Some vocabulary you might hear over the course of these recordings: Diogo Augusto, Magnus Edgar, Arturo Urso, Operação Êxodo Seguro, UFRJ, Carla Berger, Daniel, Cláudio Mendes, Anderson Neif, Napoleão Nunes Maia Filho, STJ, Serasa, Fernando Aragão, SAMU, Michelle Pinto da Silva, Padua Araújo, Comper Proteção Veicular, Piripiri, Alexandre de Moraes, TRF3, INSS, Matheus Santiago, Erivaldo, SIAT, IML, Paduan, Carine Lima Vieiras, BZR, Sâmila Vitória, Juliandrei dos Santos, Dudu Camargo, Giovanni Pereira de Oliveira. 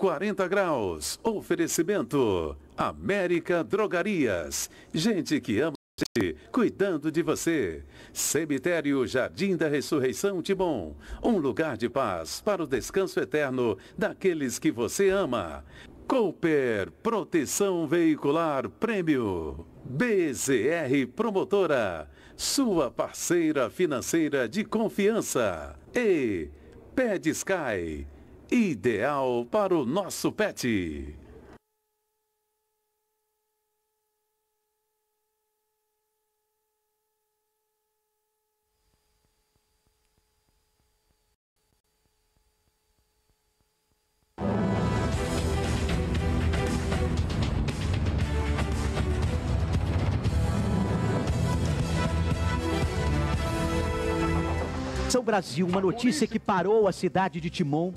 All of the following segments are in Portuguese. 40 graus. Oferecimento América Drogarias. Gente que ama você, cuidando de você. Cemitério Jardim da Ressurreição Timon. Um lugar de paz para o descanso eterno daqueles que você ama. Cooper Proteção Veicular Prêmio. BZR Promotora. Sua parceira financeira de confiança. E Pet Sky. Ideal para o nosso pet. São Brasil, uma notícia que parou a cidade de Timon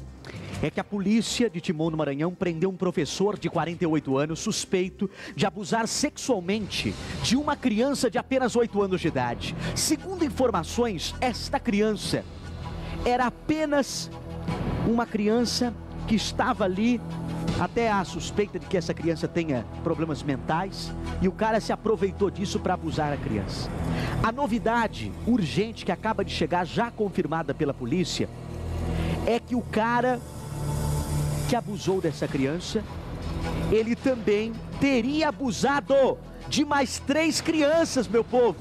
é que a polícia de Timon no Maranhão prendeu um professor de 48 anos suspeito de abusar sexualmente de uma criança de apenas 8 anos de idade. Segundo informações, esta criança era apenas uma criança que estava ali, até a suspeita de que essa criança tenha problemas mentais, e o cara se aproveitou disso para abusar a criança. A novidade urgente que acaba de chegar, já confirmada pela polícia, é que o cara que abusou dessa criança, ele também teria abusado de mais 3 crianças, meu povo.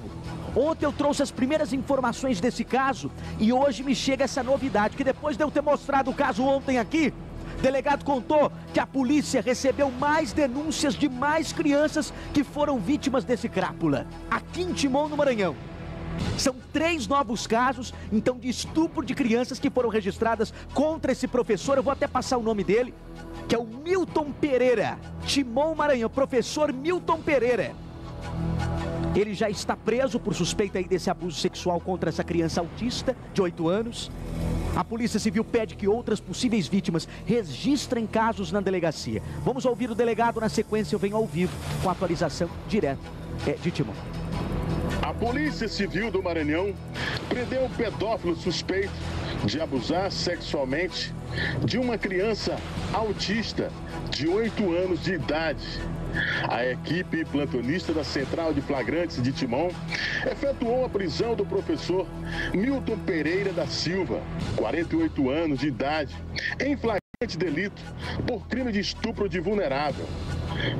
Ontem eu trouxe as primeiras informações desse caso e hoje me chega essa novidade, que depois de eu ter mostrado o caso ontem aqui, o delegado contou que a polícia recebeu mais denúncias de mais crianças que foram vítimas desse crápula, aqui em Timon, no Maranhão. São 3 novos casos, então, de estupro de crianças que foram registradas contra esse professor. Eu vou até passar o nome dele, que é o Milton Pereira, Timon, Maranhão, professor Milton Pereira. Ele já está preso por suspeita aí desse abuso sexual contra essa criança autista de 8 anos. A Polícia Civil pede que outras possíveis vítimas registrem casos na delegacia. Vamos ouvir o delegado, na sequência eu venho ao vivo com a atualização direta de Timon. A Polícia Civil do Maranhão prendeu um pedófilo suspeito de abusar sexualmente de uma criança autista de 8 anos de idade. A equipe plantonista da Central de Flagrantes de Timon efetuou a prisão do professor Milton Pereira da Silva, 48 anos de idade, em flagrante delito por crime de estupro de vulnerável.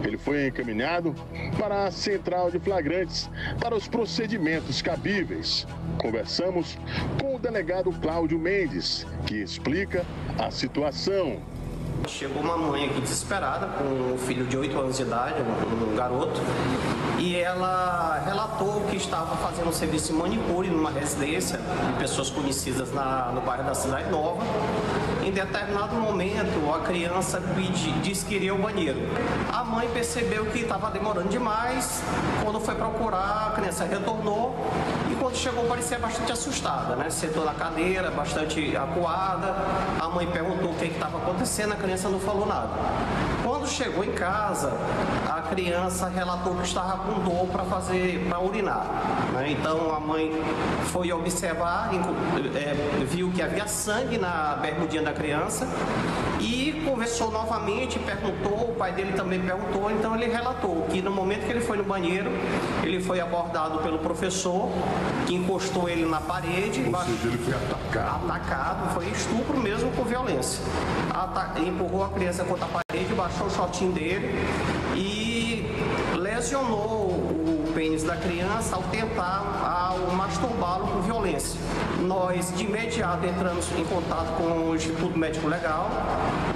Ele foi encaminhado para a Central de Flagrantes para os procedimentos cabíveis. Conversamos com o delegado Cláudio Mendes, que explica a situação. Chegou uma mãe aqui desesperada com um filho de 8 anos de idade, um garoto, e ela relatou que estava fazendo um serviço de manicure numa residência de pessoas conhecidas no bairro da Cidade Nova. Em determinado momento, a criança disse que iria ao banheiro. A mãe percebeu que estava demorando demais. Quando foi procurar, a criança retornou e quando chegou parecia bastante assustada, né? Sentou na cadeira, bastante acuada. A mãe perguntou o que estava acontecendo, a criança não falou nada. Quando chegou em casa, a criança relatou que estava com dor para urinar, né? Então a mãe foi observar, viu que havia sangue na bermudinha da criança e conversou novamente, perguntou, o pai dele também perguntou, então ele relatou que no momento que ele foi no banheiro, ele foi abordado pelo professor, que encostou ele na parede. Ou seja, ele foi atacado. Atacado, foi estupro mesmo com violência. Empurrou a criança contra a parede, baixou o shortinho dele e lesionou o pênis da criança ao tentar masturbá-lo com violência. Nós, de imediato, entramos em contato com o Instituto Médico Legal,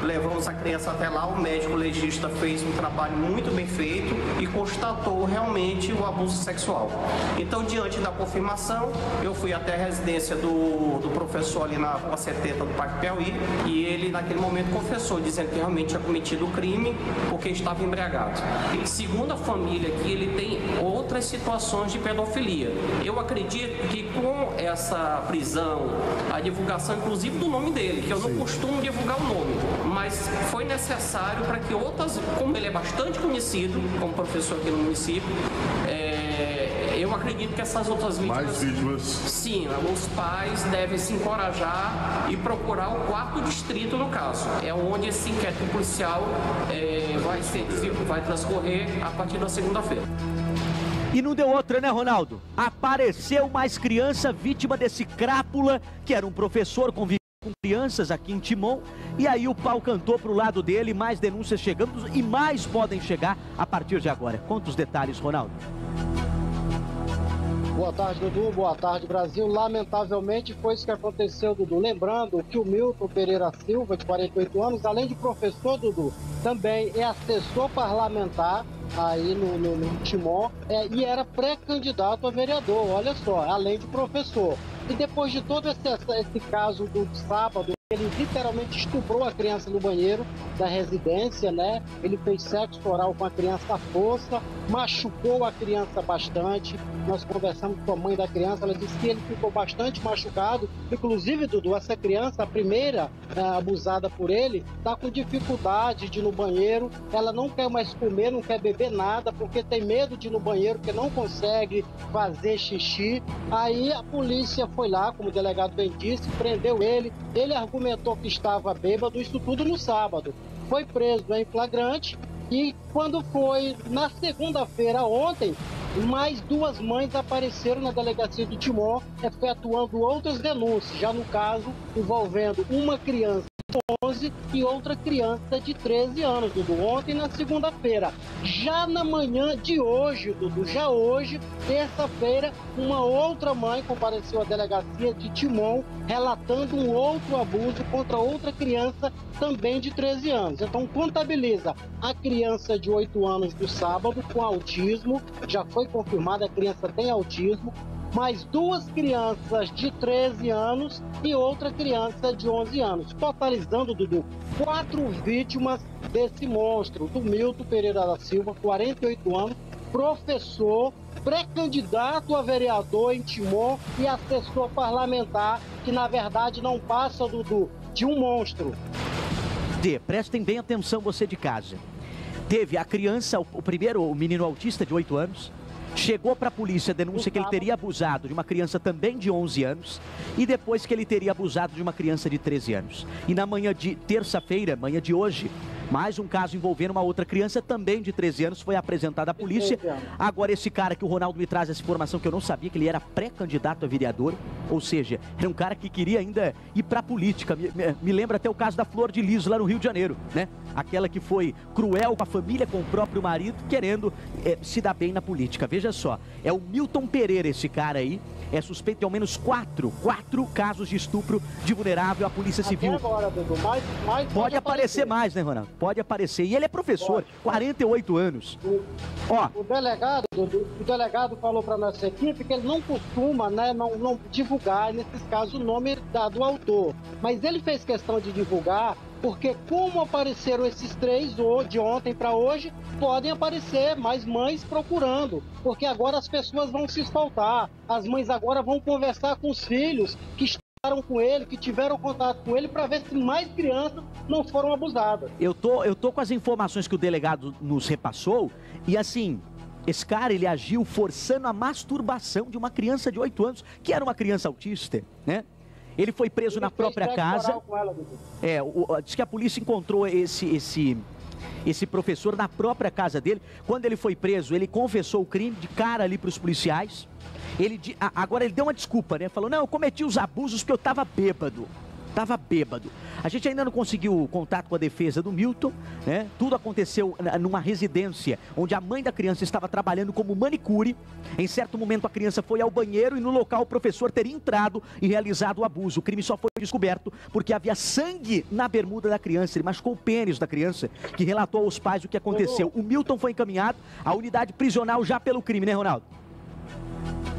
levamos a criança até lá, o médico legista fez um trabalho muito bem feito e constatou realmente o abuso sexual. Então, diante da confirmação, eu fui até a residência do professor ali na Rua 70 do Parque Piauí e ele, naquele momento, confessou, dizendo que realmente tinha cometido o crime porque estava embriagado. E, segundo a família aqui, ele tem outras situações de pedofilia. Eu acredito que com essa prisão, a divulgação, inclusive, do nome dele, que eu não costumo divulgar o nome, mas mas foi necessário para que outras, como ele é bastante conhecido como professor aqui no município, eu acredito que essas outras vítimas... Mais vítimas. Sim, os pais devem se encorajar e procurar o 4º distrito, no caso. É onde esse inquérito policial vai transcorrer a partir da segunda-feira. E não deu outra, né, Ronaldo? Apareceu mais criança vítima desse crápula, que era um professor convivido com crianças aqui em Timon, e aí o pau cantou pro lado dele, mais denúncias chegando e mais podem chegar a partir de agora. Conta os detalhes, Ronaldo. Boa tarde, Dudu. Boa tarde, Brasil. Lamentavelmente foi isso que aconteceu, Dudu. Lembrando que o Milton Pereira da Silva, de 48 anos, além de professor, Dudu, também é assessor parlamentar aí no Timon e era pré-candidato a vereador, olha só, além de professor. E depois de todo esse caso do sábado, ele literalmente estuprou a criança no banheiro da residência, né? Ele fez sexo oral com a criança à força, machucou a criança bastante. Nós conversamos com a mãe da criança, ela disse que ele ficou bastante machucado. Inclusive, Dudu, essa criança, a primeira abusada por ele, está com dificuldade de ir no banheiro. Ela não quer mais comer, não quer beber nada, porque tem medo de ir no banheiro, porque não consegue fazer xixi. Aí a polícia foi lá, como o delegado bem disse, prendeu ele. Ele argumentou que estava bêbado, isso tudo no sábado. Foi preso em flagrante e quando foi na segunda-feira, ontem, mais duas mães apareceram na delegacia do Timon efetuando outras denúncias, já no caso envolvendo uma criança de 11 e outra criança de 13 anos, Dudu, ontem na segunda-feira. Já na manhã de hoje, Dudu, já hoje, terça-feira, uma outra mãe compareceu à delegacia de Timon relatando um outro abuso contra outra criança também de 13 anos. Então contabiliza a criança de 8 anos do sábado com autismo, já foi confirmada, a criança tem autismo, mais duas crianças de 13 anos e outra criança de 11 anos, totalizando, Dudu, 4 vítimas desse monstro, do Milton Pereira da Silva, 48 anos, professor, pré-candidato a vereador em Timon e assessor parlamentar, que na verdade não passa, Dudu, de um monstro. Prestem bem atenção, você de casa. Teve a criança, o menino autista de 8 anos, chegou para a polícia a denúncia que ele teria abusado de uma criança também de 11 anos e depois que ele teria abusado de uma criança de 13 anos. E na manhã de terça-feira, manhã de hoje, mais um caso envolvendo uma outra criança também de 13 anos, foi apresentada à polícia. Agora esse cara que o Ronaldo me traz essa informação que eu não sabia, que ele era pré-candidato a vereador, ou seja, era um cara que queria ainda ir para a política. Me lembra até o caso da Flor de Lis lá no Rio de Janeiro, né? Aquela que foi cruel com a família, com o próprio marido, querendo se dar bem na política. Veja só, é o Milton Pereira esse cara aí, é suspeito de ao menos quatro casos de estupro de vulnerável à Polícia Civil. Agora, Dudu, mais pode aparecer mais, né, Ronaldo? Pode aparecer. E ele é professor, 48 anos. O delegado falou para nossa equipe que ele não costuma, né, não divulgar, nesses casos, o nome do autor. Mas ele fez questão de divulgar, porque como apareceram esses 3 de ontem para hoje, podem aparecer mais mães procurando, porque agora as pessoas vão se soltar. As mães agora vão conversar com os filhos que estão com ele, que tiveram contato com ele, para ver se mais crianças não foram abusadas. Eu tô com as informações que o delegado nos repassou e assim, esse cara, ele agiu forçando a masturbação de uma criança de 8 anos, que era uma criança autista, né? Ele foi preso na própria casa. Diz que a polícia encontrou esse professor na própria casa dele. Quando ele foi preso, ele confessou o crime de cara ali para os policiais. Agora ele deu uma desculpa, né? Falou, não, eu cometi os abusos porque eu estava bêbado. A gente ainda não conseguiu contato com a defesa do Milton, né? Tudo aconteceu numa residência onde a mãe da criança estava trabalhando como manicure. Em certo momento a criança foi ao banheiro e no local o professor teria entrado e realizado o abuso. O crime só foi descoberto porque havia sangue na bermuda da criança. Ele machucou o pênis da criança, que relatou aos pais o que aconteceu. O Milton foi encaminhado à unidade prisional já pelo crime, né, Ronaldo?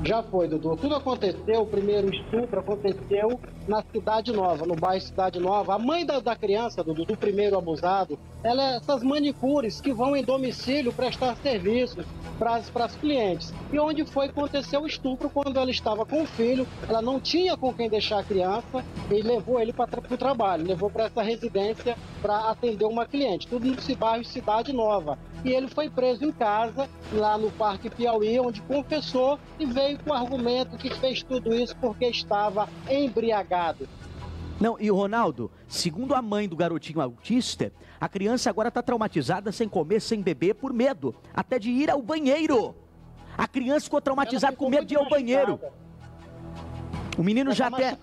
Já foi, Dudu. Tudo aconteceu, o primeiro estupro aconteceu na Cidade Nova, no bairro Cidade Nova. A mãe da criança, Dudu, do primeiro abusado, ela é essas manicures que vão em domicílio prestar serviços para as clientes. E onde foi que aconteceu o estupro, quando ela estava com o filho, ela não tinha com quem deixar a criança e levou ele para o trabalho, levou para essa residência para atender uma cliente. Tudo nesse bairro Cidade Nova. E ele foi preso em casa, lá no Parque Piauí, onde confessou e veio com o argumento que fez tudo isso porque estava embriagado. Não, e o Ronaldo, segundo a mãe do garotinho autista, a criança agora está traumatizada sem comer, sem beber, por medo, até de ir ao banheiro. A criança ficou traumatizada com medo de ir ao banheiro. O menino já até...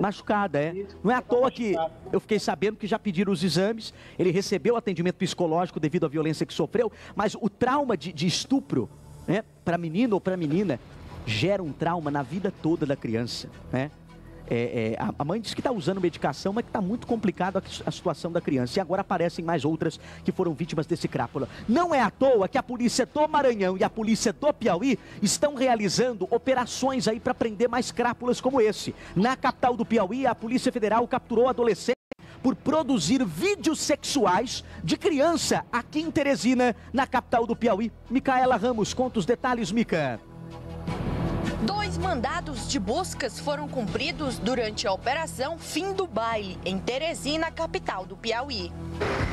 Machucada, é. Não é à toa que eu fiquei sabendo que já pediram os exames, ele recebeu atendimento psicológico devido à violência que sofreu, mas o trauma de estupro, né, para menino ou para menina, gera um trauma na vida toda da criança, né? A mãe disse que está usando medicação, mas que está muito complicado a situação da criança. E agora aparecem mais outras que foram vítimas desse crápula. Não é à toa que a polícia do Maranhão e a polícia do Piauí estão realizando operações aí para prender mais crápulas como esse. Na capital do Piauí, a Polícia Federal capturou adolescentes por produzir vídeos sexuais de criança aqui em Teresina, na capital do Piauí. Micaela Ramos conta os detalhes, Mica. 2 mandados de buscas foram cumpridos durante a Operação Fim do Baile, em Teresina, capital do Piauí.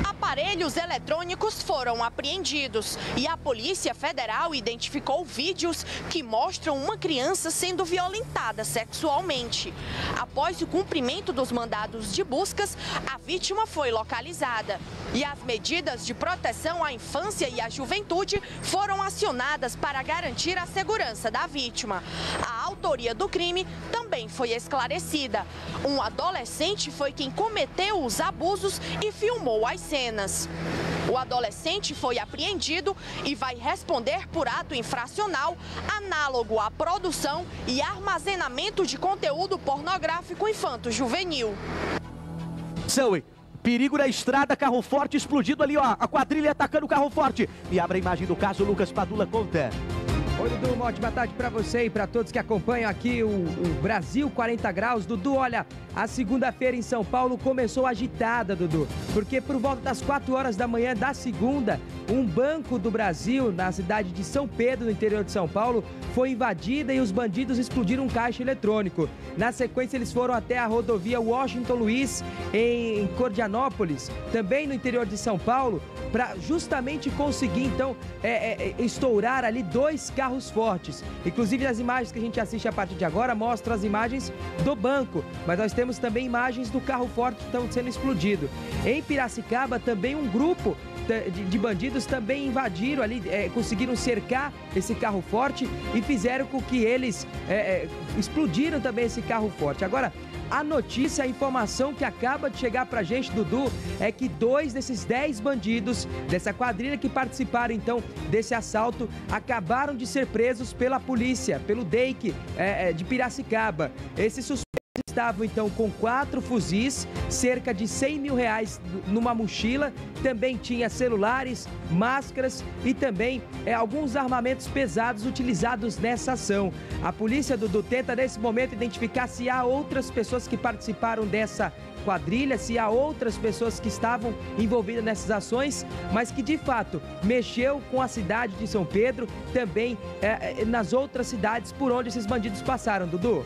Aparelhos eletrônicos foram apreendidos e a Polícia Federal identificou vídeos que mostram uma criança sendo violentada sexualmente. Após o cumprimento dos mandados de buscas, a vítima foi localizada e as medidas de proteção à infância e à juventude foram acionadas para garantir a segurança da vítima. A autoria do crime também foi esclarecida. Um adolescente foi quem cometeu os abusos e filmou as cenas. O adolescente foi apreendido e vai responder por ato infracional análogo à produção e armazenamento de conteúdo pornográfico infanto-juvenil. Zoe, perigo na estrada, carro forte explodido ali, ó. A quadrilha atacando o carro forte. Me abre a imagem do caso, Lucas Padula conta. Oi, Dudu, uma ótima tarde para você e para todos que acompanham aqui o Brasil 40 Graus. Dudu, olha, a segunda-feira em São Paulo começou agitada, Dudu, porque por volta das 4 horas da manhã da segunda, um banco do Brasil na cidade de São Pedro, no interior de São Paulo, foi invadido e os bandidos explodiram um caixa eletrônico. Na sequência, eles foram até a rodovia Washington Luiz, em Cordianópolis, também no interior de São Paulo, para justamente conseguir, então, estourar ali 2 carros fortes. Inclusive, as imagens que a gente assiste a partir de agora mostram as imagens do banco, mas nós temos também imagens do carro forte que estão sendo explodido. Em Piracicaba, também um grupo de bandidos também invadiram ali, conseguiram cercar esse carro forte e fizeram com que eles explodiram também esse carro forte. Agora, a notícia, a informação que acaba de chegar pra gente, Dudu, é que 2 desses 10 bandidos dessa quadrilha que participaram, então, desse assalto, acabaram de ser presos pela polícia, pelo DEIC de Piracicaba. Esse suspeito estavam, então, com 4 fuzis, cerca de R$100 mil numa mochila, também tinha celulares, máscaras e também alguns armamentos pesados utilizados nessa ação. A polícia, Dudu, tenta, nesse momento, identificar se há outras pessoas que participaram dessa quadrilha, se há outras pessoas que estavam envolvidas nessas ações, mas que de fato mexeu com a cidade de São Pedro, também nas outras cidades por onde esses bandidos passaram, Dudu.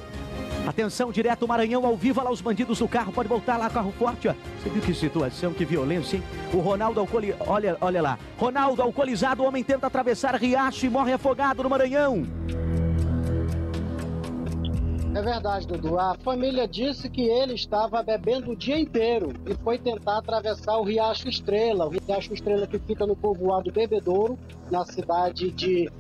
Atenção, direto Maranhão, ao vivo, olha lá os bandidos do carro, pode voltar lá, carro forte, ó. Você viu que situação, que violência, hein? O Ronaldo alcoolizado, olha lá, Ronaldo alcoolizado, o homem tenta atravessar riacho e morre afogado no Maranhão. É verdade, Dudu. A família disse que ele estava bebendo o dia inteiro e foi tentar atravessar o Riacho Estrela. O Riacho Estrela que fica no povoado Bebedouro, na cidade de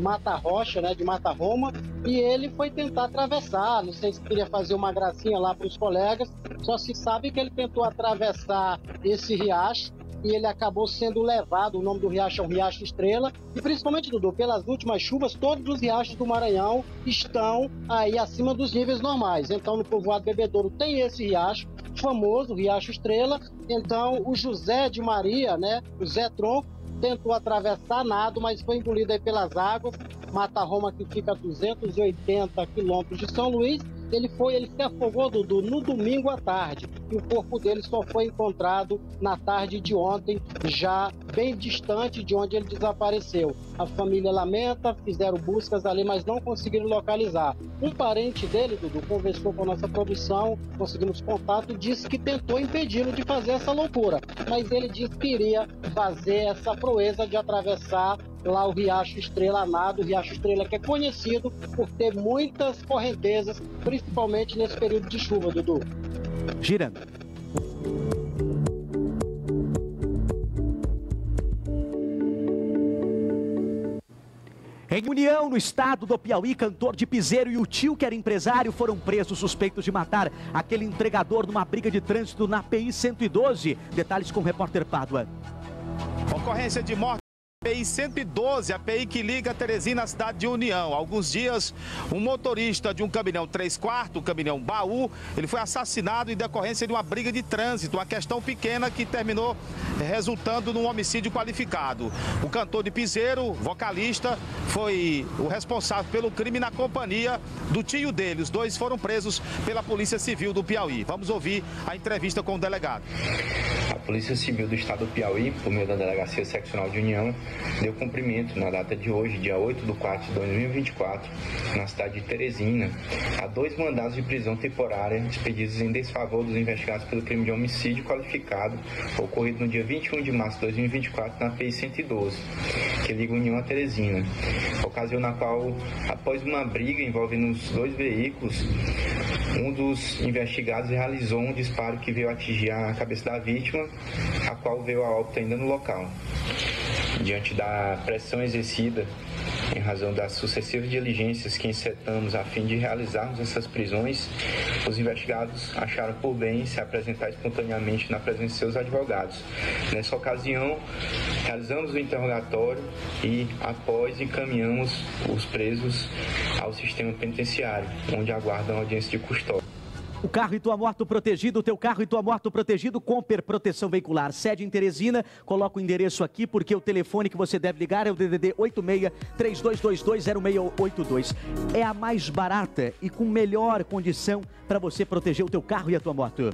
Mata Rocha, né, de Mata Roma. E ele foi tentar atravessar. Não sei se queria fazer uma gracinha lá para os colegas. Só se sabe que ele tentou atravessar esse riacho e ele acabou sendo levado, o nome do riacho é o Riacho Estrela, e principalmente, Dudu, pelas últimas chuvas, todos os riachos do Maranhão estão aí acima dos níveis normais. Então, no povoado Bebedouro tem esse riacho, famoso Riacho Estrela. Então, o José de Maria, né, o Zé Tronco, tentou atravessar nado, mas foi engolido aí pelas águas, Mata Roma, que fica a 280 quilômetros de São Luís. Ele se afogou, Dudu, no domingo à tarde. E o corpo dele só foi encontrado na tarde de ontem, já bem distante de onde ele desapareceu. A família lamenta, fizeram buscas ali, mas não conseguiram localizar. Um parente dele, Dudu, conversou com a nossa produção, conseguimos contato, disse que tentou impedi-lo de fazer essa loucura. Mas ele disse que iria fazer essa proeza de atravessar lá o Riacho Estrela a nado, o Riacho Estrela que é conhecido por ter muitas correntezas, principalmente nesse período de chuva, Dudu. Girando. Em União, no estado do Piauí, cantor de piseiro e o tio que era empresário foram presos suspeitos de matar aquele entregador numa briga de trânsito na PI 112. Detalhes com o repórter Paduan. Ocorrência de morte. PI 112, a PI que liga Teresina à cidade de União. Há alguns dias, um motorista de um caminhão 3/4, um caminhão baú, ele foi assassinado em decorrência de uma briga de trânsito, uma questão pequena que terminou resultando num homicídio qualificado. O cantor de piseiro, vocalista, foi o responsável pelo crime na companhia do tio dele. Os dois foram presos pela Polícia Civil do Piauí. Vamos ouvir a entrevista com o delegado. A Polícia Civil do Estado do Piauí, por meio da Delegacia Seccional de União, deu cumprimento na data de hoje, dia 8/4/2024, na cidade de Teresina, a 2 mandados de prisão temporária expedidos em desfavor dos investigados pelo crime de homicídio qualificado ocorrido no dia 21/5/2024 na PI 112, que liga União a Teresina, ocasião na qual, após uma briga envolvendo os 2 veículos, um dos investigados realizou um disparo que veio atingir a cabeça da vítima, a qual veio a óbito ainda no local. Diante da pressão exercida em razão das sucessivas diligências que encetamos a fim de realizarmos essas prisões, os investigados acharam por bem se apresentar espontaneamente na presença de seus advogados. Nessa ocasião, realizamos o interrogatório e, após, encaminhamos os presos ao sistema penitenciário, onde aguardam audiência de custódia. O carro e tua moto protegido, o teu carro e tua moto protegido, Comper Proteção Veicular, sede em Teresina. Coloca o endereço aqui, porque o telefone que você deve ligar é o DDD 86-3222-0682. É a mais barata e com melhor condição para você proteger o teu carro e a tua moto.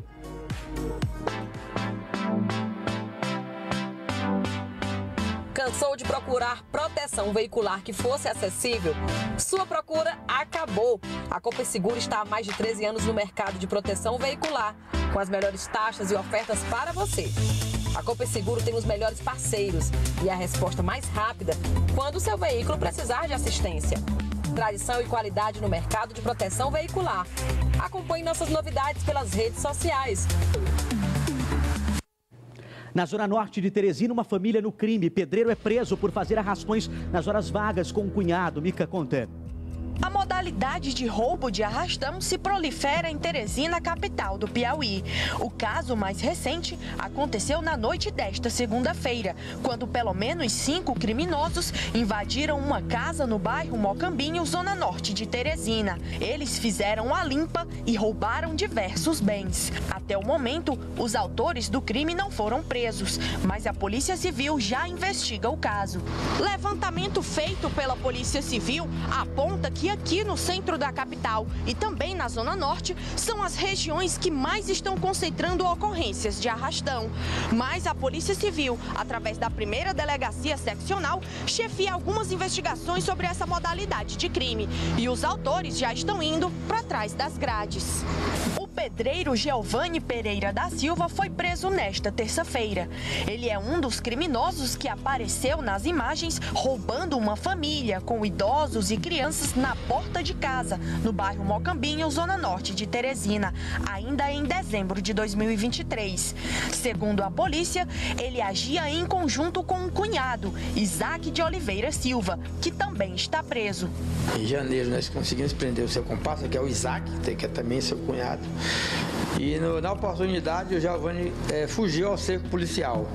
Cansou de procurar proteção veicular que fosse acessível? Sua procura acabou. A Comper Seguro está há mais de 13 anos no mercado de proteção veicular, com as melhores taxas e ofertas para você. A Comper Seguro tem os melhores parceiros e a resposta mais rápida quando o seu veículo precisar de assistência. Tradição e qualidade no mercado de proteção veicular. Acompanhe nossas novidades pelas redes sociais. Na zona norte de Teresina, uma família no crime. Pedreiro é preso por fazer arrastões nas horas vagas com o cunhado. Mica, conta. A modalidade de roubo de arrastão se prolifera em Teresina, capital do Piauí. O caso mais recente aconteceu na noite desta segunda-feira, quando pelo menos 5 criminosos invadiram uma casa no bairro Mocambinho, zona norte de Teresina. Eles fizeram a limpa e roubaram diversos bens. Até o momento, os autores do crime não foram presos, mas a Polícia Civil já investiga o caso. Levantamento feito pela Polícia Civil aponta que aqui no centro da capital e também na zona norte são as regiões que mais estão concentrando ocorrências de arrastão. Mas a Polícia Civil, através da primeira delegacia seccional, chefia algumas investigações sobre essa modalidade de crime e os autores já estão indo para trás das grades. O pedreiro Giovanni Pereira da Silva foi preso nesta terça-feira. Ele é um dos criminosos que apareceu nas imagens roubando uma família com idosos e crianças na porta de casa, no bairro Mocambinho, zona norte de Teresina, ainda em dezembro de 2023. Segundo a polícia, ele agia em conjunto com um cunhado, Isaac de Oliveira Silva, que também está preso. Em janeiro nós conseguimos prender o seu comparsa, que é o Isaac, que é também seu cunhado. E na oportunidade o Giovanni fugiu ao cerco policial,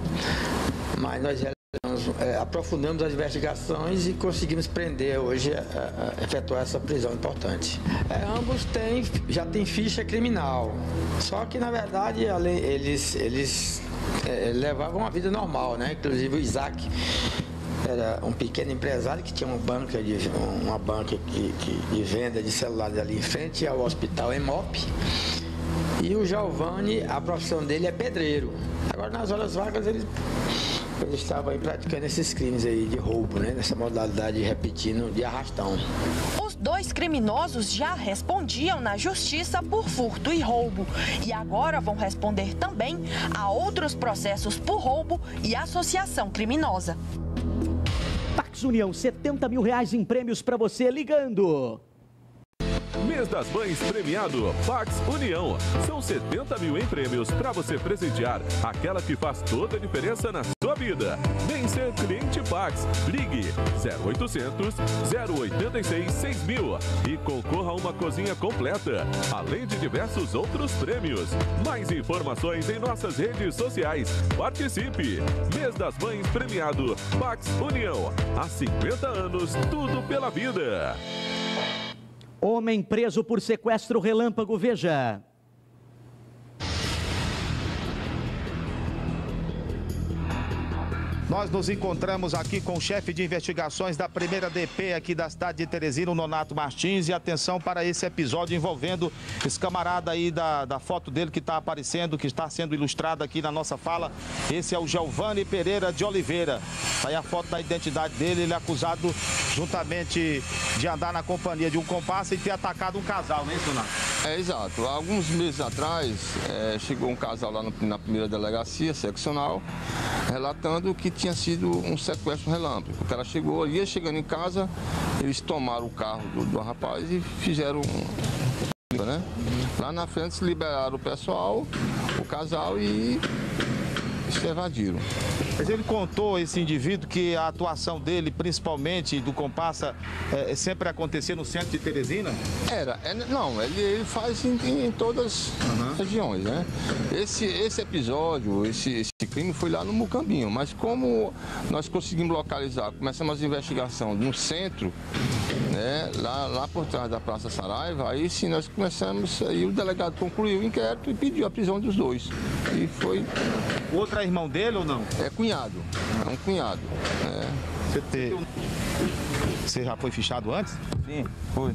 mas nós aprofundamos as investigações e conseguimos prender hoje, efetuar essa prisão importante. Ambos já têm ficha criminal, só que na verdade eles levavam uma vida normal, né? Inclusive o Isaac era um pequeno empresário que tinha uma banca de venda de celulares ali em frente ao hospital Emop. E o Giovanni, a profissão dele é pedreiro. Agora, nas horas vagas, ele estava aí praticando esses crimes aí de roubo, né? Nessa modalidade, repetindo, de arrastão. Os dois criminosos já respondiam na justiça por furto e roubo. E agora vão responder também a outros processos por roubo e associação criminosa. Pax União, R$70 mil em prêmios para você ligando. Mês das Mães premiado, Pax União. São 70 mil em prêmios para você presentear aquela que faz toda a diferença na sua vida. Vem ser cliente Pax. Ligue 0800 086 6000 e concorra a uma cozinha completa, além de diversos outros prêmios. Mais informações em nossas redes sociais. Participe! Mês das Mães premiado, Pax União. Há 50 anos, tudo pela vida. Homem preso por sequestro relâmpago, veja. Nós nos encontramos aqui com o chefe de investigações da primeira DP aqui da cidade de Teresina, o Nonato Martins. E atenção para esse episódio envolvendo esse camarada aí da foto dele que está aparecendo, que está sendo ilustrado aqui na nossa fala. Esse é o Giovanni Pereira de Oliveira. Está aí a foto da identidade dele, ele é acusado juntamente de andar na companhia de um comparsa e ter atacado um casal, não é isso, Leonardo? É, exato. Há alguns meses atrás, chegou um casal lá na primeira delegacia seccional, relatando que tinha sido um sequestro relâmpago. O cara chegou, ia chegando em casa, eles tomaram o carro do rapaz e fizeram um... né? Lá na frente se liberaram o pessoal, o casal e... se evadiram. Mas ele contou, esse indivíduo, que a atuação dele, principalmente do comparsa, sempre acontecia no centro de Teresina? Ele faz em todas as regiões, né? Esse episódio, esse crime foi lá no Mucambinho, mas como nós conseguimos localizar, começamos a investigação no centro, né, lá por trás da Praça Saraiva, aí sim nós começamos, aí o delegado concluiu o inquérito e pediu a prisão dos dois. E foi... O outro é irmão dele ou não? É cunhado, é um cunhado. Você já foi fichado antes? Sim, foi.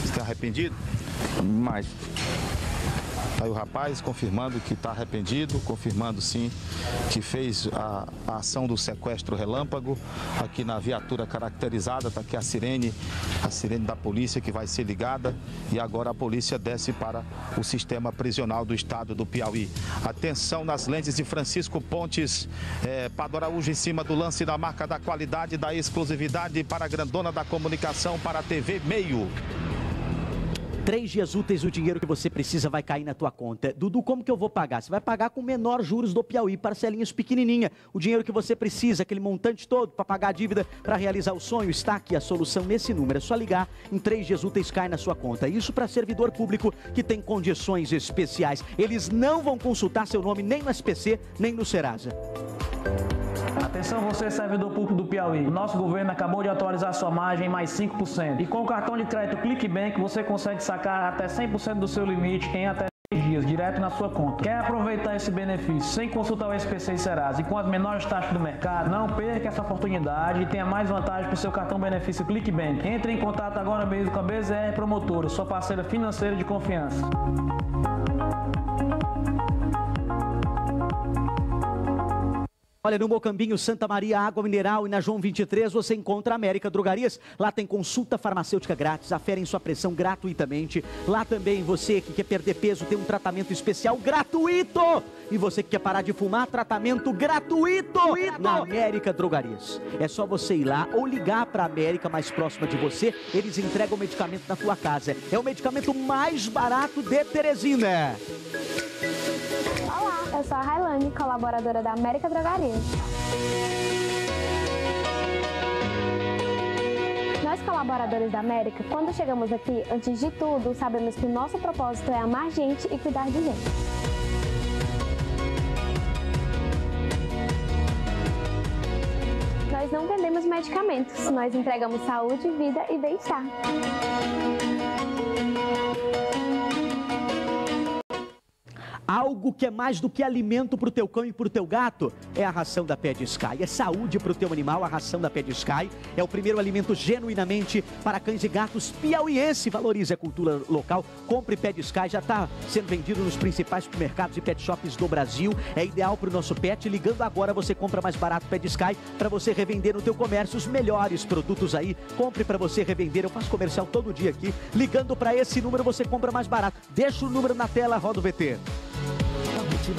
Você está arrependido? Demais. Aí o rapaz confirmando que está arrependido, confirmando sim que fez a ação do sequestro relâmpago aqui na viatura caracterizada. Está aqui a sirene da polícia que vai ser ligada e agora a polícia desce para o sistema prisional do estado do Piauí. Atenção nas lentes de Francisco Pontes, Padua Araújo em cima do lance da marca da qualidade, da exclusividade para a grandona da comunicação, para a TV Meio. 3 dias úteis, o dinheiro que você precisa vai cair na tua conta. Dudu, como que eu vou pagar? Você vai pagar com menor juros do Piauí, parcelinhas pequenininha. O dinheiro que você precisa, aquele montante todo para pagar a dívida, para realizar o sonho, está aqui a solução nesse número. É só ligar, em 3 dias úteis cai na sua conta. Isso para servidor público que tem condições especiais. Eles não vão consultar seu nome nem no SPC, nem no Serasa. Atenção você, servidor público do Piauí. O nosso governo acabou de atualizar sua margem em mais 5%. E com o cartão de crédito ClickBank, você consegue sacar até 100% do seu limite em até 10 dias, direto na sua conta. Quer aproveitar esse benefício sem consultar o SPC e Serasa e com as menores taxas do mercado? Não perca essa oportunidade e tenha mais vantagem para o seu cartão benefício ClickBank. Entre em contato agora mesmo com a BZR Promotora, sua parceira financeira de confiança. Olha, no Mocambinho, Santa Maria, Água Mineral e na João 23 você encontra a América Drogarias. Lá tem consulta farmacêutica grátis, aferem sua pressão gratuitamente. Lá também você que quer perder peso tem um tratamento especial gratuito. E você que quer parar de fumar, tratamento gratuito na América Drogarias. É só você ir lá ou ligar para a América mais próxima de você. Eles entregam o medicamento na tua casa. É o medicamento mais barato de Teresina. Olá, eu sou a Railane, colaboradora da América Drogarias. Nós, colaboradores da América, quando chegamos aqui, antes de tudo, sabemos que o nosso propósito é amar gente e cuidar de gente. Nós não vendemos medicamentos, nós entregamos saúde, vida e bem-estar. Algo que é mais do que alimento para o teu cão e para o teu gato é a ração da Pet Sky. É saúde para o teu animal, a ração da Pet Sky. É o primeiro alimento genuinamente para cães e gatos piauiense. Valorize a cultura local. Compre Pet Sky. Já está sendo vendido nos principais supermercados e pet shops do Brasil. É ideal para o nosso pet. Ligando agora, você compra mais barato Pet Sky para você revender no teu comércio. Os melhores produtos aí. Compre para você revender. Eu faço comercial todo dia aqui. Ligando para esse número, você compra mais barato. Deixa o número na tela, roda o VT.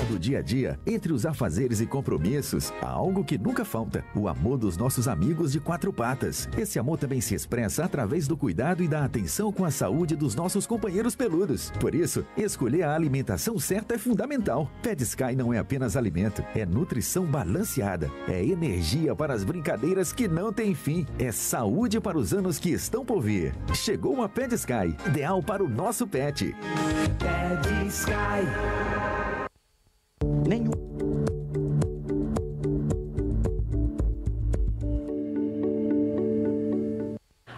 Do dia a dia, entre os afazeres e compromissos, há algo que nunca falta: o amor dos nossos amigos de quatro patas. Esse amor também se expressa através do cuidado e da atenção com a saúde dos nossos companheiros peludos. Por isso, escolher a alimentação certa é fundamental. Pet Sky não é apenas alimento, é nutrição balanceada, é energia para as brincadeiras que não tem fim, é saúde para os anos que estão por vir. Chegou a Pet Sky, ideal para o nosso pet. Pet Sky. Nenhum.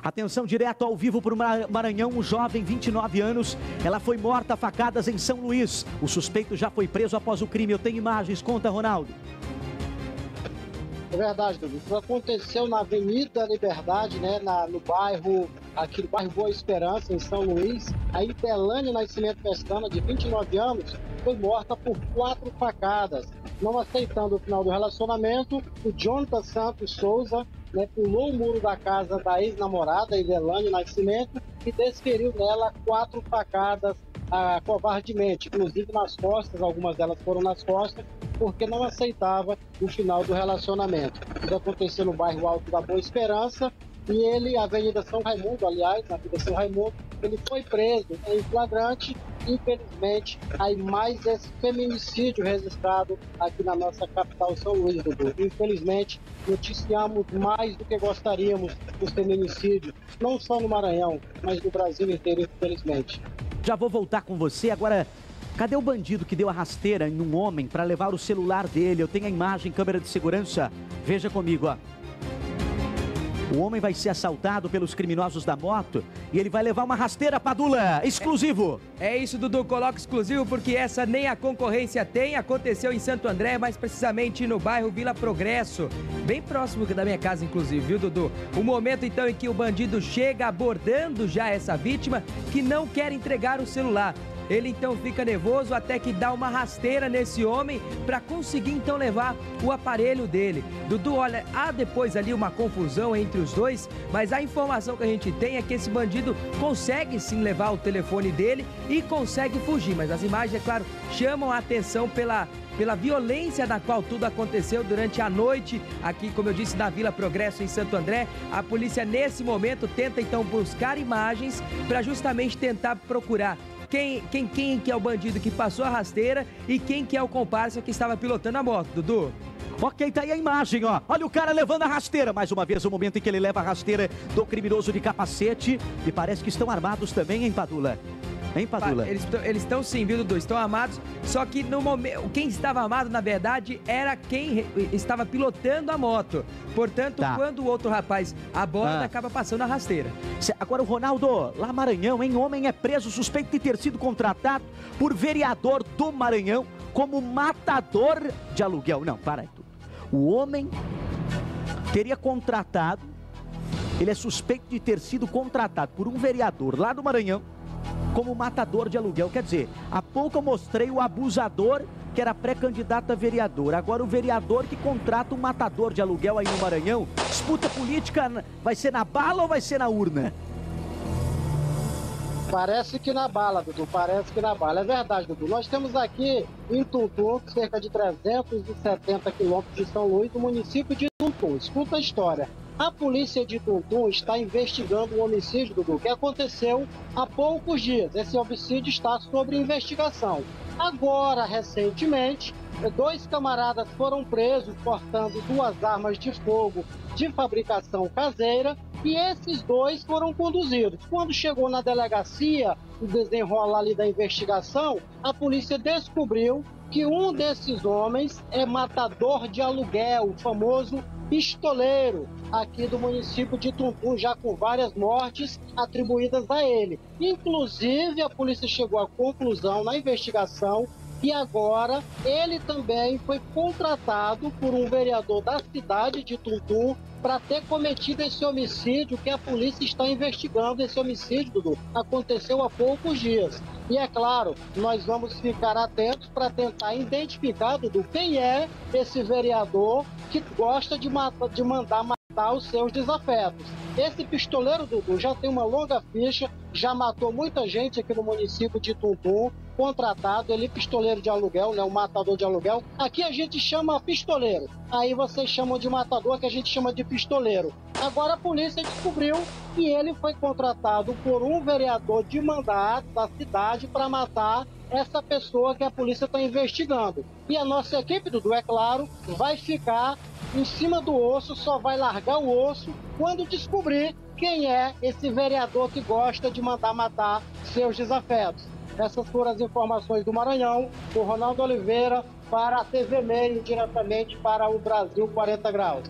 Atenção, direto ao vivo para o Maranhão, um jovem, 29 anos, ela foi morta a facadas em São Luís. O suspeito já foi preso após o crime. Eu tenho imagens, conta, Ronaldo. É verdade, Dudu. Isso aconteceu na Avenida Liberdade, né, no bairro, aqui no bairro Boa Esperança, em São Luís. A Itelane Nascimento Pestana, de 29 anos, foi morta por 4 facadas. Não aceitando o final do relacionamento, o Jonathan Santos Souza, né, pulou o muro da casa da ex-namorada, Itelane Nascimento, e desferiu nela 4 facadas covardemente, inclusive nas costas. Algumas delas foram nas costas, porque não aceitava o final do relacionamento. Isso aconteceu no bairro Alto da Boa Esperança, e ele, Avenida São Raimundo, aliás, na Avenida São Raimundo, ele foi preso em flagrante. Infelizmente, aí mais esse feminicídio registrado aqui na nossa capital, São Luís, Dudu. Infelizmente, noticiamos mais do que gostaríamos dos feminicídios, não só no Maranhão, mas no Brasil inteiro, infelizmente. Já vou voltar com você agora. Cadê o bandido que deu a rasteira em um homem para levar o celular dele? Eu tenho a imagem, câmera de segurança. Veja comigo, ó. O homem vai ser assaltado pelos criminosos da moto e ele vai levar uma rasteira, Padula, exclusivo. É isso, Dudu, coloca exclusivo porque essa nem a concorrência tem. Aconteceu em Santo André, mais precisamente no bairro Vila Progresso, bem próximo da minha casa, inclusive, viu, Dudu? O momento, então, em que o bandido chega abordando já essa vítima que não quer entregar o celular. Ele então fica nervoso até que dá uma rasteira nesse homem para conseguir então levar o aparelho dele. Dudu, olha, há depois ali uma confusão entre os dois, mas a informação que a gente tem é que esse bandido consegue sim levar o telefone dele e consegue fugir. Mas as imagens, é claro, chamam a atenção pela violência da qual tudo aconteceu durante a noite aqui, como eu disse, na Vila Progresso, em Santo André. A polícia, nesse momento, tenta então buscar imagens para justamente tentar procurar quem que é o bandido que passou a rasteira e quem que é o comparsa que estava pilotando a moto, Dudu. Ok, tá aí a imagem, ó. Olha o cara levando a rasteira. Mais uma vez, o momento em que ele leva a rasteira do criminoso de capacete. E parece que estão armados também, hein, Padula? Hein, Padula? Eles estão sim, viu, Dudu? Estão armados, só que no momento, quem estava armado, na verdade, era quem estava pilotando a moto. Portanto, tá, quando o outro rapaz aborda, acaba passando a rasteira. Agora, o Ronaldo, lá Maranhão, hein? Homem é preso suspeito de ter sido contratado por vereador do Maranhão como matador de aluguel. Não, para aí tudo. O homem teria contratado, ele é suspeito de ter sido contratado por um vereador lá do Maranhão como matador de aluguel. Quer dizer, há pouco eu mostrei o abusador que era pré-candidato a vereador. Agora o vereador que contrata um matador de aluguel aí no Maranhão. Disputa política vai ser na bala ou vai ser na urna? Parece que na bala, Dudu, parece que na bala. É verdade, Dudu. Nós temos aqui em Tuntum, cerca de 370 quilômetros de São Luís, do município de Tuntum. Escuta a história. A polícia de Tuntum está investigando o homicídio, Dudu, que aconteceu há poucos dias. Esse homicídio está sob investigação. Agora, recentemente, 2 camaradas foram presos portando 2 armas de fogo de fabricação caseira, e esses 2 foram conduzidos. Quando chegou na delegacia, o desenrolo ali da investigação, a polícia descobriu que um desses homens é matador de aluguel, o famoso pistoleiro aqui do município de Tuntum, já com várias mortes atribuídas a ele. Inclusive, a polícia chegou à conclusão na investigação E agora ele também foi contratado por um vereador da cidade de Tundu para ter cometido esse homicídio que a polícia está investigando. Esse homicídio, Dudu, aconteceu há poucos dias. E é claro, nós vamos ficar atentos para tentar identificar, Dudu, quem é esse vereador que gosta de mandar matar os seus desafetos. Esse pistoleiro, Dudu, já tem uma longa ficha, já matou muita gente aqui no município de Tundu. Contratado, ele pistoleiro de aluguel, né, um matador de aluguel. Aqui a gente chama pistoleiro, aí vocês chamam de matador, que a gente chama de pistoleiro. Agora a polícia descobriu que ele foi contratado por um vereador de mandato da cidade para matar essa pessoa que a polícia está investigando. E a nossa equipe, Dudu, é claro, vai ficar em cima do osso, só vai largar o osso quando descobrir quem é esse vereador que gosta de mandar matar seus desafetos. Essas foram as informações do Maranhão, do Ronaldo Oliveira, para a TV Meio, diretamente para o Brasil 40 Graus.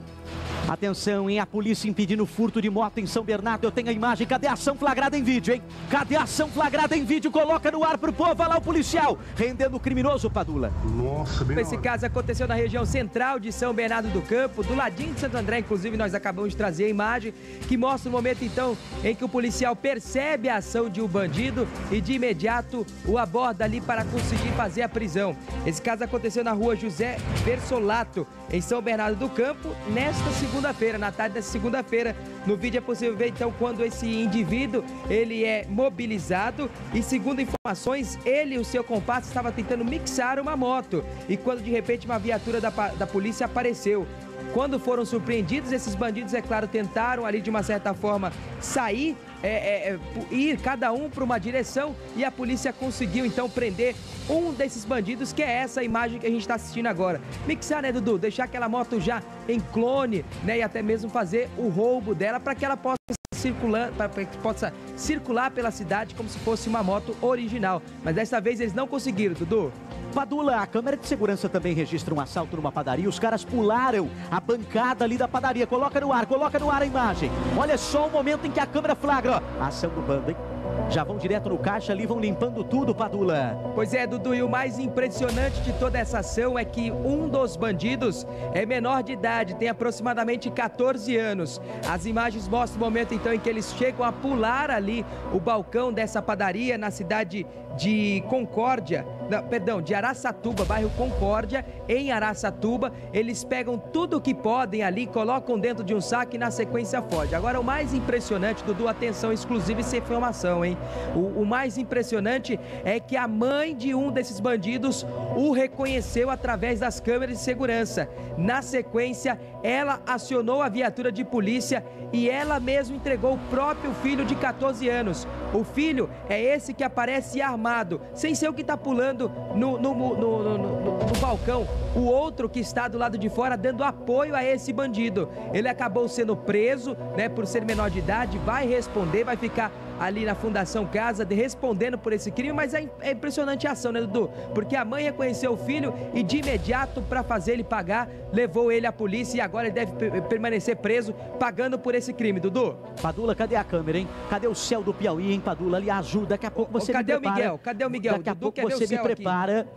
Atenção, hein? A polícia impedindo furto de moto em São Bernardo. Eu tenho a imagem. Cadê a ação flagrada em vídeo, hein? Cadê a ação flagrada em vídeo? Coloca no ar pro povo. Olha lá o policial rendendo o criminoso, Padula. Nossa, bem. Esse caso aconteceu na região central de São Bernardo do Campo, do ladinho de Santo André. Inclusive, nós acabamos de trazer a imagem que mostra o momento, então, em que o policial percebe a ação de um bandido e, de imediato, o aborda ali para conseguir fazer a prisão. Esse caso aconteceu na rua José Bersolato, em São Bernardo do Campo, nesta segunda-feira, na tarde dessa segunda-feira. No vídeo é possível ver, então, quando esse indivíduo, ele é mobilizado e, segundo informações, ele e o seu comparsa estava tentando mixar uma moto e quando, de repente, uma viatura da polícia apareceu. Quando foram surpreendidos, esses bandidos, é claro, tentaram ali, de uma certa forma, sair, ir cada um para uma direção, e a polícia conseguiu, então, prender um desses bandidos, que é essa imagem que a gente está assistindo agora. Mixar, né, Dudu? Deixar aquela moto já em clone, né, e até mesmo fazer o roubo dela para que ela possa circular pela cidade como se fosse uma moto original. Mas desta vez eles não conseguiram, Dudu. Padula, a câmera de segurança também registra um assalto numa padaria. Os caras pularam a bancada ali da padaria. Coloca no ar a imagem. Olha só o momento em que a câmera flagra, ó, a ação do bando, hein? Já vão direto no caixa ali, vão limpando tudo, Padula. Pois é, Dudu, e o mais impressionante de toda essa ação é que um dos bandidos é menor de idade, tem aproximadamente 14 anos. As imagens mostram o momento, então, em que eles chegam a pular ali o balcão dessa padaria na cidade de Concórdia, de Araçatuba, bairro Concórdia, em Araçatuba. Eles pegam tudo o que podem ali, colocam dentro de um saco e na sequência foge. Agora, o mais impressionante, Dudu, atenção exclusiva e sem informação, hein? O mais impressionante é que a mãe de um desses bandidos o reconheceu através das câmeras de segurança. Na sequência, ela acionou a viatura de polícia e ela mesma entregou o próprio filho de 14 anos. O filho é esse que aparece armado, sem ser o que está pulando no balcão. O outro que está do lado de fora dando apoio a esse bandido. Ele acabou sendo preso, né, por ser menor de idade, vai responder, vai ficar ali na Fundação Casa, respondendo por esse crime, mas é impressionante a ação, né, Dudu? Porque a mãe reconheceu o filho e, de imediato, para fazer ele pagar, levou ele à polícia e agora ele deve permanecer preso, pagando por esse crime, Dudu. Padula, cadê a câmera, hein? Cadê o céu do Piauí, hein, Padula? Ali ajuda, daqui a pouco você me prepara. Cadê o Miguel? Cadê o Miguel? Daqui a pouco você me prepara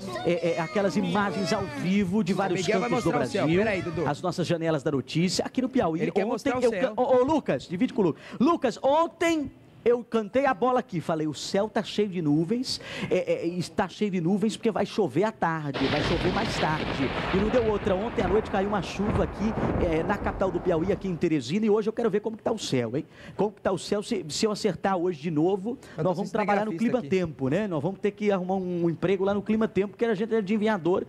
aquelas imagens ao vivo de vários cantos do Brasil. Peraí, Dudu. As nossas janelas da notícia, aqui no Piauí. Ele quer mostrar o céu. Ô, Lucas, divide com o Lucas. Lucas, ontem eu cantei a bola aqui, falei, o céu tá cheio de nuvens, está cheio de nuvens porque vai chover à tarde, vai chover mais tarde. E não deu outra, ontem à noite caiu uma chuva aqui na capital do Piauí, aqui em Teresina, e hoje eu quero ver como que tá o céu, hein? Como que tá o céu, se eu acertar hoje de novo, nós vamos trabalhar no Clima Tempo, né? Nós vamos ter que arrumar um emprego lá no Clima Tempo, porque a gente é adivinhador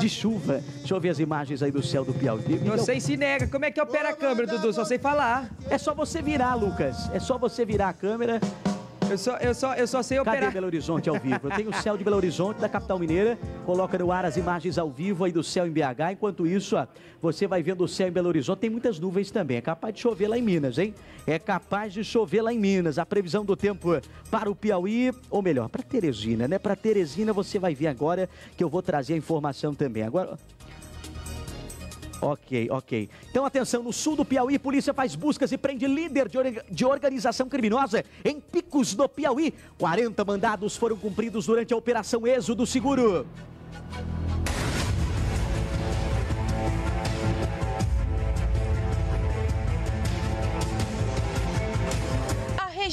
de chuva. Deixa eu ver as imagens aí do céu do Piauí. Não sei se nega, como é que opera a câmera, Dudu? Só sei falar. É só você virar, Lucas, é só você virar a câmera. Eu só sei operar. Cadê Belo Horizonte ao vivo? Eu tenho o céu de Belo Horizonte, da capital mineira. Coloca no ar as imagens ao vivo aí do céu em BH. Enquanto isso, ó, você vai vendo o céu em Belo Horizonte. Tem muitas nuvens também. É capaz de chover lá em Minas, hein? É capaz de chover lá em Minas. A previsão do tempo para o Piauí, ou melhor, para Teresina, né? Para Teresina você vai ver agora que eu vou trazer a informação também. Agora... Ok. Então, atenção, no sul do Piauí, polícia faz buscas e prende líder de organização criminosa em Picos do Piauí. 40 mandados foram cumpridos durante a Operação Êxodo Seguro.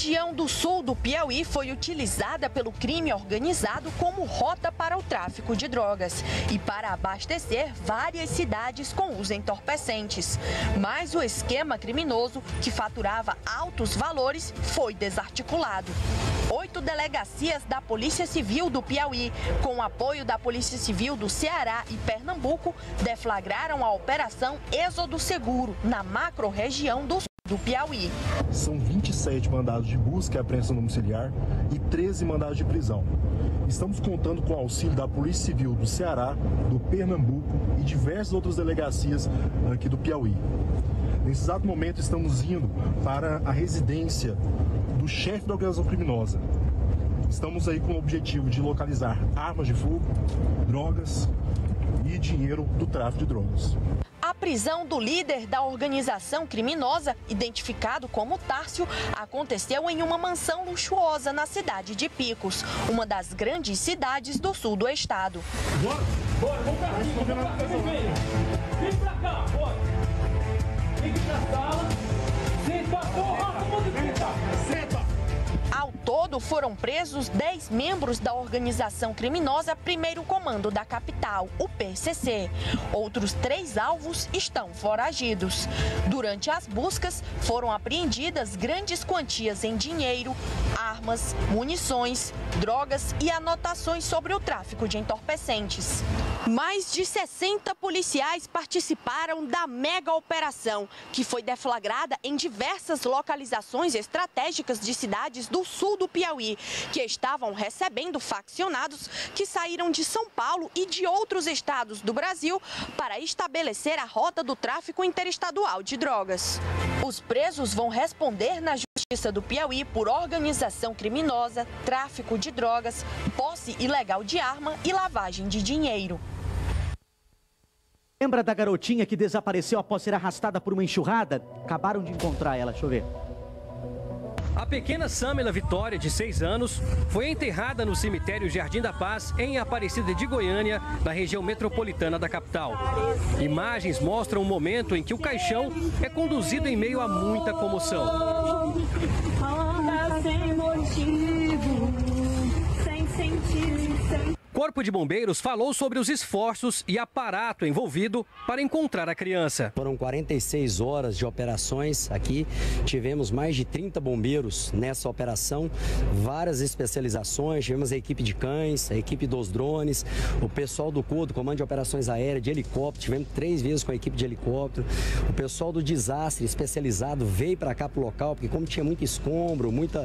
região do sul do Piauí foi utilizada pelo crime organizado como rota para o tráfico de drogas e para abastecer várias cidades com os entorpecentes. Mas o esquema criminoso, que faturava altos valores, foi desarticulado. 8 delegacias da Polícia Civil do Piauí, com apoio da Polícia Civil do Ceará e Pernambuco, deflagraram a Operação Êxodo Seguro na macro-região do sul do Piauí. São 27 mandados de busca e apreensão domiciliar e 13 mandados de prisão. Estamos contando com o auxílio da Polícia Civil do Ceará, do Pernambuco e diversas outras delegacias aqui do Piauí. Nesse exato momento estamos indo para a residência do chefe da organização criminosa. Estamos aí com o objetivo de localizar armas de fogo, drogas e dinheiro do tráfico de drogas. A prisão do líder da organização criminosa, identificado como Tárcio, aconteceu em uma mansão luxuosa na cidade de Picos, uma das grandes cidades do sul do estado. Bora, bora, vamos pra cima, vem pra cá, bora. Vem pra sala, senta, porra, todo mundo senta. Ao todo, foram presos 10 membros da organização criminosa Primeiro Comando da Capital, o PCC. Outros 3 alvos estão foragidos. Durante as buscas, foram apreendidas grandes quantias em dinheiro, armas, munições, drogas e anotações sobre o tráfico de entorpecentes. Mais de 60 policiais participaram da mega operação, que foi deflagrada em diversas localizações estratégicas de cidades do sul do Piauí, que estavam recebendo faccionados que saíram de São Paulo e de outros estados do Brasil para estabelecer a rota do tráfico interestadual de drogas. Os presos vão responder na Justiça do Piauí por organização criminosa, tráfico de drogas, posse ilegal de arma e lavagem de dinheiro. Lembra da garotinha que desapareceu após ser arrastada por uma enxurrada? Acabaram de encontrar ela, deixa eu ver. A pequena Sâmila Vitória, de 6 anos, foi enterrada no cemitério Jardim da Paz, em Aparecida de Goiânia, na região metropolitana da capital. Imagens mostram o momento em que o caixão é conduzido em meio a muita comoção. O Corpo de Bombeiros falou sobre os esforços e aparato envolvido para encontrar a criança. Foram 46 horas de operações aqui, tivemos mais de 30 bombeiros nessa operação, várias especializações, tivemos a equipe de cães, a equipe dos drones, o pessoal do COA, do Comando de Operações Aéreas, de helicóptero, tivemos 3 vezes com a equipe de helicóptero, o pessoal do desastre especializado veio para cá para o local, porque como tinha muito escombro, muito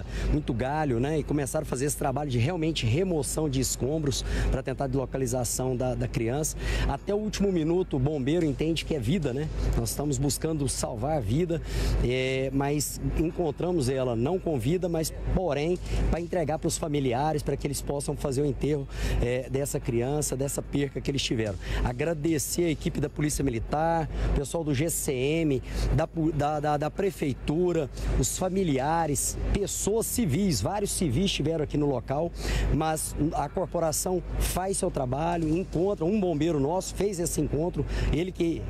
galho, né, e começaram a fazer esse trabalho de realmente remoção de escombros, para tentar a deslocalização da criança. Até o último minuto, o bombeiro entende que é vida, né? Nós estamos buscando salvar a vida, mas encontramos ela não com vida, mas porém para entregar para os familiares, para que eles possam fazer o enterro dessa criança, dessa perca que eles tiveram. Agradecer a equipe da Polícia Militar, o pessoal do GCM, da Prefeitura, os familiares, pessoas civis, vários civis estiveram aqui no local, mas a corporação faz seu trabalho, encontra um bombeiro nosso, fez esse encontro, ele que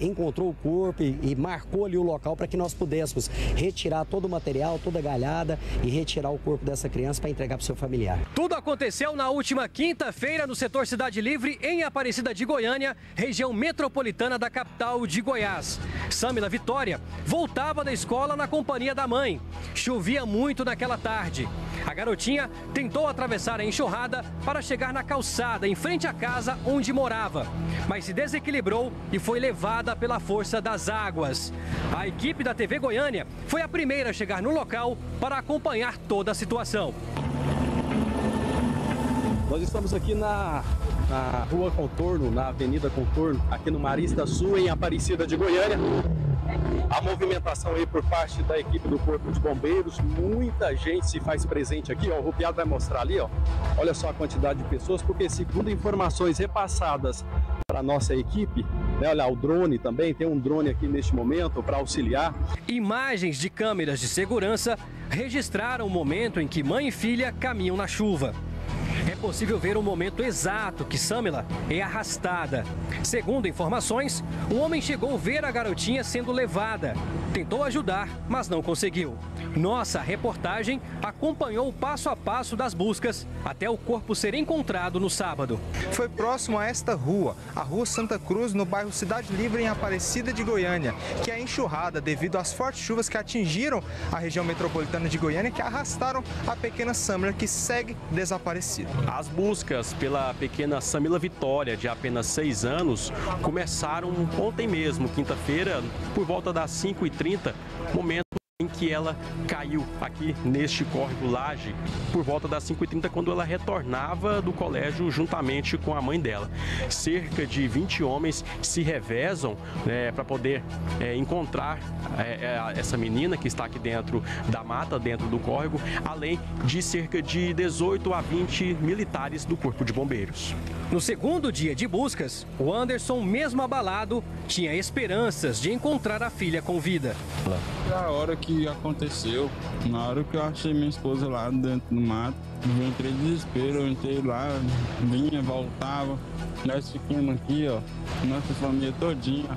encontrou o corpo e marcou ali o local para que nós pudéssemos retirar todo o material, toda a galhada e retirar o corpo dessa criança para entregar para o seu familiar. Tudo aconteceu na última quinta-feira no setor Cidade Livre, em Aparecida de Goiânia, região metropolitana da capital de Goiás. Sâmila Vitória voltava da escola na companhia da mãe. Chovia muito naquela tarde. A garotinha tentou atravessar a enxurrada para chegar na calçada, em frente à casa onde morava, mas se desequilibrou e foi levada pela força das águas. A equipe da TV Goiânia foi a primeira a chegar no local para acompanhar toda a situação. Nós estamos aqui na Rua Contorno, na Avenida Contorno, aqui no Marista Sul, em Aparecida de Goiânia. A movimentação aí por parte da equipe do Corpo de Bombeiros, muita gente se faz presente aqui, ó, o Rupiado vai mostrar ali, ó, olha só a quantidade de pessoas, porque segundo informações repassadas para a nossa equipe, né, olha, o drone também, tem um drone aqui neste momento para auxiliar. Imagens de câmeras de segurança registraram o momento em que mãe e filha caminham na chuva. É possível ver o momento exato que Sâmila é arrastada. Segundo informações, um homem chegou a ver a garotinha sendo levada. tentou ajudar, mas não conseguiu. Nossa reportagem acompanhou o passo a passo das buscas até o corpo ser encontrado no sábado. Foi próximo a esta rua, a Rua Santa Cruz, no bairro Cidade Livre, em Aparecida de Goiânia, que é enxurrada devido às fortes chuvas que atingiram a região metropolitana de Goiânia, que arrastaram a pequena Sâmila, que segue desaparecida. As buscas pela pequena Sâmila Vitória, de apenas 6 anos, começaram ontem mesmo, quinta-feira, por volta das 5h30, momento em que ela caiu aqui neste córrego Laje, por volta das 5h30, quando ela retornava do colégio juntamente com a mãe dela. Cerca de 20 homens se revezam para poder encontrar essa menina que está aqui dentro da mata, dentro do córrego, além de cerca de 18 a 20 militares do Corpo de Bombeiros. No segundo dia de buscas, o Anderson, mesmo abalado, tinha esperanças de encontrar a filha com vida. A hora que aconteceu, na hora que eu achei minha esposa lá dentro do mato, eu entrei em desespero, eu entrei lá, vinha, voltava, nós ficamos aqui, ó, nossa família todinha,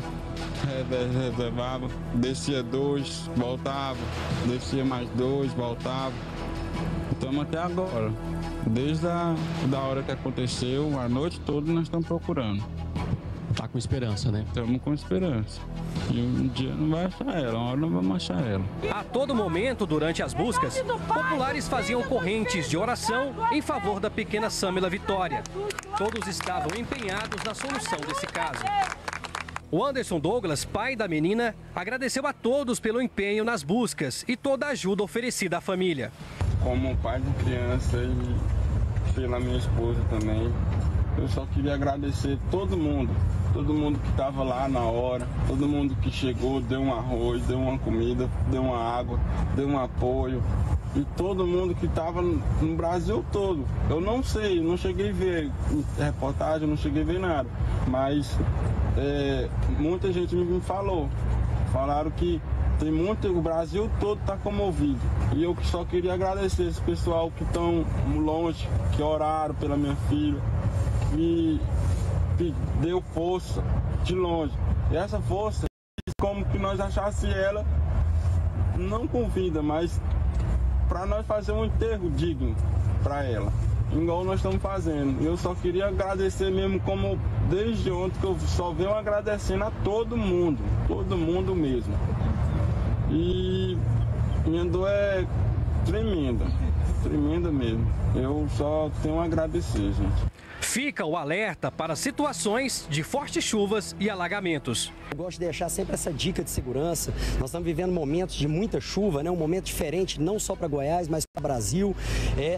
reservava, descia 2, voltava, descia mais 2, voltava. Estamos até agora. Desde a hora que aconteceu, a noite toda, nós estamos procurando. Tá com esperança, né? Estamos com esperança. E um dia não vai achar ela, uma hora não vamos achar ela. A todo momento, durante as buscas, populares faziam correntes de oração em favor da pequena Sâmila Vitória. Todos estavam empenhados na solução desse caso. O Anderson Douglas, pai da menina, agradeceu a todos pelo empenho nas buscas e toda a ajuda oferecida à família. Como pai de criança e pela minha esposa também, eu só queria agradecer todo mundo que estava lá na hora, todo mundo que chegou, deu um arroz, deu uma comida, deu uma água, deu um apoio, e todo mundo que estava no Brasil todo. Eu não sei, não cheguei a ver reportagem, não cheguei a ver nada, mas muita gente me falou, falaram que tem muito, o Brasil todo está comovido. E eu só queria agradecer esse pessoal que estão longe, que oraram pela minha filha, que deu força de longe. E essa força, como que nós achasse ela, não com vida, mas para nós fazer um enterro digno para ela, igual nós estamos fazendo. Eu só queria agradecer mesmo, como desde ontem, que eu só venho agradecendo a todo mundo mesmo. E minha dor é tremenda, tremenda mesmo. Eu só tenho a agradecer, gente. Fica o alerta para situações de fortes chuvas e alagamentos. Eu gosto de deixar sempre essa dica de segurança. Nós estamos vivendo momentos de muita chuva, né? Um momento diferente não só para Goiás, mas para o Brasil.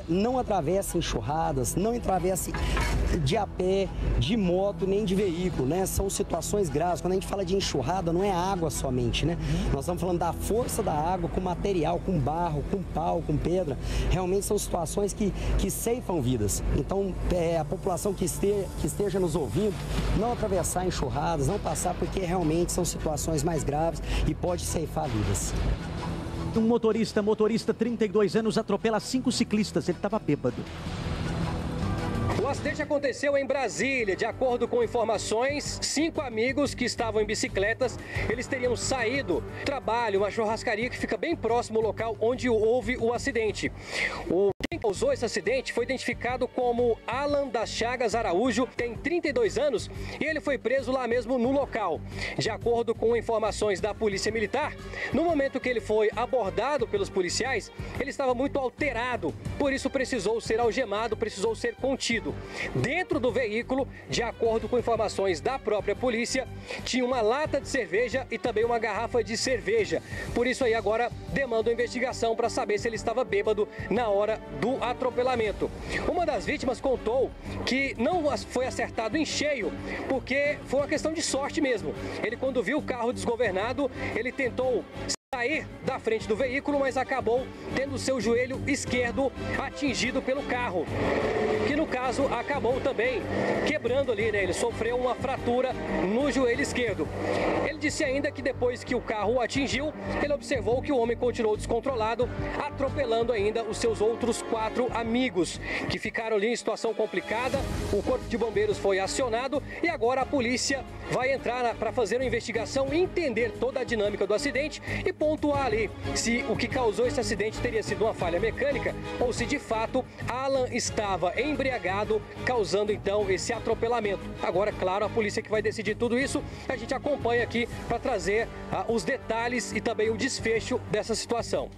Não atravesse enxurradas, não atravesse de a pé, de moto, nem de veículo, né? São situações graves. Quando a gente fala de enxurrada, não é água somente, né? Nós estamos falando da força da água com material, com barro, com pau, com pedra. Realmente são situações que ceifam vidas. Então, a população que esteja nos ouvindo, não atravessar enxurradas, não passar, porque realmente são situações mais graves e pode ceifar vidas. Um motorista, 32 anos, atropela 5 ciclistas. Ele estava bêbado. O acidente aconteceu em Brasília. De acordo com informações, 5 amigos que estavam em bicicletas, eles teriam saído do trabalho, uma churrascaria que fica bem próximo ao local onde houve o acidente. Quem causou esse acidente foi identificado como Alan das Chagas Araújo, tem 32 anos, e ele foi preso lá mesmo no local. De acordo com informações da Polícia Militar, no momento que ele foi abordado pelos policiais, ele estava muito alterado, por isso precisou ser algemado, precisou ser contido. Dentro do veículo, de acordo com informações da própria polícia, tinha uma lata de cerveja e também uma garrafa de cerveja. Por isso aí agora demanda uma investigação para saber se ele estava bêbado na hora do atropelamento. Uma das vítimas contou que não foi acertado em cheio, porque foi uma questão de sorte mesmo. Ele, quando viu o carro desgovernado, ele tentou sair da frente do veículo, mas acabou tendo seu joelho esquerdo atingido pelo carro, que no caso acabou também quebrando ali, né? Ele sofreu uma fratura no joelho esquerdo. Ele disse ainda que depois que o carro o atingiu, ele observou que o homem continuou descontrolado, atropelando ainda os seus outros 4 amigos, que ficaram ali em situação complicada. O corpo de bombeiros foi acionado e agora a polícia vai entrar para fazer uma investigação e entender toda a dinâmica do acidente e pontuar ali se o que causou esse acidente teria sido uma falha mecânica ou se de fato Alan estava embriagado, causando então esse atropelamento. Agora, claro, a polícia que vai decidir tudo isso, a gente acompanha aqui para trazer os detalhes e também o desfecho dessa situação.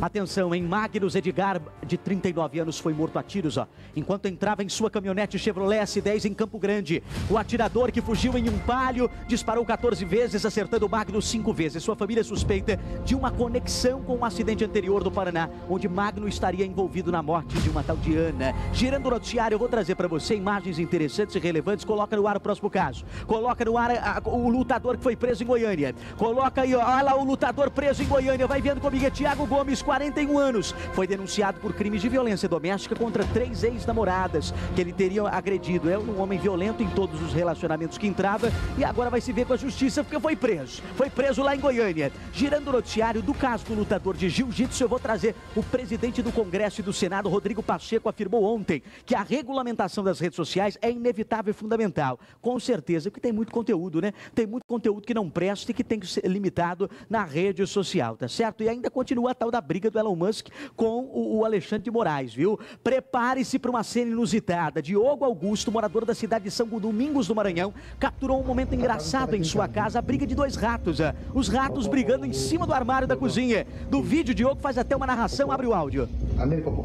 Atenção, em Magnus, Edgar, de 39 anos, foi morto a tiros, enquanto entrava em sua caminhonete Chevrolet S10 em Campo Grande. O atirador, que fugiu em um palio, disparou 14 vezes, acertando Magnus 5 vezes. Sua família suspeita de uma conexão com um acidente anterior do Paraná, onde Magnus estaria envolvido na morte de uma tal de Ana. Girando o noticiário, eu vou trazer para você imagens interessantes e relevantes. Coloca no ar o próximo caso. Coloca no ar o lutador que foi preso em Goiânia. Coloca aí, olha lá, o lutador preso em Goiânia. Vai vendo comigo, é Thiago Gomes, 41 anos, foi denunciado por crimes de violência doméstica contra 3 ex-namoradas que ele teria agredido. É um homem violento em todos os relacionamentos que entrava e agora vai se ver com a justiça porque foi preso. Foi preso lá em Goiânia. Girando o noticiário do caso do lutador de jiu-jitsu, eu vou trazer o presidente do Congresso e do Senado, Rodrigo Pacheco, afirmou ontem que a regulamentação das redes sociais é inevitável e fundamental. Com certeza, porque tem muito conteúdo, né? Tem muito conteúdo que não presta e que tem que ser limitado na rede social, tá certo? E ainda continua a tal da briga do Elon Musk com o Alexandre de Moraes, viu? Prepare-se para uma cena inusitada. Diogo Augusto, morador da cidade de São Domingos do Maranhão, capturou um momento engraçado em sua casa, a briga de 2 ratos. Os ratos brigando em cima do armário da cozinha. Do vídeo, Diogo faz até uma narração, abre o áudio. Tá pegando, Popô?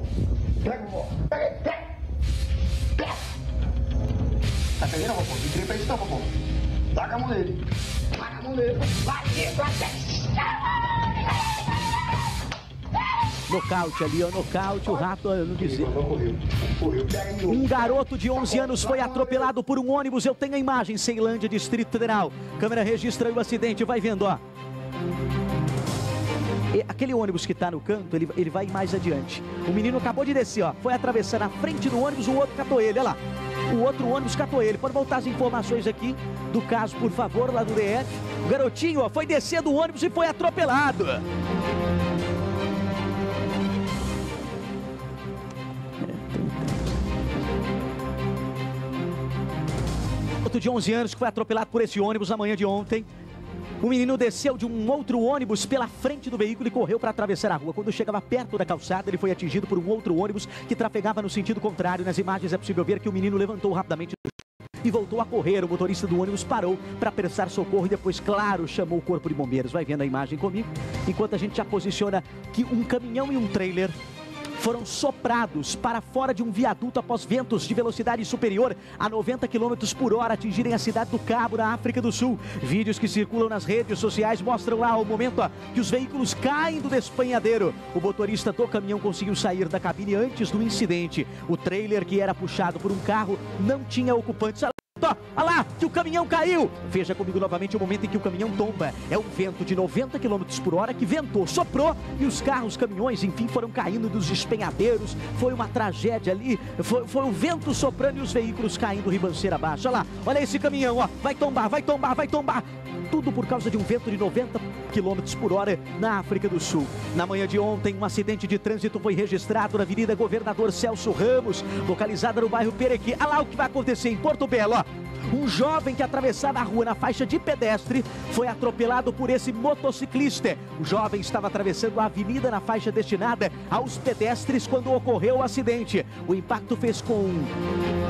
Entrei pra isso, tá, Popô? Taca a mão dele. Taca a mão dele. Nocaute ali, ó, nocaute, o rato, eu não dizia. Um garoto de 11 anos foi atropelado por um ônibus, eu tenho a imagem, Ceilândia, Distrito Federal. Câmera registra o acidente, vai vendo, ó. Aquele ônibus que está no canto, ele vai mais adiante. O menino acabou de descer, ó, foi atravessar na frente do ônibus, o outro catou ele, olha lá. O outro ônibus catou ele. Pode voltar as informações aqui do caso, por favor, lá do DF. O garotinho, ó, foi descer do ônibus e foi atropelado. De 11 anos que foi atropelado por esse ônibus na manhã de ontem. O menino desceu de um outro ônibus pela frente do veículo e correu para atravessar a rua. Quando chegava perto da calçada, ele foi atingido por um outro ônibus que trafegava no sentido contrário. Nas imagens é possível ver que o menino levantou rapidamente do chão e voltou a correr. O motorista do ônibus parou para prestar socorro e depois, claro, chamou o corpo de bombeiros. Vai vendo a imagem comigo, enquanto a gente já posiciona que um caminhão e um trailer foram soprados para fora de um viaduto após ventos de velocidade superior a 90 km por hora atingirem a cidade do Cabo, na África do Sul. Vídeos que circulam nas redes sociais mostram lá o momento, ó, que os veículos caem do despenhadeiro. O motorista do caminhão conseguiu sair da cabine antes do incidente. O trailer, que era puxado por um carro, não tinha ocupantes. Olha lá, que o caminhão caiu. Veja comigo novamente o momento em que o caminhão tomba. É um vento de 90 km por hora que ventou, soprou e os carros, caminhões, enfim, foram caindo dos despenhadeiros. Foi uma tragédia ali, foi o vento soprando e os veículos caindo ribanceira abaixo. Olha lá, olha esse caminhão, ó, vai tombar, vai tombar, vai tombar. Tudo por causa de um vento de 90 km por hora na África do Sul. Na manhã de ontem, um acidente de trânsito foi registrado na Avenida Governador Celso Ramos, localizada no bairro Perequi. Olha lá o que vai acontecer em Porto Belo, ó. Um jovem que atravessava a rua na faixa de pedestre foi atropelado por esse motociclista. O jovem estava atravessando a avenida na faixa destinada aos pedestres quando ocorreu o acidente. O impacto fez com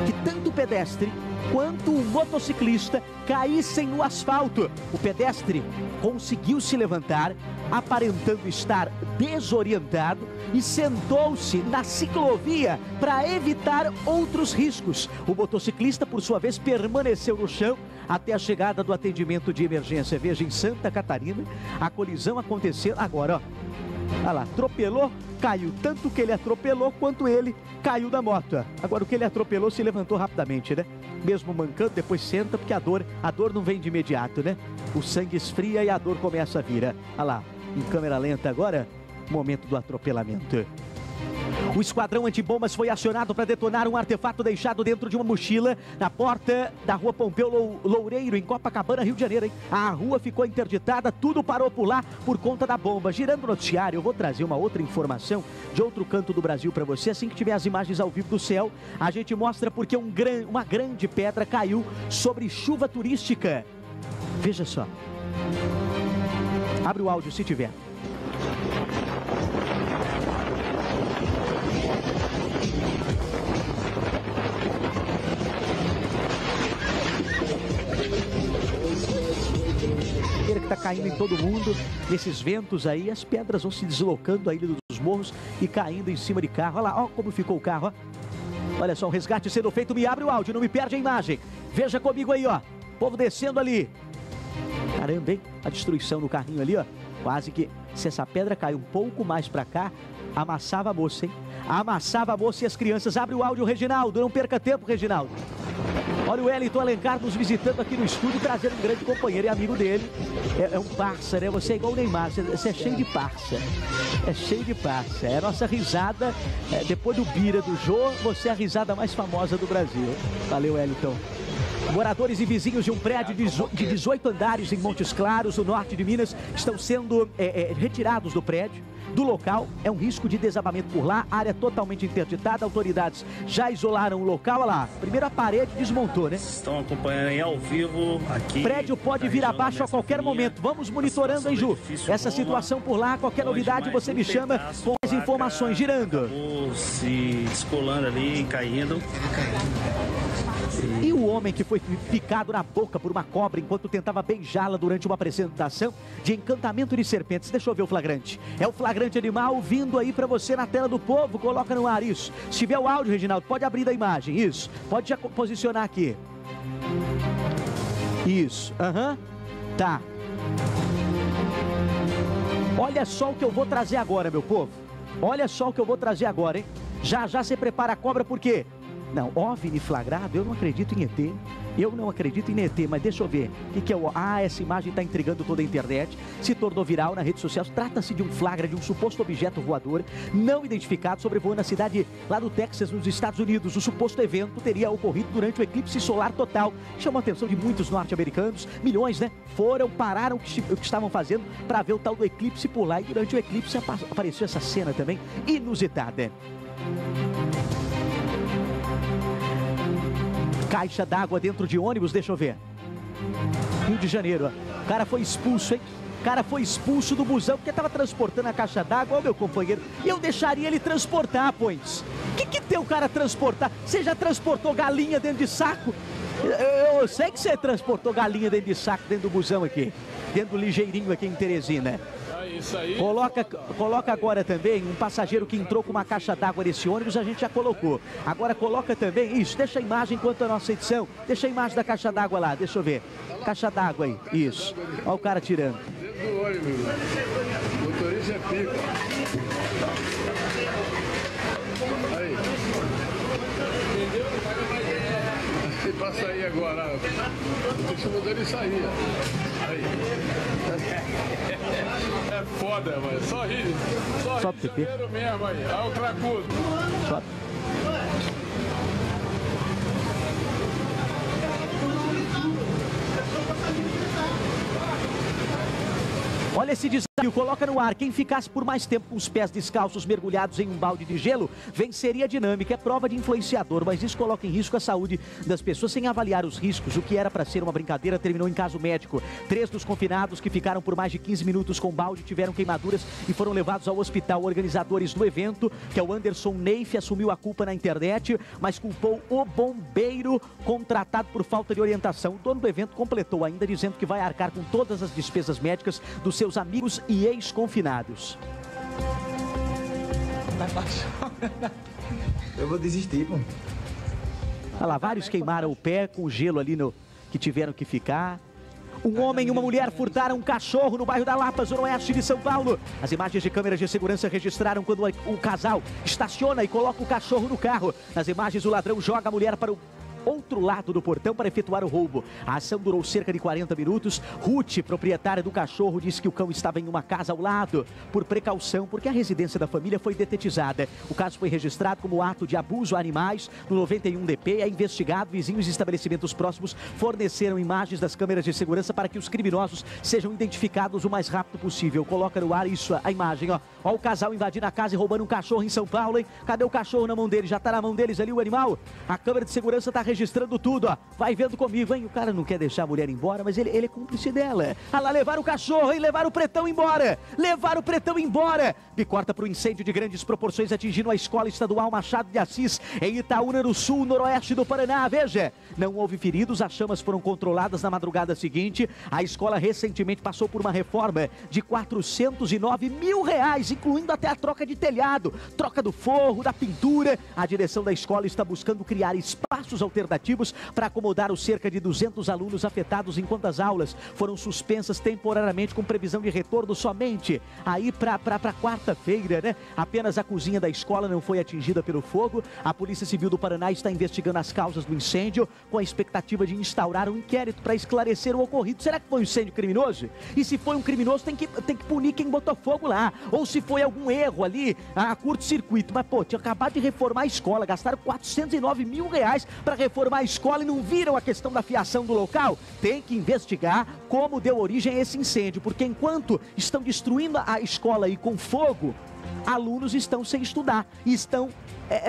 que tanto o pedestre quanto o motociclista caíssem no asfalto. O pedestre conseguiu se levantar, aparentando estar desorientado, e sentou-se na ciclovia para evitar outros riscos. O motociclista, por sua vez, permaneceu no chão até a chegada do atendimento de emergência. Veja, em Santa Catarina, a colisão aconteceu agora, ó. Olha lá, atropelou, caiu. Tanto que ele atropelou, quanto ele caiu da moto. Agora, o que ele atropelou se levantou rapidamente, né? Mesmo mancando, depois senta, porque a dor não vem de imediato, né? O sangue esfria e a dor começa a vir. Olha lá, Em câmera lenta agora, momento do atropelamento. O esquadrão antibombas foi acionado para detonar um artefato deixado dentro de uma mochila na porta da rua Pompeu Loureiro, em Copacabana, Rio de Janeiro. Hein? A rua ficou interditada, tudo parou por lá por conta da bomba. Girando o noticiário, eu vou trazer uma outra informação de outro canto do Brasil para você. Assim que tiver as imagens ao vivo do céu, a gente mostra porque uma grande pedra caiu sobre chuva turística. Veja só. Abre o áudio se tiver. Está caindo em todo mundo, nesses ventos aí, as pedras vão se deslocando aí dos morros e caindo em cima de carro. Olha lá, ó como ficou o carro, ó. Olha só, o resgate sendo feito, me abre o áudio, não me perde a imagem. Veja comigo aí, ó, o povo descendo ali. Caramba, hein? A destruição no carrinho ali, ó. Quase que, se essa pedra cair um pouco mais pra cá, amassava a moça, hein? Amassava a moça e as crianças. Abre o áudio, Reginaldo, não perca tempo, Reginaldo. Olha o Wellington Alencar nos visitando aqui no estúdio, trazendo um grande companheiro e amigo dele. É um parça, né? Você é igual o Neymar, você é cheio de parça. É cheio de parça. É a nossa risada, depois do Bira, do Jô, você é a risada mais famosa do Brasil. Valeu, Wellington. Moradores e vizinhos de um prédio de 18 andares em Montes Claros, no norte de Minas, estão sendo retirados do prédio. Do local, é um risco de desabamento por lá, área totalmente interditada, autoridades já isolaram o local, olha lá, primeiro a parede desmontou, né? Estão acompanhando aí ao vivo, aqui. Prédio pode vir abaixo a qualquer momento, vamos monitorando, hein, Ju? Essa situação por lá, qualquer novidade você me chama com as informações, girando. Se descolando ali, caindo. E o homem que foi picado na boca por uma cobra enquanto tentava beijá-la durante uma apresentação de encantamento de serpentes. Deixa eu ver o flagrante. É o flagrante animal vindo aí pra você na tela do povo. Coloca no ar isso. Se tiver o áudio, Reginaldo, pode abrir da imagem. Isso. Pode já posicionar aqui. Isso. Aham. Uhum. Tá. Olha só o que eu vou trazer agora, meu povo. Olha só o que eu vou trazer agora, hein? Já já você prepara a cobra por quê? Não, OVNI flagrado, eu não acredito em ET, mas deixa eu ver, o que é o... Ah, essa imagem está intrigando toda a internet, se tornou viral na rede social, trata-se de um flagra de um suposto objeto voador não identificado sobrevoando a cidade lá do Texas, nos Estados Unidos. O suposto evento teria ocorrido durante o eclipse solar total, chamou a atenção de muitos norte-americanos, milhões, né? Foram, pararam o que estavam fazendo para ver o tal do eclipse por lá e durante o eclipse apareceu essa cena também inusitada. Caixa d'água dentro de ônibus, deixa eu ver. Rio de Janeiro, ó. O cara foi expulso, hein? O cara foi expulso do busão porque estava transportando a caixa d'água, ó, meu companheiro. E eu deixaria ele transportar, pois. Que tem o cara transportar? Você já transportou galinha dentro de saco? Eu sei que você transportou galinha dentro de saco, dentro do busão aqui. Dentro do ligeirinho aqui em Teresina. Coloca agora também um passageiro que entrou com uma caixa d'água nesse ônibus, a gente já colocou. Agora coloca também, isso, deixa a imagem enquanto a nossa edição, deixa a imagem da caixa d'água lá, deixa eu ver. Caixa d'água aí, isso. Olha o cara tirando. Dentro do ônibus, motorista é pica. Aí. Entendeu? Você passa aí agora, o motorista saía. Aí. É foda, mano. Só ri primeiro mesmo aí. Olha o cracudo. Sobe. Olha esse desafio, coloca no ar. Quem ficasse por mais tempo com os pés descalços mergulhados em um balde de gelo, venceria a dinâmica. É prova de influenciador, mas isso coloca em risco a saúde das pessoas sem avaliar os riscos. O que era para ser uma brincadeira terminou em caso médico. 3 dos confinados que ficaram por mais de 15 minutos com balde tiveram queimaduras e foram levados ao hospital. Organizadores do evento, que é o Anderson Neif, assumiu a culpa na internet, mas culpou o bombeiro contratado por falta de orientação. O dono do evento completou ainda, dizendo que vai arcar com todas as despesas médicas do seu seus amigos e ex-confinados. Eu vou desistir, pô. Olha lá, vários queimaram o pé com gelo ali no que tiveram que ficar. Um homem e uma mulher furtaram um cachorro no bairro da Lapa, Zona Oeste de São Paulo. As imagens de câmeras de segurança registraram quando o casal estaciona e coloca o cachorro no carro. Nas imagens, o ladrão joga a mulher para o outro lado do portão para efetuar o roubo. A ação durou cerca de 40 minutos. Ruth, proprietária do cachorro, disse que o cão estava em uma casa ao lado por precaução, porque a residência da família foi detetizada. O caso foi registrado como ato de abuso a animais no 91 DP. É investigado. Vizinhos e estabelecimentos próximos forneceram imagens das câmeras de segurança para que os criminosos sejam identificados o mais rápido possível. Coloca no ar isso, a imagem, ó. Ó, o casal invadindo a casa e roubando um cachorro em São Paulo, hein? Cadê o cachorro na mão dele? Já tá na mão deles ali o animal? A câmera de segurança tá registrando tudo, ó. Vai vendo comigo, hein? O cara não quer deixar a mulher embora, mas ele é cúmplice dela. Ah lá, levaram o cachorro, hein? Levaram o pretão embora! Levaram o pretão embora! Bicorta pro incêndio de grandes proporções atingindo a Escola Estadual Machado de Assis, em Itaúna, no sul, noroeste do Paraná. Veja, não houve feridos, as chamas foram controladas na madrugada seguinte. A escola recentemente passou por uma reforma de R$409 mil, incluindo até a troca de telhado, troca do forro, da pintura. A direção da escola está buscando criar espaços alternativos para acomodar os cerca de 200 alunos afetados enquanto as aulas foram suspensas temporariamente com previsão de retorno somente aí para quarta-feira, né? Apenas a cozinha da escola não foi atingida pelo fogo. A Polícia Civil do Paraná está investigando as causas do incêndio com a expectativa de instaurar um inquérito para esclarecer o ocorrido. Será que foi um incêndio criminoso? E se foi um criminoso, tem que punir quem botou fogo lá. Ou se foi algum erro ali, a curto-circuito. Mas, pô, tinha acabado de reformar a escola, gastaram R$409 mil para reformar a escola e não viram a questão da fiação do local? Tem que investigar como deu origem a esse incêndio, porque enquanto estão destruindo a escola aí com fogo, alunos estão sem estudar e estão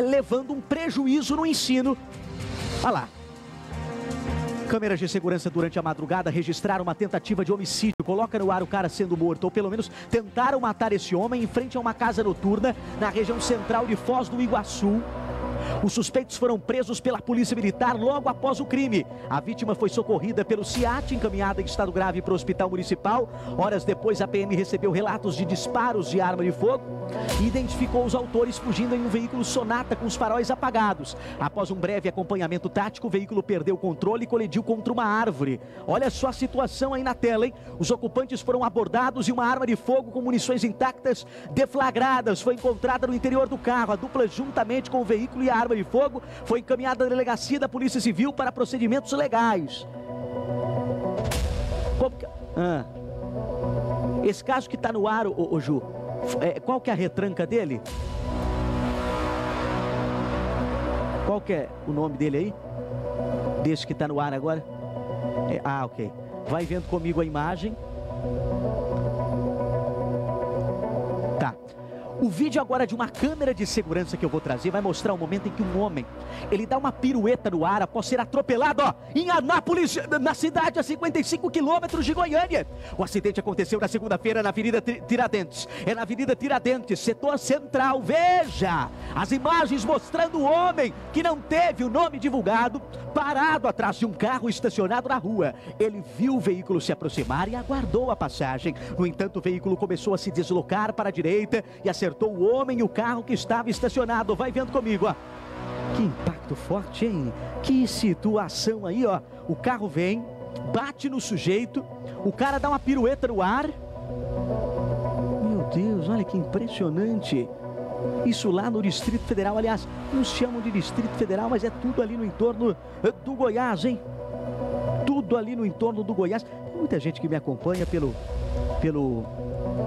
levando um prejuízo no ensino. Olha lá. Câmeras de segurança durante a madrugada registraram uma tentativa de homicídio. Coloca no ar o cara sendo morto, ou pelo menos tentaram matar esse homem em frente a uma casa noturna na região central de Foz do Iguaçu. Os suspeitos foram presos pela Polícia Militar logo após o crime. A vítima foi socorrida pelo SIAT, encaminhada em estado grave para o Hospital Municipal. Horas depois, a PM recebeu relatos de disparos de arma de fogo e identificou os autores fugindo em um veículo Sonata com os faróis apagados. Após um breve acompanhamento tático, o veículo perdeu o controle e colidiu contra uma árvore. Olha só a situação aí na tela, hein? Os ocupantes foram abordados e uma arma de fogo com munições intactas deflagradas foi encontrada no interior do carro. A dupla, juntamente com o veículo e a arma de fogo, foi encaminhada à delegacia da Polícia Civil para procedimentos legais. Esse caso que está no ar, ô Ju, qual que é a retranca dele? Qual que é o nome dele aí? Desse que está no ar agora? Ok. Vai vendo comigo a imagem. Tá. O vídeo agora de uma câmera de segurança que eu vou trazer vai mostrar o momento em que um homem, ele dá uma pirueta no ar após ser atropelado, ó, em Anápolis, na cidade, a 55 quilômetros de Goiânia. O acidente aconteceu na segunda-feira na Avenida Tiradentes. É na Avenida Tiradentes, setor central. Veja as imagens mostrando o homem, que não teve o nome divulgado, parado atrás de um carro estacionado na rua. Ele viu o veículo se aproximar e aguardou a passagem. No entanto, o veículo começou a se deslocar para a direita e a acertou o homem e o carro que estava estacionado. Vai vendo comigo, ó. Que impacto forte, hein? Que situação aí, ó. O carro vem, bate no sujeito, o cara dá uma pirueta no ar. Meu Deus, olha que impressionante. Isso lá no Distrito Federal, aliás, não chamam de Distrito Federal, mas é tudo ali no entorno do Goiás, hein? Tudo ali no entorno do Goiás. Tem muita gente que me acompanha pelo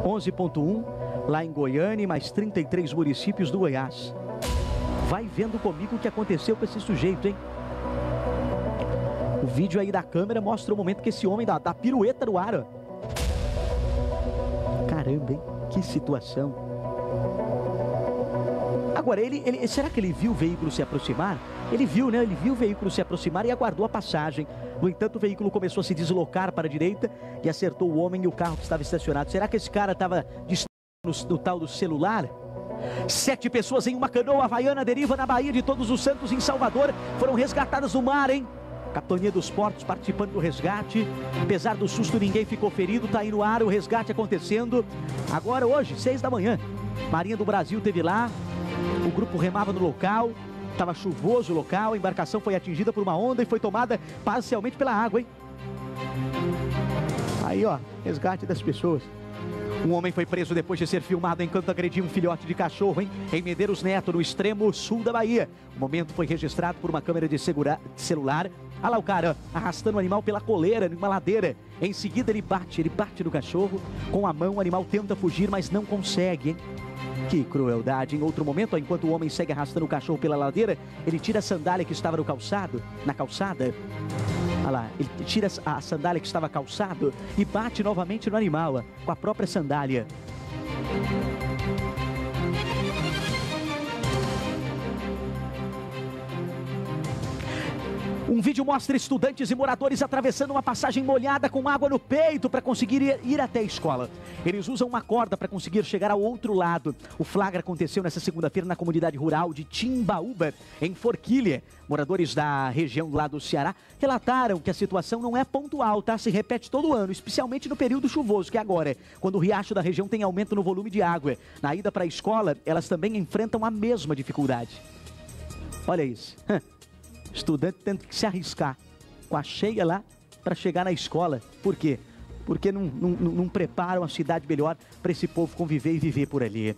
11.1, lá em Goiânia, e mais 33 municípios do Goiás. Vai vendo comigo o que aconteceu com esse sujeito, hein? O vídeo aí da câmera mostra o momento que esse homem dá pirueta no ar, ó. Caramba, hein? Que situação. Agora, ele será que ele viu o veículo se aproximar? Ele viu, né? Ele viu o veículo se aproximar e aguardou a passagem. No entanto, o veículo começou a se deslocar para a direita e acertou o homem e o carro que estava estacionado. Será que esse cara estava no tal do celular? 7 pessoas em uma canoa havaiana deriva na Baía de Todos os Santos, em Salvador, foram resgatadas do mar, hein? Capitania dos Portos participando do resgate. Apesar do susto, ninguém ficou ferido. Tá aí no ar o resgate acontecendo. Agora, hoje, 6 da manhã, Marinha do Brasil esteve lá. O grupo remava no local. Estava chuvoso o local, a embarcação foi atingida por uma onda e foi tomada parcialmente pela água, hein? Aí, ó, resgate das pessoas. Um homem foi preso depois de ser filmado enquanto agredia um filhote de cachorro em Medeiros Neto, no extremo sul da Bahia. O momento foi registrado por uma câmera de celular. Olha lá o cara arrastando o animal pela coleira numa ladeira. Em seguida ele bate no cachorro. Com a mão o animal tenta fugir, mas não consegue, hein? Que crueldade. Em outro momento, enquanto o homem segue arrastando o cachorro pela ladeira, ele tira a sandália que estava no calçado, na calçada. Olha lá, ele tira a sandália que estava calçado e bate novamente no animal, ó, com a própria sandália. Um vídeo mostra estudantes e moradores atravessando uma passagem molhada com água no peito para conseguir ir até a escola. Eles usam uma corda para conseguir chegar ao outro lado. O flagra aconteceu nesta segunda-feira na comunidade rural de Timbaúba, em Forquilha. Moradores da região lá do Ceará relataram que a situação não é pontual, tá? Se repete todo ano, especialmente no período chuvoso, que é agora, quando o riacho da região tem aumento no volume de água. Na ida para a escola, elas também enfrentam a mesma dificuldade. Olha isso. Estudante tendo que se arriscar com a cheia lá para chegar na escola. Por quê? Porque não preparam a cidade melhor para esse povo conviver e viver por ali.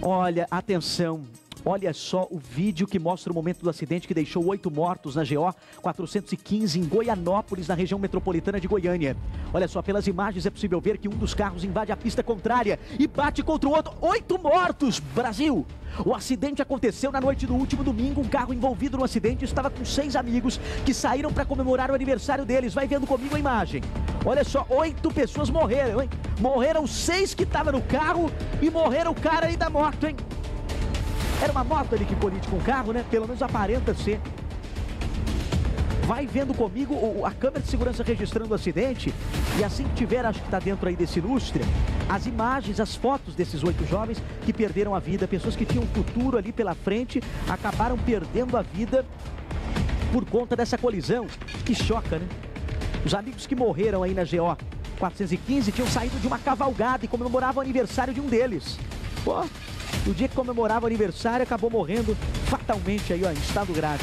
Olha, atenção. Olha só o vídeo que mostra o momento do acidente que deixou 8 mortos na GO 415 em Goianópolis, na região metropolitana de Goiânia. Olha só, pelas imagens é possível ver que um dos carros invade a pista contrária e bate contra o outro. 8 mortos, Brasil! O acidente aconteceu na noite do último domingo. Um carro envolvido no acidente estava com 6 amigos que saíram para comemorar o aniversário deles. Vai vendo comigo a imagem. Olha só, 8 pessoas morreram, hein? Morreram 6 que estavam no carro e morreram o cara aí da moto, hein? Era uma moto ali que colide com o carro, né? Pelo menos aparenta ser. Vai vendo comigo a câmera de segurança registrando o acidente. E assim que tiver, acho que está dentro aí desse lustre, as imagens, as fotos desses 8 jovens que perderam a vida. Pessoas que tinham futuro ali pela frente, acabaram perdendo a vida por conta dessa colisão. Que choca, né? Os amigos que morreram aí na GO 415 tinham saído de uma cavalgada e comemoravam o aniversário de um deles. Pô... No dia que comemorava o aniversário, acabou morrendo fatalmente aí, ó, em estado grave.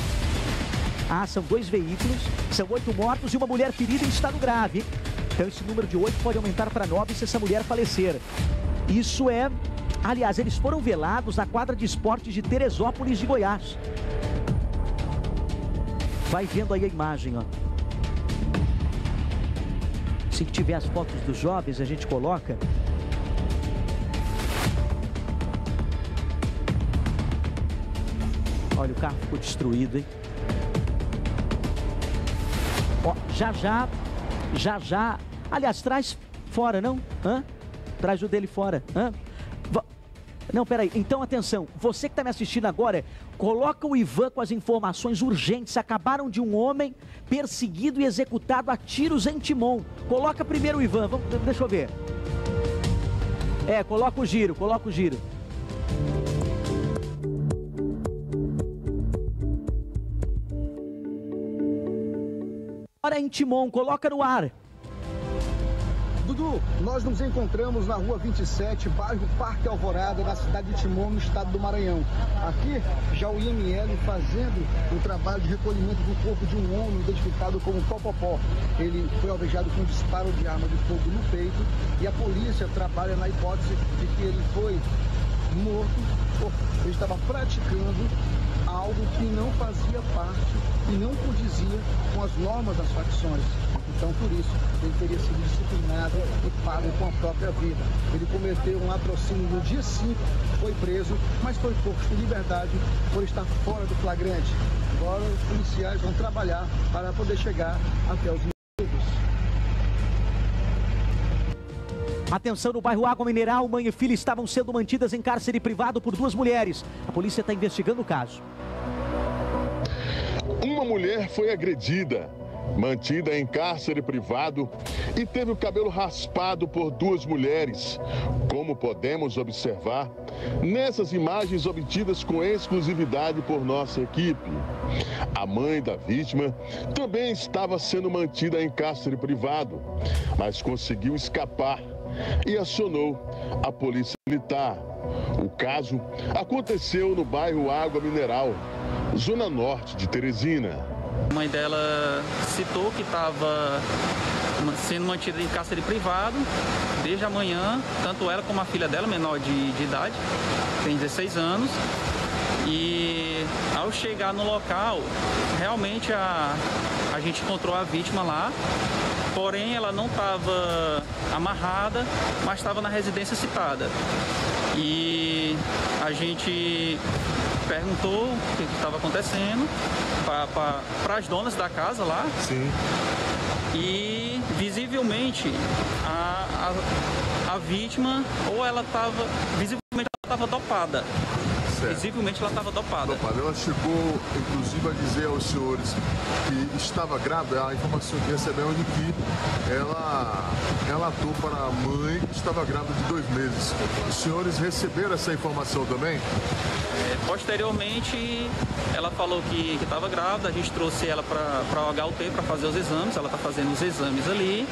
Ah, são 2 veículos, são 8 mortos e uma mulher ferida em estado grave. Então esse número de 8 pode aumentar para 9 se essa mulher falecer. Isso é... Aliás, eles foram velados na quadra de esportes de Teresópolis de Goiás. Vai vendo aí a imagem, ó. Se tiver as fotos dos jovens, a gente coloca... Olha, o carro ficou destruído, hein? Ó, já. Aliás, traz fora, não? Hã? Traz o dele fora. Hã? Não, peraí. Então, atenção. Você que está me assistindo agora, coloca o Ivan com as informações urgentes. Acabaram de um homem perseguido e executado a tiros em Timon. Coloca primeiro o Ivan. Vamos, deixa eu ver. É, coloca o giro, coloca o giro. Agora em Timon, coloca no ar. Dudu, nós nos encontramos na rua 27, bairro Parque Alvorada, na cidade de Timon, no estado do Maranhão. Aqui, já o IML fazendo o trabalho de recolhimento do corpo de um homem identificado como Popopó. Ele foi alvejado com um disparo de arma de fogo no peito e a polícia trabalha na hipótese de que ele foi morto, ele estava praticando... algo que não fazia parte e não condizia com as normas das facções. Então, por isso, ele teria sido disciplinado e pago com a própria vida. Ele cometeu um latrocínio no dia 5, foi preso, mas foi posto em liberdade por estar fora do flagrante. Agora, os policiais vão trabalhar para poder chegar até os... Atenção, no bairro Água Mineral, mãe e filha estavam sendo mantidas em cárcere privado por 2 mulheres. A polícia está investigando o caso. Uma mulher foi agredida, mantida em cárcere privado e teve o cabelo raspado por 2 mulheres. Como podemos observar nessas imagens obtidas com exclusividade por nossa equipe. A mãe da vítima também estava sendo mantida em cárcere privado, mas conseguiu escapar e acionou a polícia militar. O caso aconteceu no bairro Água Mineral, zona norte de Teresina. A mãe dela citou que estava sendo mantida em cárcere privado desde amanhã, tanto ela como a filha dela, menor de idade, tem 16 anos. E ao chegar no local, realmente a gente encontrou a vítima lá, porém ela não estava amarrada, mas estava na residência citada. E a gente perguntou o que estava acontecendo para as donas da casa lá. Sim. E visivelmente a vítima, ou ela estava, visivelmente ela estava dopada. Certo. Visivelmente ela estava dopada. Ela chegou, inclusive, a dizer aos senhores que estava grávida. A informação que recebemos de que ela relatou para a mãe que estava grávida de 2 meses. Os senhores receberam essa informação também? Posteriormente, ela falou que estava grávida. A gente trouxe ela para o HUT para fazer os exames. Ela está fazendo os exames ali.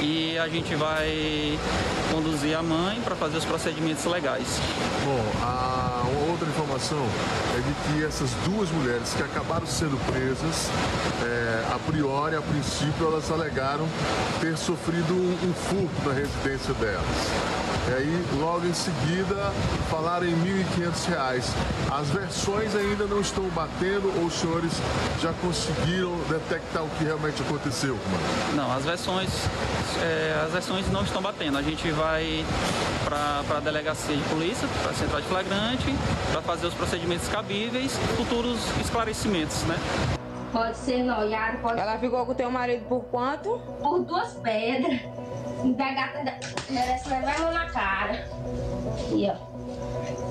E a gente vai conduzir a mãe para fazer os procedimentos legais. Bom, uma outra informação é de que essas 2 mulheres que acabaram sendo presas, a priori, a princípio, elas alegaram ter sofrido um furto na residência delas. E aí, logo em seguida, falaram em R$ 1.500. As versões ainda não estão batendo ou os senhores já conseguiram detectar o que realmente aconteceu? Não, as versões não estão batendo. A gente vai para a delegacia de polícia, para a central de flagrante, para fazer os procedimentos cabíveis, futuros esclarecimentos, né? Pode ser noiado, pode... Ela ficou com o teu marido por quanto? Por 2 pedras. Da gata merece levar a mão na cara. E ó.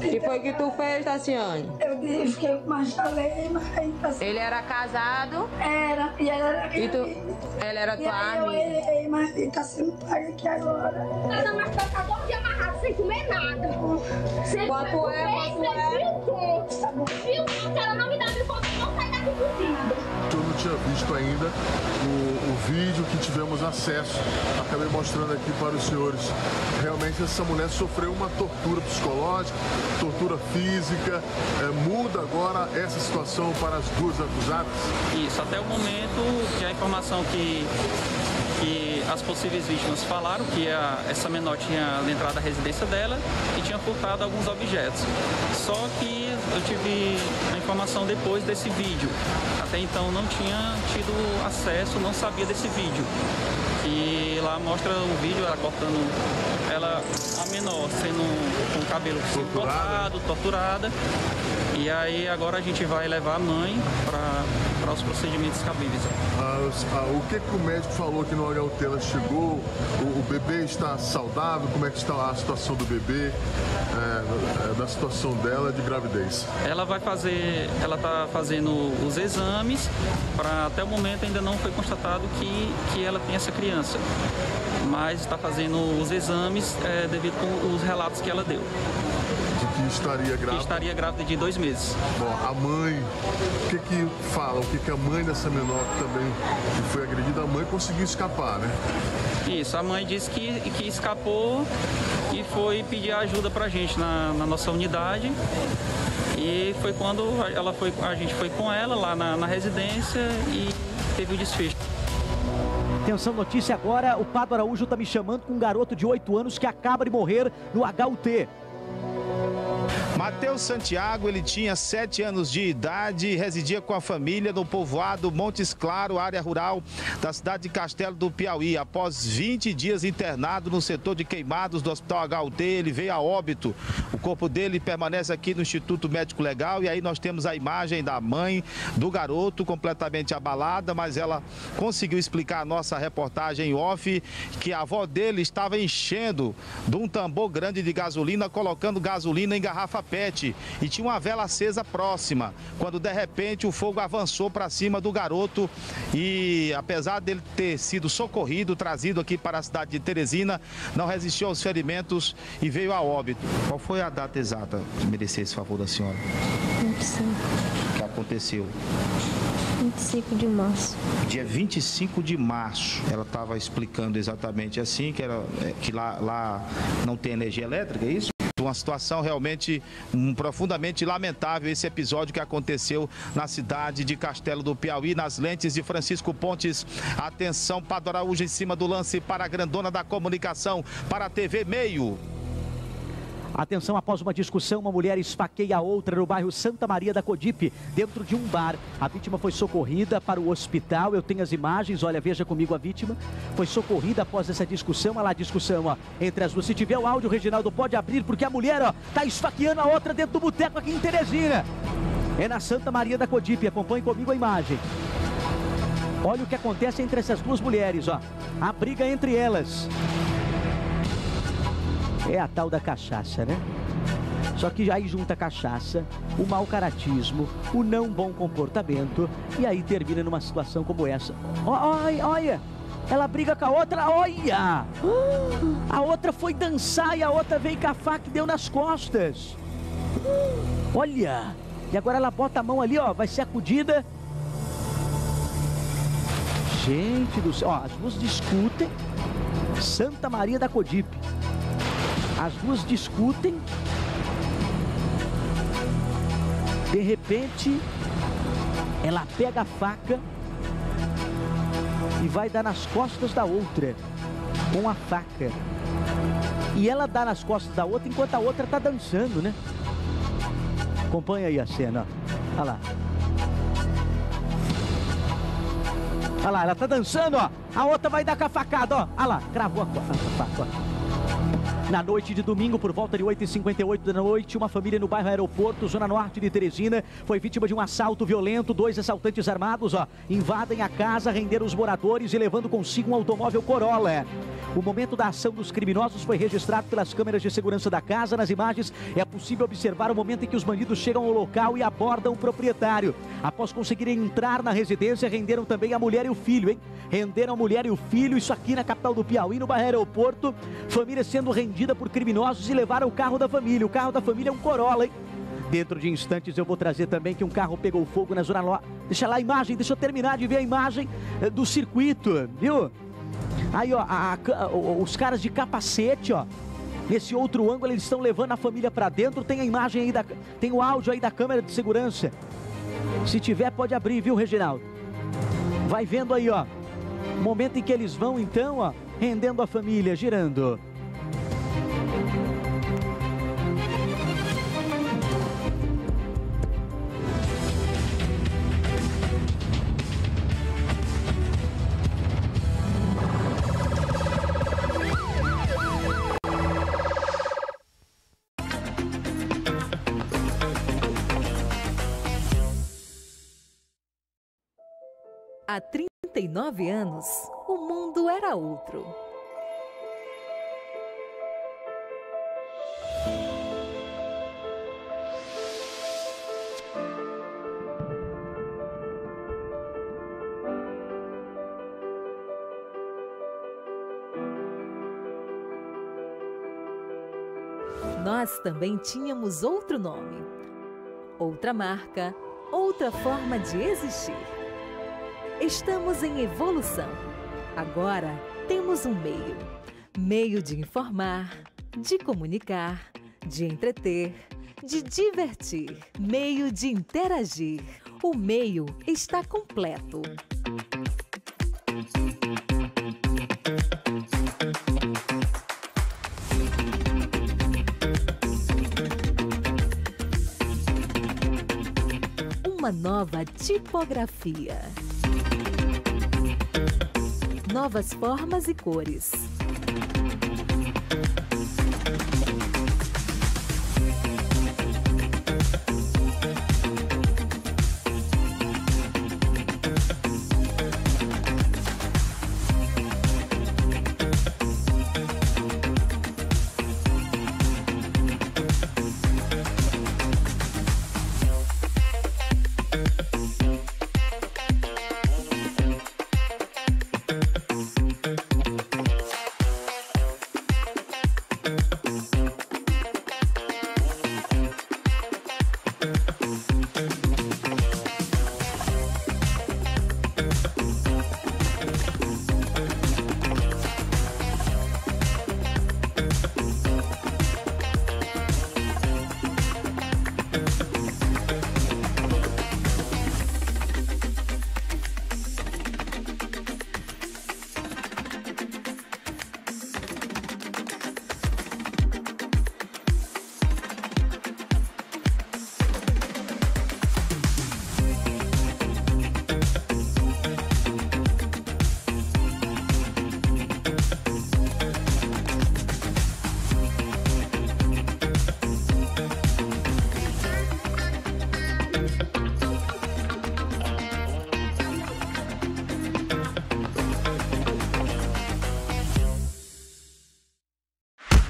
E foi que tu fez, Tassiane? Eu fiquei com machalei, mas... Ele era casado? Era, e ela era... E tu... Ela era tua amiga? Eu errei, mas ele tá sendo pago aqui agora. Essa mas tá 12 amarrada sem comer nada. Quanto é? Mil contos, ela não me dá 1.000 contos, não sai daqui por cima. Eu não tinha visto ainda o vídeo que tivemos acesso. Acabei mostrando aqui para os senhores. Realmente essa mulher sofreu uma tortura psicológica, tortura física. Muda agora essa situação para as 2 acusadas? Isso, até o momento que a informação que as possíveis vítimas falaram, que essa menor tinha entrado na residência dela e tinha furtado alguns objetos. Só que eu tive a informação depois desse vídeo. Até então não tinha tido acesso, não sabia desse vídeo. E lá mostra um vídeo, ela cortando, ela, a menor, sendo com o cabelo cortado, torturada. E aí agora a gente vai levar a mãe para os procedimentos cabíveis. O que o médico falou que no HUT ela chegou? O bebê está saudável? Como é que está a situação do bebê, da situação dela de gravidez? Ela vai fazer, ela está fazendo os exames, para até o momento ainda não foi constatado que ela tem essa criança. Mas está fazendo os exames devido com os relatos que ela deu. Que estaria grávida? De 2 meses. Bom, a mãe, o que fala? O que a mãe dessa menor também que foi agredida, a mãe conseguiu escapar, né? Isso, a mãe disse que escapou e foi pedir ajuda pra gente na nossa unidade. E foi quando a gente foi com ela lá na residência e teve o desfecho. Atenção, notícia agora, o Pado Araújo tá me chamando com um garoto de 8 anos que acaba de morrer no HUT. Matheus Santiago, ele tinha 7 anos de idade e residia com a família no povoado Montes Claro, área rural da cidade de Castelo do Piauí. Após 20 dias internado no setor de queimados do Hospital HUT, ele veio a óbito. O corpo dele permanece aqui no Instituto Médico Legal e aí nós temos a imagem da mãe do garoto completamente abalada, mas ela conseguiu explicar a nossa reportagem off que a avó dele estava enchendo de um tambor grande de gasolina, colocando gasolina em garrafa pet e tinha uma vela acesa próxima, quando de repente o fogo avançou para cima do garoto e apesar dele ter sido socorrido, trazido aqui para a cidade de Teresina, não resistiu aos ferimentos e veio a óbito. Qual foi a data exata de merecer esse favor da senhora? O que aconteceu? 25 de março. Dia 25 de março. Ela estava explicando exatamente assim, que lá não tem energia elétrica, é isso? Uma situação realmente profundamente lamentável, esse episódio que aconteceu na cidade de Castelo do Piauí, nas lentes de Francisco Pontes. Atenção, Padua Araújo em cima do lance para a grandona da comunicação, para a TV Meio. Atenção, após uma discussão, uma mulher esfaqueia a outra no bairro Santa Maria da Codipe, dentro de um bar. A vítima foi socorrida para o hospital, eu tenho as imagens, olha, veja comigo a vítima. Foi socorrida após essa discussão, olha lá a discussão, ó, entre as duas. Se tiver o áudio, Reginaldo, pode abrir, porque a mulher, ó, tá esfaqueando a outra dentro do boteco aqui em Teresina. É na Santa Maria da Codipe, acompanhe comigo a imagem. Olha o que acontece entre essas duas mulheres, ó, a briga entre elas. É a tal da cachaça, né? Só que aí junta a cachaça, o mau caratismo, o não bom comportamento, e aí termina numa situação como essa. Olha, olha, ela briga com a outra, olha! A outra foi dançar e a outra veio com a faca e deu nas costas. Olha! E agora ela bota a mão ali, ó, vai ser acudida. Gente do céu, ó, as duas discutem. Santa Maria da Codipe. As duas discutem, de repente, ela pega a faca e vai dar nas costas da outra, com a faca. E ela dá nas costas da outra enquanto a outra tá dançando, né? Acompanha aí a cena, ó. Olha lá. Olha lá, ela tá dançando, ó. A outra vai dar com a facada, ó. Olha lá, cravou a faca, ó. Na noite de domingo, por volta de 8h58 da noite, uma família no bairro Aeroporto, zona norte de Teresina, foi vítima de um assalto violento. Dois assaltantes armados, ó, invadem a casa, renderam os moradores e levando consigo um automóvel Corolla. O momento da ação dos criminosos foi registrado pelas câmeras de segurança da casa. Nas imagens é possível observar o momento em que os bandidos chegam ao local e abordam o proprietário. Após conseguirem entrar na residência, renderam também a mulher e o filho, hein? Renderam a mulher e o filho, isso aqui na capital do Piauí, no bairro Aeroporto. Família sendo rendida por criminosos e levaram o carro da família. O carro da família é um Corolla, hein? Dentro de instantes eu vou trazer também que um carro pegou fogo na zona norte. Deixa lá a imagem, deixa eu terminar de ver a imagem do circuito, viu? Aí, ó, os caras de capacete, ó, nesse outro ângulo eles estão levando a família pra dentro. Tem a imagem aí, tem o áudio aí da câmera de segurança. Se tiver, pode abrir, viu, Reginaldo? Vai vendo aí, ó, momento em que eles vão, então, ó, rendendo a família, girando. Há 39 anos, o mundo era outro. Nós também tínhamos outro nome, outra marca, outra forma de existir. Estamos em evolução. Agora temos um meio. Meio de informar, de comunicar, de entreter, de divertir. Meio de interagir. O meio está completo. Uma nova tipografia. Novas formas e cores.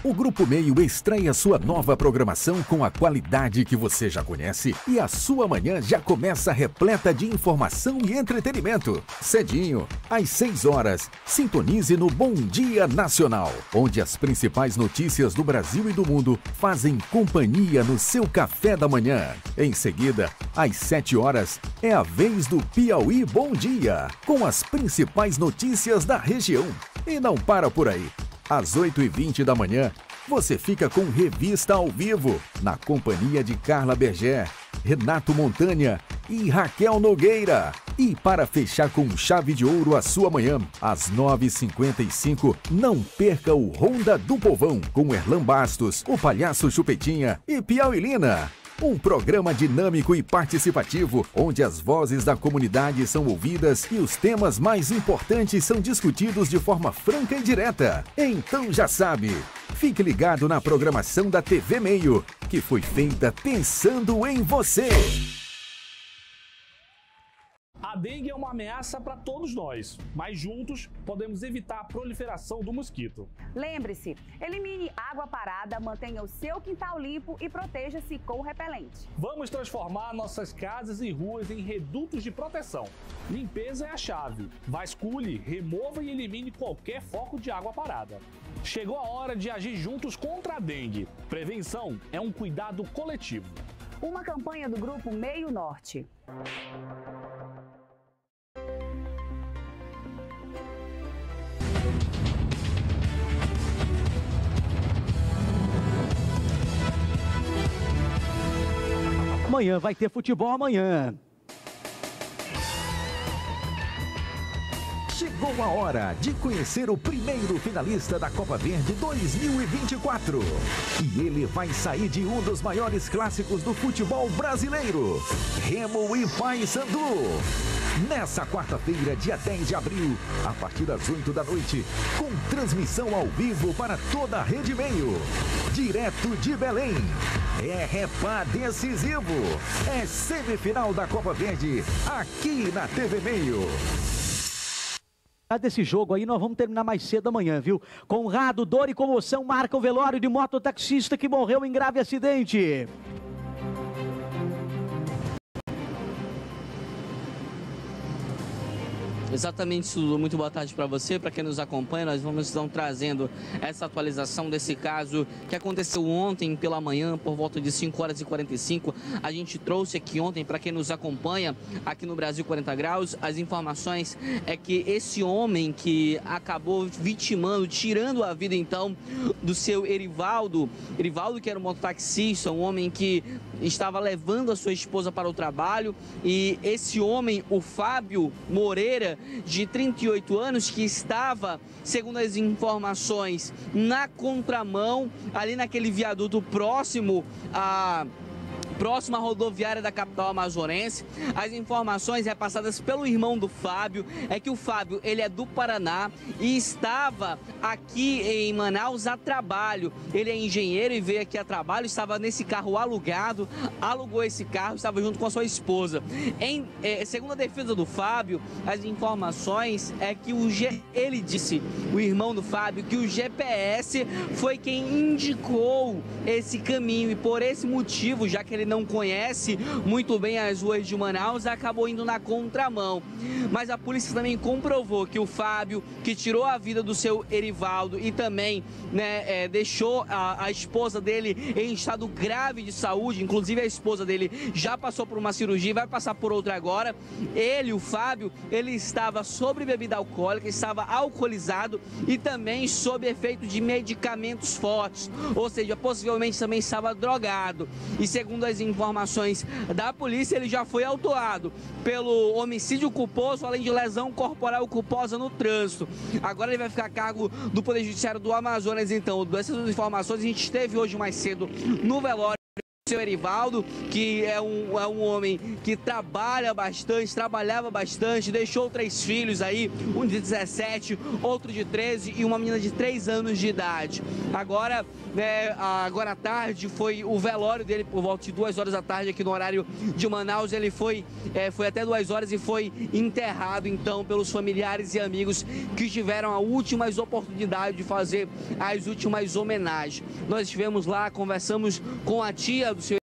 O Grupo Meio estreia sua nova programação com a qualidade que você já conhece e a sua manhã já começa repleta de informação e entretenimento. Cedinho, às 6 horas, sintonize no Bom Dia Nacional, onde as principais notícias do Brasil e do mundo fazem companhia no seu café da manhã. Em seguida, às 7 horas, é a vez do Piauí Bom Dia, com as principais notícias da região. E não para por aí. Às 8h20 da manhã, você fica com Revista ao Vivo, na companhia de Carla Berger, Renato Montanha e Raquel Nogueira. E para fechar com chave de ouro a sua manhã, às 9h55, não perca o Ronda do Povão, com Erlan Bastos, o Palhaço Chupetinha e Piauilina. Um programa dinâmico e participativo, onde as vozes da comunidade são ouvidas e os temas mais importantes são discutidos de forma franca e direta. Então já sabe, fique ligado na programação da TV Meio, que foi feita pensando em você. A dengue é uma ameaça para todos nós, mas juntos podemos evitar a proliferação do mosquito. Lembre-se, elimine água parada, mantenha o seu quintal limpo e proteja-se com repelente. Vamos transformar nossas casas e ruas em redutos de proteção. Limpeza é a chave. Vasculhe, remova e elimine qualquer foco de água parada. Chegou a hora de agir juntos contra a dengue. Prevenção é um cuidado coletivo. Uma campanha do Grupo Meio Norte. Amanhã vai ter futebol amanhã. Chegou a hora de conhecer o primeiro finalista da Copa Verde 2024. E ele vai sair de um dos maiores clássicos do futebol brasileiro, Remo e Paysandu. Nessa quarta-feira, dia 10 de abril, a partir das 8 da noite, com transmissão ao vivo para toda a Rede Meio. Direto de Belém. É repá decisivo. É semifinal da Copa Verde, aqui na TV Meio. Desse jogo aí, nós vamos terminar mais cedo amanhã, viu? Conrado, dor e comoção marca o velório de mototaxista que morreu em grave acidente. Exatamente, Dudu. Muito boa tarde para você. Para quem nos acompanha, nós vamos estar trazendo essa atualização desse caso que aconteceu ontem pela manhã, por volta de 5 horas e 45. A gente trouxe aqui ontem, para quem nos acompanha aqui no Brasil 40 Graus, as informações é que esse homem que acabou vitimando, tirando a vida, então, do seu Erivaldo. Erivaldo, que era um mototaxista, um homem que estava levando a sua esposa para o trabalho. E esse homem, o Fábio Moreira, de 38 anos, que estava, segundo as informações, na contramão, ali naquele viaduto próximo à próxima rodoviária da capital amazonense. As informações repassadas pelo irmão do Fábio é que o Fábio, ele é do Paraná e estava aqui em Manaus a trabalho. Ele é engenheiro e veio aqui a trabalho, estava nesse carro alugado, alugou esse carro, estava junto com a sua esposa. Segundo a defesa do Fábio, as informações é que ele disse, o irmão do Fábio, que o GPS foi quem indicou esse caminho e por esse motivo, já que ele não conhece muito bem as ruas de Manaus, acabou indo na contramão. Mas a polícia também comprovou que o Fábio, que tirou a vida do seu Erivaldo e também, né, deixou a esposa dele em estado grave de saúde, inclusive a esposa dele já passou por uma cirurgia e vai passar por outra agora. Ele, o Fábio, ele estava sobre bebida alcoólica, estava alcoolizado e também sob efeito de medicamentos fortes, ou seja, possivelmente também estava drogado. E segundo as informações da polícia, ele já foi autuado pelo homicídio culposo, além de lesão corporal culposa no trânsito. Agora ele vai ficar a cargo do Poder Judiciário do Amazonas, então. Essas informações a gente teve hoje mais cedo no velório Seu Erivaldo, que é um homem que trabalhava bastante, deixou 3 filhos aí, um de 17, outro de 13 e uma menina de 3 anos de idade. Agora, agora à tarde, foi o velório dele por volta de 2 horas da tarde aqui no horário de Manaus. Ele foi até 2 horas e foi enterrado então pelos familiares e amigos que tiveram as últimas oportunidades de fazer as últimas homenagens. Nós estivemos lá, conversamos com a tia do senhor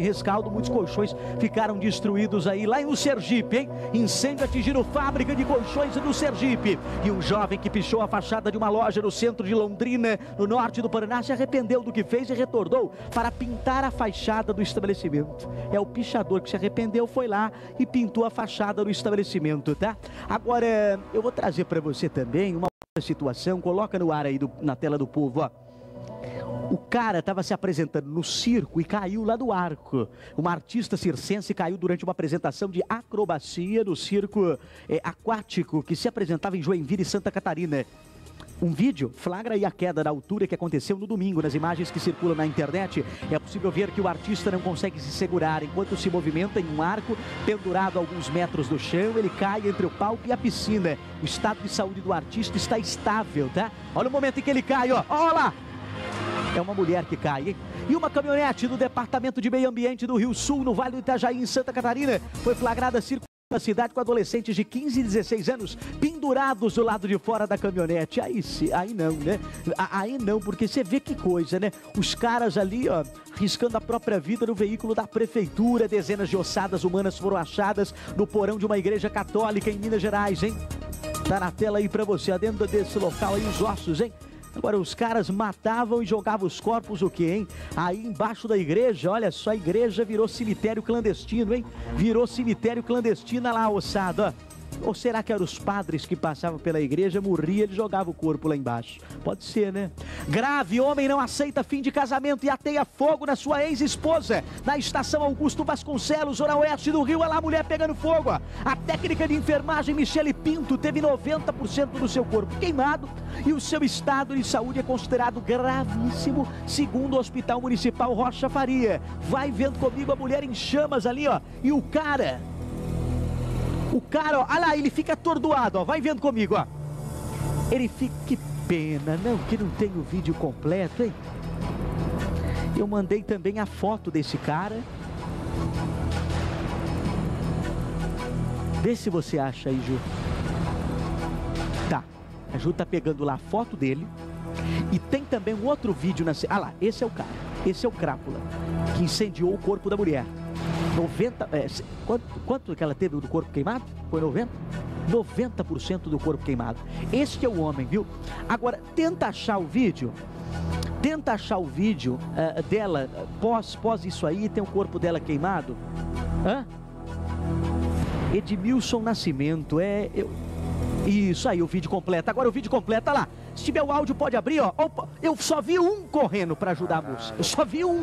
Rescaldo, muitos colchões ficaram destruídos aí, lá no Sergipe, hein? Incêndio atingiu fábrica de colchões no Sergipe. E um jovem que pichou a fachada de uma loja no centro de Londrina, no norte do Paraná, se arrependeu do que fez e retornou para pintar a fachada do estabelecimento. É o pichador que se arrependeu, foi lá e pintou a fachada do estabelecimento, tá? Agora, eu vou trazer para você também uma outra situação, coloca no ar aí, na tela do povo, ó. O cara estava se apresentando no circo e caiu lá do arco. Uma artista circense caiu durante uma apresentação de acrobacia no circo aquático que se apresentava em Joinville, Santa Catarina. Um vídeo flagra aí a queda da altura que aconteceu no domingo. Nas imagens que circulam na internet, é possível ver que o artista não consegue se segurar enquanto se movimenta em um arco pendurado a alguns metros do chão. Ele cai entre o palco e a piscina. O estado de saúde do artista está estável, tá? Olha o momento em que ele cai, ó. Olha lá! É uma mulher que cai, hein? E uma caminhonete do Departamento de Meio Ambiente do Rio Sul, no Vale do Itajaí, em Santa Catarina, foi flagrada circulando na cidade com adolescentes de 15 e 16 anos pendurados do lado de fora da caminhonete. Aí não, né? Aí não, porque você vê que coisa, né? Os caras ali, ó, arriscando a própria vida no veículo da prefeitura. Dezenas de ossadas humanas foram achadas no porão de uma igreja católica em Minas Gerais, hein? Tá na tela aí pra você, dentro desse local aí, os ossos, hein? Agora, os caras matavam e jogavam os corpos o quê, hein? Aí embaixo da igreja, olha só, a igreja virou cemitério clandestino, hein? Virou cemitério clandestino, lá a ossada, ó. Ou será que eram os padres que passavam pela igreja, morria, ele jogava o corpo lá embaixo? Pode ser, né? Grave, homem não aceita fim de casamento e ateia fogo na sua ex-esposa. Na estação Augusto Vasconcelos, zona oeste do Rio, olha lá a mulher pegando fogo. Ó. A técnica de enfermagem Michelle Pinto teve 90% do seu corpo queimado e o seu estado de saúde é considerado gravíssimo, segundo o Hospital Municipal Rocha Faria. Vai vendo comigo a mulher em chamas ali, ó, e o cara... ó, olha lá, ele fica atordoado, ó, vai vendo comigo, ó. Ele fica, que pena, não, que não tem o vídeo completo, hein? Eu mandei também a foto desse cara. Vê se você acha aí, Ju. Tá, a Ju tá pegando lá a foto dele. E tem também um outro vídeo, ah lá, esse é o cara, esse é o crápula, que incendiou o corpo da mulher. 90, quanto que ela teve do corpo queimado? Foi 90? 90% do corpo queimado. Este é o homem, viu? Agora, tenta achar o vídeo dela, pós isso aí, tem o corpo dela queimado. Hã? Edmilson Nascimento, isso aí, o vídeo completo. Agora o vídeo completo, olha lá. Se tiver o áudio, pode abrir, ó. Opa, eu só vi um correndo pra ajudar a moça. Eu só vi um.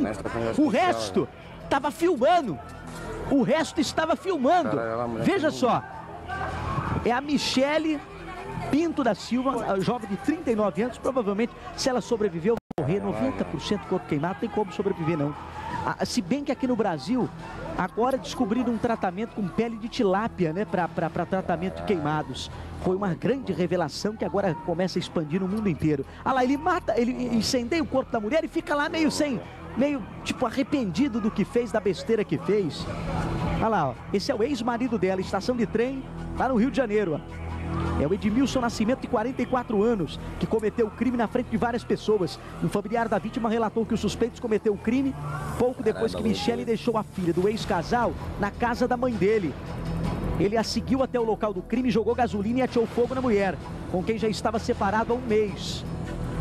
O resto... estava filmando, o resto estava filmando. Veja só, é a Michelle Pinto da Silva, jovem de 39 anos, provavelmente, se ela sobreviveu, vai morrer, 90% do corpo queimado, não tem como sobreviver não. Se bem que aqui no Brasil, agora descobriram um tratamento com pele de tilápia, né, para tratamento de queimados. Foi uma grande revelação que agora começa a expandir no mundo inteiro. Ah lá, ele incendeia o corpo da mulher e fica lá meio sem... meio, tipo, arrependido do que fez, da besteira que fez. Olha lá, ó. Esse é o ex-marido dela, estação de trem, lá no Rio de Janeiro, ó. É o Edmilson Nascimento, de 44 anos, que cometeu o crime na frente de várias pessoas. Um familiar da vítima relatou que os suspeitos cometeu o crime pouco depois que Michelle deixou a filha do ex-casal na casa da mãe dele. Ele a seguiu até o local do crime, jogou gasolina e ateou fogo na mulher, com quem já estava separado há um mês.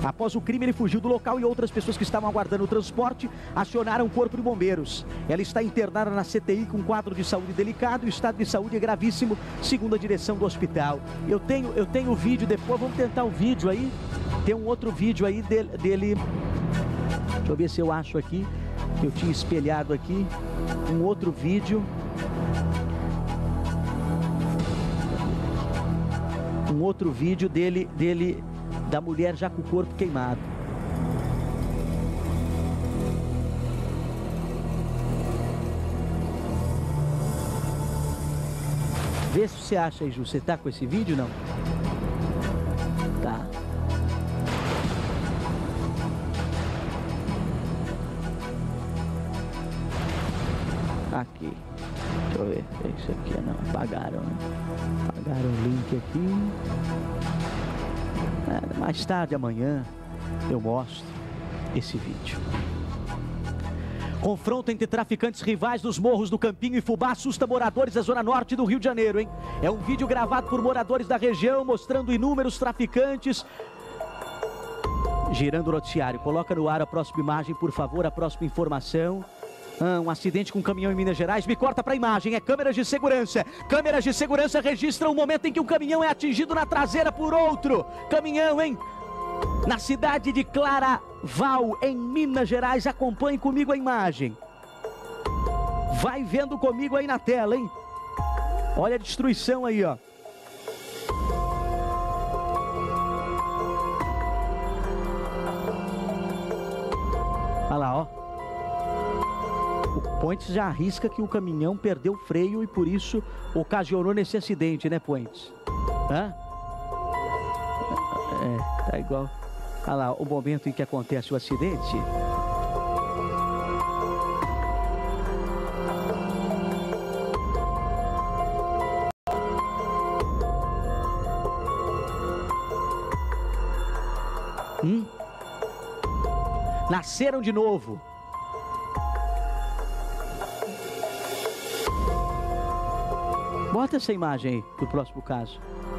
Após o crime, ele fugiu do local e outras pessoas que estavam aguardando o transporte acionaram o corpo de bombeiros. Ela está internada na CTI com um quadro de saúde delicado. O estado de saúde é gravíssimo, segundo a direção do hospital. Eu tenho o vídeo depois, vamos tentar um vídeo aí. Tem um outro vídeo aí dele... Deixa eu ver se eu acho aqui. Eu tinha espelhado aqui. Um outro vídeo. Um outro vídeo dele... da mulher já com o corpo queimado. Vê se você acha aí, Ju. Você tá com esse vídeo, não? Tá. Aqui. Deixa eu ver. Isso aqui não. Apagaram, né? Apagaram o link aqui. Mais tarde, amanhã, eu mostro esse vídeo. Confronto entre traficantes rivais dos morros do Campinho e Fubá assusta moradores da zona norte do Rio de Janeiro, hein? É um vídeo gravado por moradores da região mostrando inúmeros traficantes girando o noticiário. Coloca no ar a próxima imagem, por favor, a próxima informação. Um acidente com um caminhão em Minas Gerais. Me corta para a imagem, é câmeras de segurança. Câmeras de segurança registram o momento em que um caminhão é atingido na traseira por outro caminhão, hein? Na cidade de Claraval, em Minas Gerais. Acompanhe comigo a imagem. Vai vendo comigo aí na tela, hein? Olha a destruição aí, ó. Olha lá, ó. O Pointes já arrisca que o caminhão perdeu o freio e por isso ocasionou nesse acidente, né, Pointes? Hã? É, tá igual. Olha lá, o momento em que acontece o acidente. Nasceram de novo. Bota essa imagem aí do próximo caso.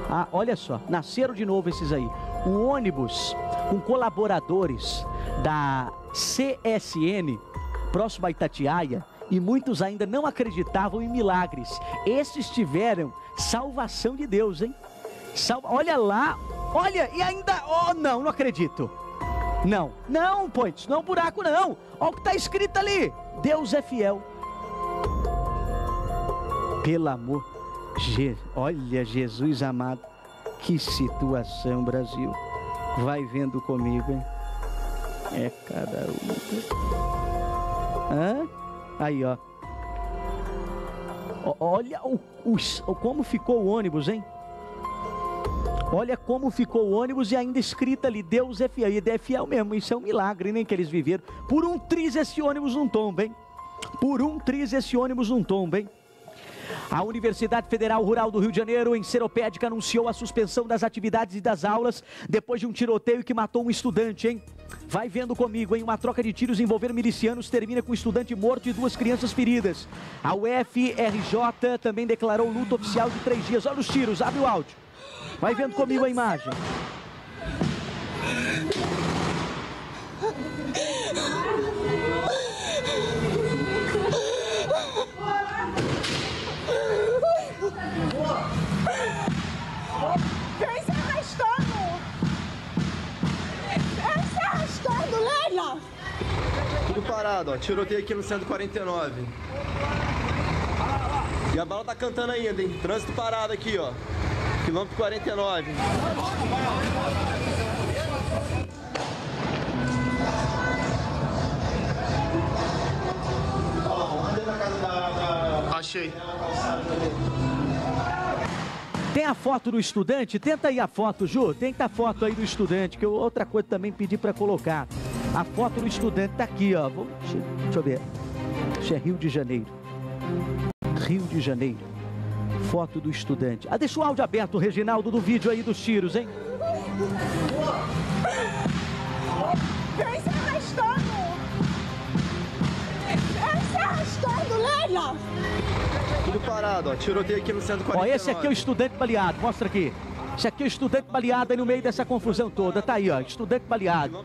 Ah, olha só, nasceram de novo esses aí. O ônibus com colaboradores da CSN, próximo a Itatiaia, e muitos ainda não acreditavam em milagres. Esses tiveram salvação de Deus, hein? Olha lá, olha, e ainda... Oh, não, não acredito. Não, não, Pontes, não é um buraco, não. Olha o que está escrito ali. Deus é fiel. Pelo amor... Olha, Jesus amado, que situação, Brasil. Vai vendo comigo, hein? É cada um. Hã? Aí, ó. Olha como ficou o ônibus, hein? Olha como ficou o ônibus e ainda escrita ali, Deus é fiel. E é fiel mesmo, isso é um milagre, nem que eles viveram. Por um triz esse ônibus não tomba, hein? Por um triz esse ônibus não tomba, hein? A Universidade Federal Rural do Rio de Janeiro, em Seropédica, anunciou a suspensão das atividades e das aulas depois de um tiroteio que matou um estudante, hein? Vai vendo comigo, hein? Uma troca de tiros envolvendo milicianos termina com um estudante morto e 2 crianças feridas. A UFRJ também declarou luto oficial de 3 dias. Olha os tiros, abre o áudio. Vai vendo comigo a imagem. Tudo parado, ó. Tiroteio aqui no 149. E a bala tá cantando ainda, hein? Trânsito parado aqui, ó. Quilômetro 49. Achei. Tem a foto do estudante? Tenta aí a foto, Ju. Tenta a foto aí do estudante, que outra coisa também pedi pra colocar. A foto do estudante tá aqui, ó. Deixa eu ver. Isso é Rio de Janeiro. Rio de Janeiro. Foto do estudante. Ah, deixa o áudio aberto, Reginaldo, do vídeo aí dos tiros, hein? Vem se arrastando. Vem se arrastando, Leila. Tudo parado, ó. Tiroteio aqui no 149. Ó, esse aqui é o estudante baleado. Mostra aqui. Esse aqui é o estudante baleado aí no meio dessa confusão toda. Tá aí, ó, estudante baleado.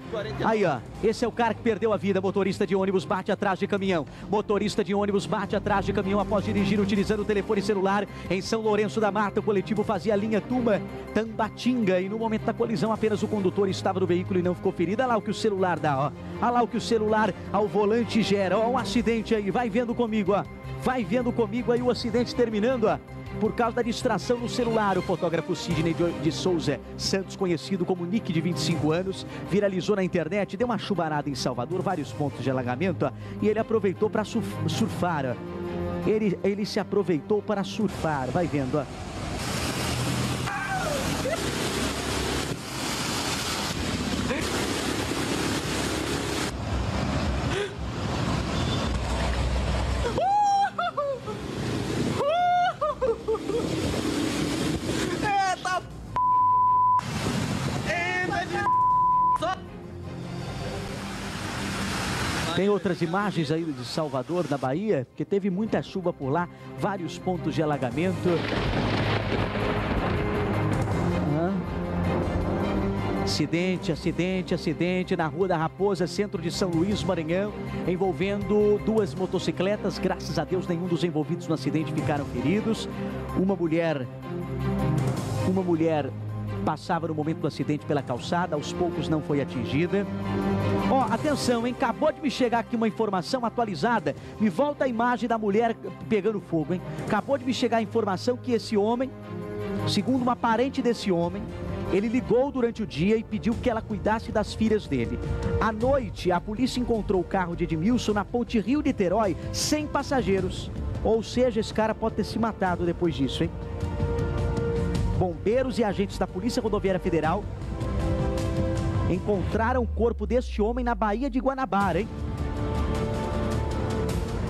Aí, ó, esse é o cara que perdeu a vida. Motorista de ônibus bate atrás de caminhão. Motorista de ônibus bate atrás de caminhão após dirigir utilizando o telefone celular. Em São Lourenço da Mata, o coletivo fazia a linha Tuma-Tambatinga. E no momento da colisão, apenas o condutor estava no veículo e não ficou ferido. Olha lá o que o celular dá, ó. Olha lá o que o celular ao volante gera. Ó, um acidente aí. Vai vendo comigo, ó. Vai vendo comigo aí o acidente terminando, ó. Por causa da distração no celular, o fotógrafo Sidney de Souza Santos, conhecido como Nick, de 25 anos, viralizou na internet, deu uma chuvarada em Salvador, vários pontos de alagamento, ó, e ele aproveitou para surfar. Ó. Ele se aproveitou para surfar, vai vendo, ó. outras imagens aí de Salvador, na Bahia, que teve muita chuva por lá, vários pontos de alagamento. Acidente, acidente, acidente na Rua da Raposa, centro de São Luís, Maranhão, envolvendo duas motocicletas. Graças a Deus, nenhum dos envolvidos no acidente ficaram feridos. Uma mulher passava no momento do acidente pela calçada, aos poucos não foi atingida. Ó, atenção, hein? Acabou de me chegar aqui uma informação atualizada. Me volta a imagem da mulher pegando fogo, hein? Acabou de me chegar a informação que esse homem, segundo uma parente desse homem, ele ligou durante o dia e pediu que ela cuidasse das filhas dele. À noite, a polícia encontrou o carro de Edmilson na ponte Rio-Niterói, sem passageiros. Ou seja, esse cara pode ter se matado depois disso, hein? Bombeiros e agentes da Polícia Rodoviária Federal encontraram o corpo deste homem na Baía de Guanabara, hein?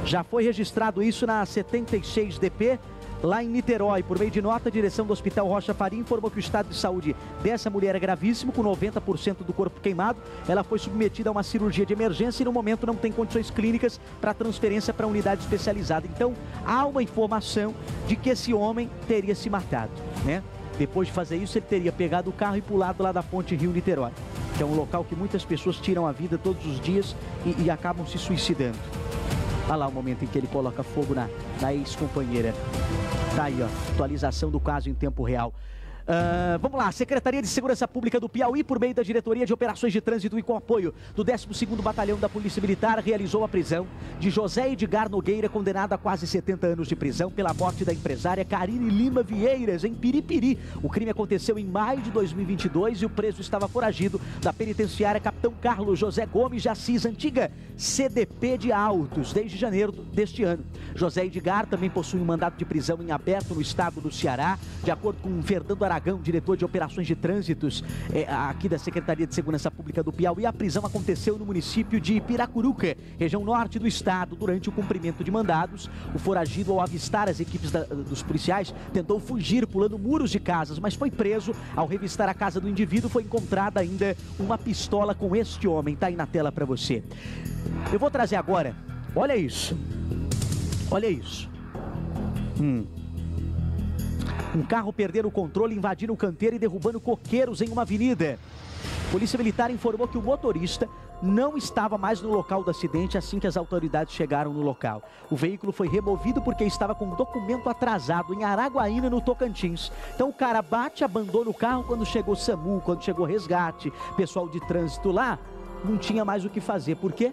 Já foi registrado isso na 76DP. Lá em Niterói, por meio de nota, a direção do Hospital Rocha Faria informou que o estado de saúde dessa mulher é gravíssimo, com 90% do corpo queimado. Ela foi submetida a uma cirurgia de emergência e no momento não tem condições clínicas para transferência para a unidade especializada. Então, há uma informação de que esse homem teria se matado, né? Depois de fazer isso, ele teria pegado o carro e pulado lá da ponte Rio-Niterói, que é um local que muitas pessoas tiram a vida todos os dias e acabam se suicidando. Olha lá o momento em que ele coloca fogo na ex-companheira. Tá aí, ó, atualização do caso em tempo real. Vamos lá, a Secretaria de Segurança Pública do Piauí, por meio da Diretoria de Operações de Trânsito e com apoio do 12º Batalhão da Polícia Militar, realizou a prisão de José Edgar Nogueira, condenado a quase 70 anos de prisão pela morte da empresária Carine Lima Vieiras, em Piripiri. O crime aconteceu em maio de 2022 e o preso estava foragido da penitenciária Capitão Carlos José Gomes de Assis, antiga CDP de Altos, desde janeiro deste ano. José Edgar também possui um mandado de prisão em aberto no estado do Ceará, de acordo com Fernando Aragão, diretor de operações de trânsitos aqui da Secretaria de Segurança Pública do Piauí. A prisão aconteceu no município de Piracuruca, região norte do estado, durante o cumprimento de mandados. O foragido, ao avistar as equipes dos policiais, tentou fugir pulando muros de casas, mas foi preso. Ao revistar a casa do indivíduo, foi encontrada ainda uma pistola com este homem. Tá aí na tela para você. Eu vou trazer agora, olha isso, olha isso. Um carro perdendo o controle, invadindo o canteiro e derrubando coqueiros em uma avenida. Polícia Militar informou que o motorista não estava mais no local do acidente assim que as autoridades chegaram no local. O veículo foi removido porque estava com um documento atrasado em Araguaína, no Tocantins. Então o cara bate, abandona o carro. Quando chegou SAMU, quando chegou resgate, pessoal de trânsito lá, não tinha mais o que fazer. Por quê?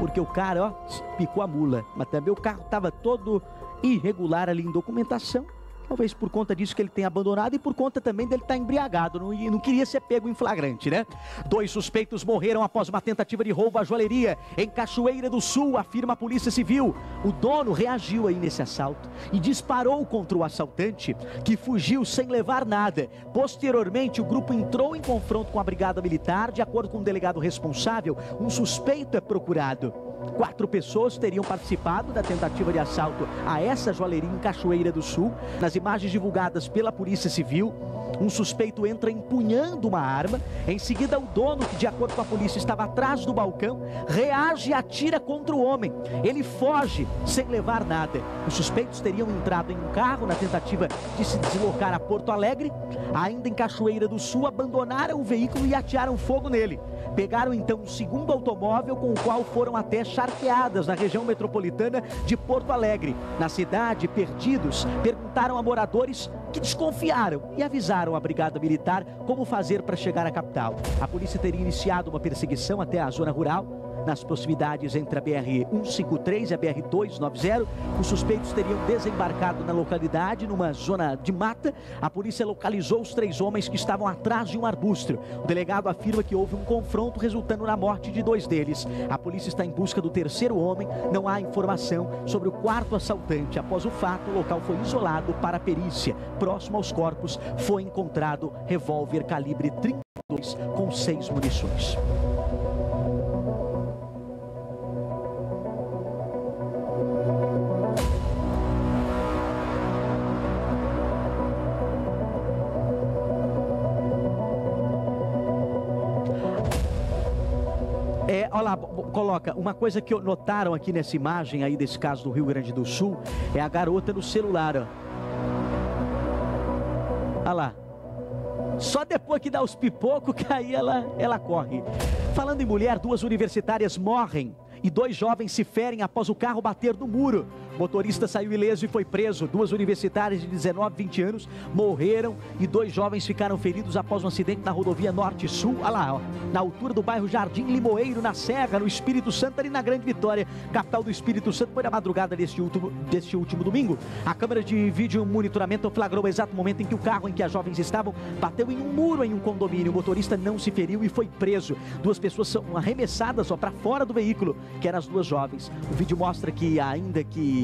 Porque o cara, ó, picou a mula. Mas também o carro estava todo irregular ali em documentação. Talvez por conta disso que ele tenha abandonado e por conta também dele estar embriagado, não queria ser pego em flagrante, né? 2 suspeitos morreram após uma tentativa de roubo à joalheria em Cachoeira do Sul, afirma a Polícia Civil. O dono reagiu aí nesse assalto e disparou contra o assaltante, que fugiu sem levar nada. Posteriormente, o grupo entrou em confronto com a Brigada Militar. De acordo com o delegado responsável, um suspeito é procurado. 4 pessoas teriam participado da tentativa de assalto a essa joalheria em Cachoeira do Sul. Nas imagens divulgadas pela Polícia Civil, um suspeito entra empunhando uma arma. Em seguida, o dono, que de acordo com a polícia estava atrás do balcão, reage e atira contra o homem. Ele foge sem levar nada. Os suspeitos teriam entrado em um carro na tentativa de se deslocar a Porto Alegre. Ainda em Cachoeira do Sul, abandonaram o veículo e atearam fogo nele. Pegaram então um segundo automóvel, com o qual foram até charqueadas na região metropolitana de Porto Alegre. Na cidade, perdidos, perguntaram a moradores, que desconfiaram e avisaram a Brigada Militar como fazer para chegar à capital. A polícia teria iniciado uma perseguição até a zona rural. Nas proximidades entre a BR-153 e a BR-290, os suspeitos teriam desembarcado na localidade, numa zona de mata. A polícia localizou os 3 homens que estavam atrás de um arbusto. O delegado afirma que houve um confronto resultando na morte de 2 deles. A polícia está em busca do 3º homem. Não há informação sobre o 4º assaltante. Após o fato, o local foi isolado para a perícia. Próximo aos corpos, foi encontrado revólver calibre 32 com 6 munições. Olha lá, coloca, uma coisa que notaram aqui nessa imagem aí desse caso do Rio Grande do Sul, é a garota no celular, ó. Olha lá. Só depois que dá os pipocos que aí ela corre. Falando em mulher, duas universitárias morrem e dois jovens se ferem após o carro bater no muro. O motorista saiu ileso e foi preso. Duas universitárias de 19 e 20 anos morreram e dois jovens ficaram feridos após um acidente na rodovia Norte-Sul. Olha lá, ó, na altura do bairro Jardim Limoeiro, na Serra, no Espírito Santo, ali na Grande Vitória, capital do Espírito Santo. Foi na madrugada deste último domingo. A câmera de vídeo monitoramento flagrou o exato momento em que o carro em que as jovens estavam bateu em um muro em um condomínio. O motorista não se feriu e foi preso. Duas pessoas são arremessadas para fora do veículo, que eram as duas jovens. O vídeo mostra que, ainda que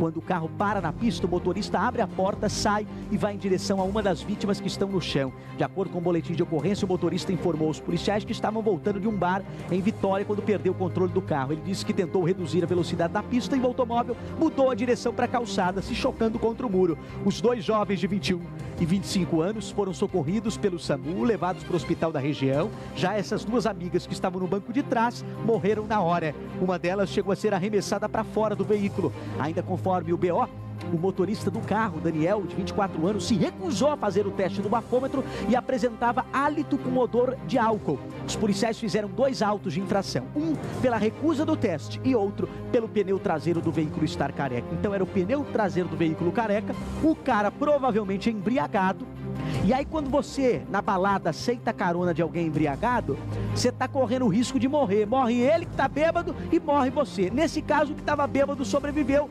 quando o carro para na pista, o motorista abre a porta, sai e vai em direção a uma das vítimas que estão no chão. De acordo com o boletim de ocorrência, o motorista informou os policiais que estavam voltando de um bar em Vitória quando perdeu o controle do carro. Ele disse que tentou reduzir a velocidade da pista e o automóvel mudou a direção para a calçada, se chocando contra o muro. Os dois jovens de 21 e 25 anos foram socorridos pelo SAMU, levados para o hospital da região. Já essas duas amigas que estavam no banco de trás morreram na hora. Uma delas chegou a ser arremessada para fora do veículo. Ainda conforme o BO, o motorista do carro, Daniel, de 24 anos, se recusou a fazer o teste do bafômetro e apresentava hálito com odor de álcool. Os policiais fizeram dois autos de infração, um pela recusa do teste e outro pelo pneu traseiro do veículo estar careca. Então era o pneu traseiro do veículo careca, o cara provavelmente embriagado. E aí quando você, na balada, aceita a carona de alguém embriagado, você tá correndo o risco de morrer. Morre ele que tá bêbado e morre você. Nesse caso, o que tava bêbado sobreviveu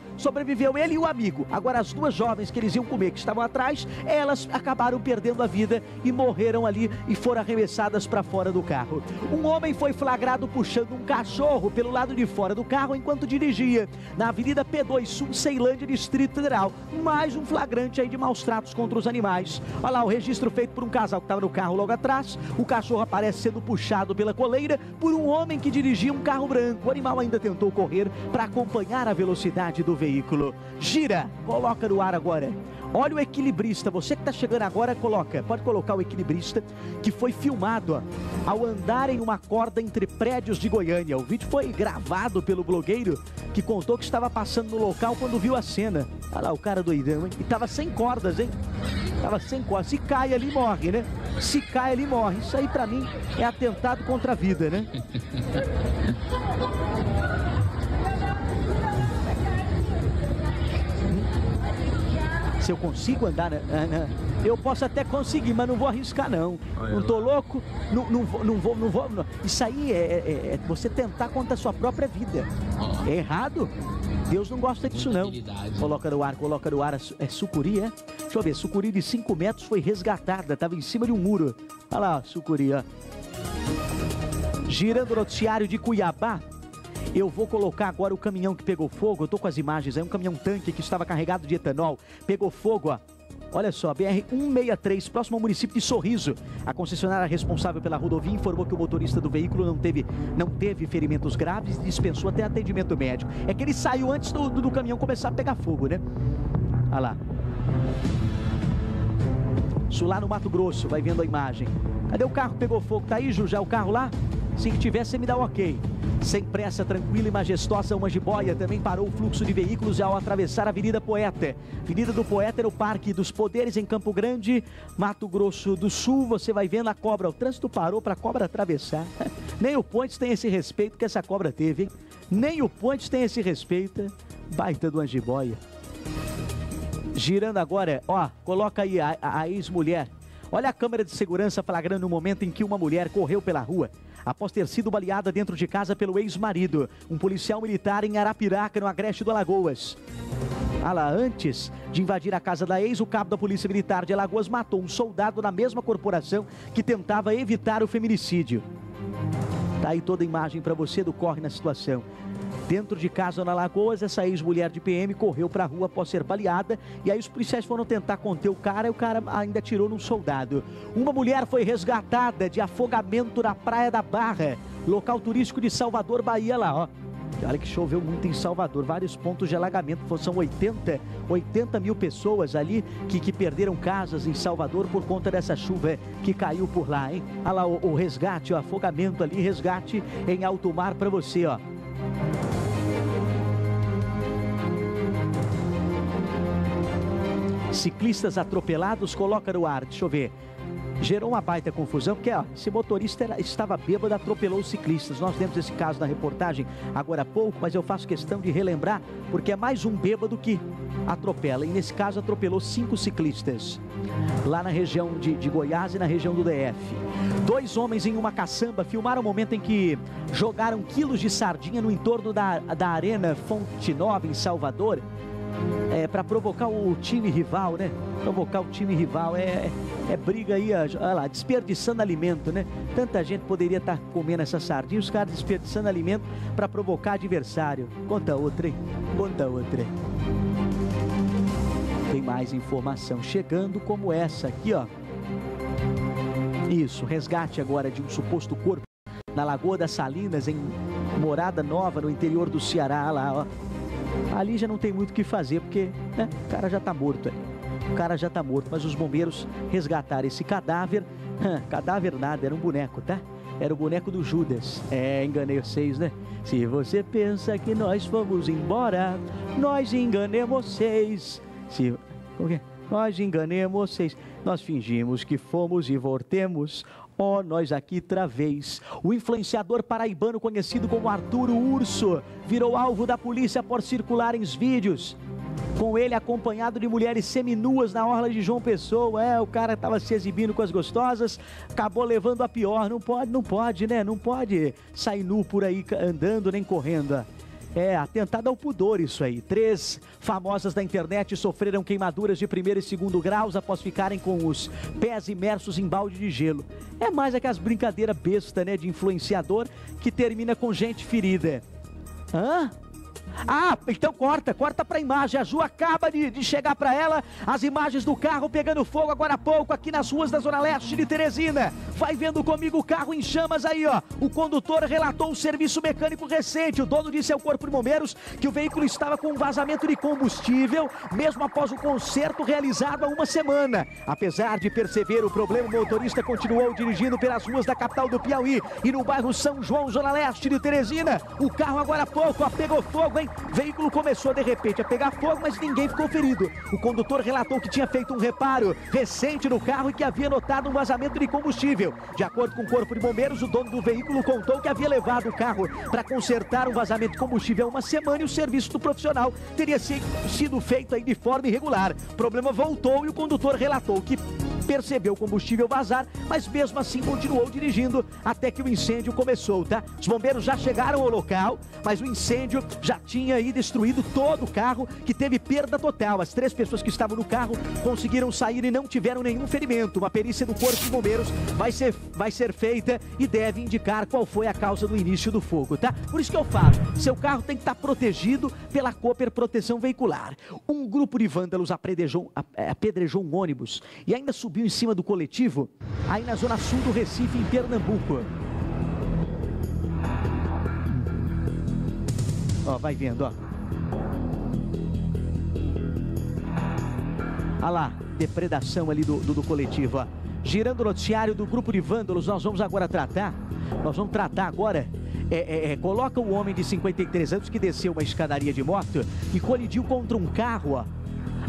ele e o amigo. Agora, as duas jovens que eles iam comer, que estavam atrás, elas acabaram perdendo a vida e morreram ali e foram arremessadas para fora do carro. Um homem foi flagrado puxando um cachorro pelo lado de fora do carro enquanto dirigia. Na Avenida P2 Sul, Ceilândia, Distrito Federal. Mais um flagrante aí de maus tratos contra os animais. Olha lá, o registro feito por um casal que estava no carro logo atrás. O cachorro aparece sendo puxado pela coleira por um homem que dirigia um carro branco. O animal ainda tentou correr para acompanhar a velocidade do veículo. Gira, coloca no ar agora. Olha o equilibrista, você que está chegando agora, coloca. Pode colocar o equilibrista, que foi filmado, ó, ao andar em uma corda entre prédios de Goiânia. O vídeo foi gravado pelo blogueiro, que contou que estava passando no local quando viu a cena. Olha lá, o cara doidão, hein? E estava sem cordas, hein? Estava sem cordas. Se cai ali, morre, né? Se cai ali, morre. Isso aí, pra mim, é atentado contra a vida, né? Se eu consigo andar, eu posso até conseguir, mas não vou arriscar, não. Não tô louco, não vou. Isso aí é você tentar contra a sua própria vida. É errado? Deus não gosta disso, não. Coloca no ar, é sucuri, é? Deixa eu ver, sucuri de 5 metros foi resgatada, estava em cima de um muro. Olha lá, sucuri, ó. Girando o noticiário de Cuiabá, eu vou colocar agora o caminhão que pegou fogo. Eu tô com as imagens aí, um caminhão tanque que estava carregado de etanol. Pegou fogo, ó. Olha só, BR-163, próximo ao município de Sorriso. A concessionária responsável pela rodovia informou que o motorista do veículo não teve ferimentos graves e dispensou até atendimento médico. É que ele saiu antes do caminhão começar a pegar fogo, né? Olha lá. Isso lá no Mato Grosso, vai vendo a imagem. Cadê o carro que pegou fogo? Tá aí, Ju, já o carro lá? Se que tiver, você me dá o ok. Sem pressa, tranquila e majestosa, uma jiboia também parou o fluxo de veículos ao atravessar a Avenida Poeta. Avenida do Poeta era o Parque dos Poderes em Campo Grande, Mato Grosso do Sul. Você vai vendo a cobra. O trânsito parou para a cobra atravessar. Nem o Pontes tem esse respeito que essa cobra teve, hein? Nem o Pontes tem esse respeito. Baita de uma jiboia. Girando agora, ó, coloca aí a ex-mulher. Olha a câmera de segurança flagrando o momento em que uma mulher correu pela rua após ter sido baleada dentro de casa pelo ex-marido, um policial militar em Arapiraca, no agreste do Alagoas. Ah lá, antes de invadir a casa da ex, o cabo da Polícia Militar de Alagoas matou um soldado da mesma corporação que tentava evitar o feminicídio. Tá aí toda a imagem para você do corre na situação. Dentro de casa, na Alagoas, essa ex-mulher de PM correu para a rua após ser baleada. E aí os policiais foram tentar conter o cara e o cara ainda atirou num soldado. Uma mulher foi resgatada de afogamento na Praia da Barra, local turístico de Salvador, Bahia, lá, ó. Olha que choveu muito em Salvador, vários pontos de alagamento, são 80 mil pessoas ali que perderam casas em Salvador por conta dessa chuva que caiu por lá, hein? Olha lá o resgate, o afogamento ali, resgate em alto mar para você, ó. Ciclistas atropelados, coloca no ar, deixa eu ver. Gerou uma baita confusão, porque ó, esse motorista estava bêbado, atropelou os ciclistas. Nós temos esse caso na reportagem agora há pouco, mas eu faço questão de relembrar, porque é mais um bêbado que atropela. E nesse caso atropelou 5 ciclistas, lá na região de Goiás e na região do DF. 2 homens em uma caçamba filmaram o momento em que jogaram quilos de sardinha no entorno da Arena Fonte Nova, em Salvador. É, para provocar o time rival, né? Provocar o time rival é briga aí, olha lá, desperdiçando alimento, né? Tanta gente poderia estar comendo essa sardinha, os caras desperdiçando alimento para provocar adversário. Conta outra, hein? Conta outra. Tem mais informação chegando, como essa aqui, ó. Isso, resgate agora de um suposto corpo na Lagoa das Salinas, em Morada Nova, no interior do Ceará, olha lá, ó. Ali já não tem muito o que fazer, porque né, o cara já está morto. O cara já está morto, mas os bombeiros resgataram esse cadáver. Cadáver nada, era um boneco, tá? Era o boneco do Judas. É, enganei vocês, né? Se você pensa que nós fomos embora, nós enganemos vocês. Como que é? Nós enganemos vocês. Nós fingimos que fomos e voltemos. Ó, nós aqui travês. O influenciador paraibano conhecido como Arturo Urso virou alvo da polícia por circular em vídeos. Com ele acompanhado de mulheres seminuas na orla de João Pessoa. É, o cara tava se exibindo com as gostosas, acabou levando a pior. Não pode, né? Não pode sair nu por aí andando nem correndo. É, atentado ao pudor isso aí. 3 famosas da internet sofreram queimaduras de 1º e 2º graus após ficarem com os pés imersos em balde de gelo. É mais aquelas brincadeiras besta, né, de influenciador que termina com gente ferida. Hã? Ah, então corta pra imagem. A Ju acaba de chegar pra ela as imagens do carro pegando fogo agora há pouco aqui nas ruas da Zona Leste de Teresina. Vai vendo comigo o carro em chamas aí, ó. O condutor relatou um serviço mecânico recente. O dono disse ao Corpo de Bombeiros que o veículo estava com um vazamento de combustível, mesmo após o conserto realizado há uma semana. Apesar de perceber o problema, o motorista continuou dirigindo pelas ruas da capital do Piauí e no bairro São João, Zona Leste de Teresina. O carro agora há pouco, ó, pegou fogo, hein? O veículo começou de repente a pegar fogo, mas ninguém ficou ferido. O condutor relatou que tinha feito um reparo recente no carro e que havia notado um vazamento de combustível. De acordo com o Corpo de Bombeiros, o dono do veículo contou que havia levado o carro para consertar um vazamento de combustível há uma semana e o serviço do profissional teria sido feito aí de forma irregular. O problema voltou e o condutor relatou que percebeu o combustível vazar, mas mesmo assim continuou dirigindo até que o incêndio começou, tá? Os bombeiros já chegaram ao local, mas o incêndio já tinha aí destruído todo o carro, que teve perda total. As 3 pessoas que estavam no carro conseguiram sair e não tiveram nenhum ferimento. Uma perícia do Corpo de Bombeiros vai ser feita e deve indicar qual foi a causa do início do fogo, tá? Por isso que eu falo, seu carro tem que estar protegido pela Cooper Proteção Veicular. Um grupo de vândalos apedrejou um ônibus e ainda subiu em cima do coletivo aí na zona sul do Recife, em Pernambuco. Ó, vai vendo, ó. Olha lá, depredação ali do coletivo, ó. Girando o noticiário do grupo de vândalos, nós vamos tratar agora... Coloca um homem de 53 anos que desceu uma escadaria de moto e colidiu contra um carro, ó,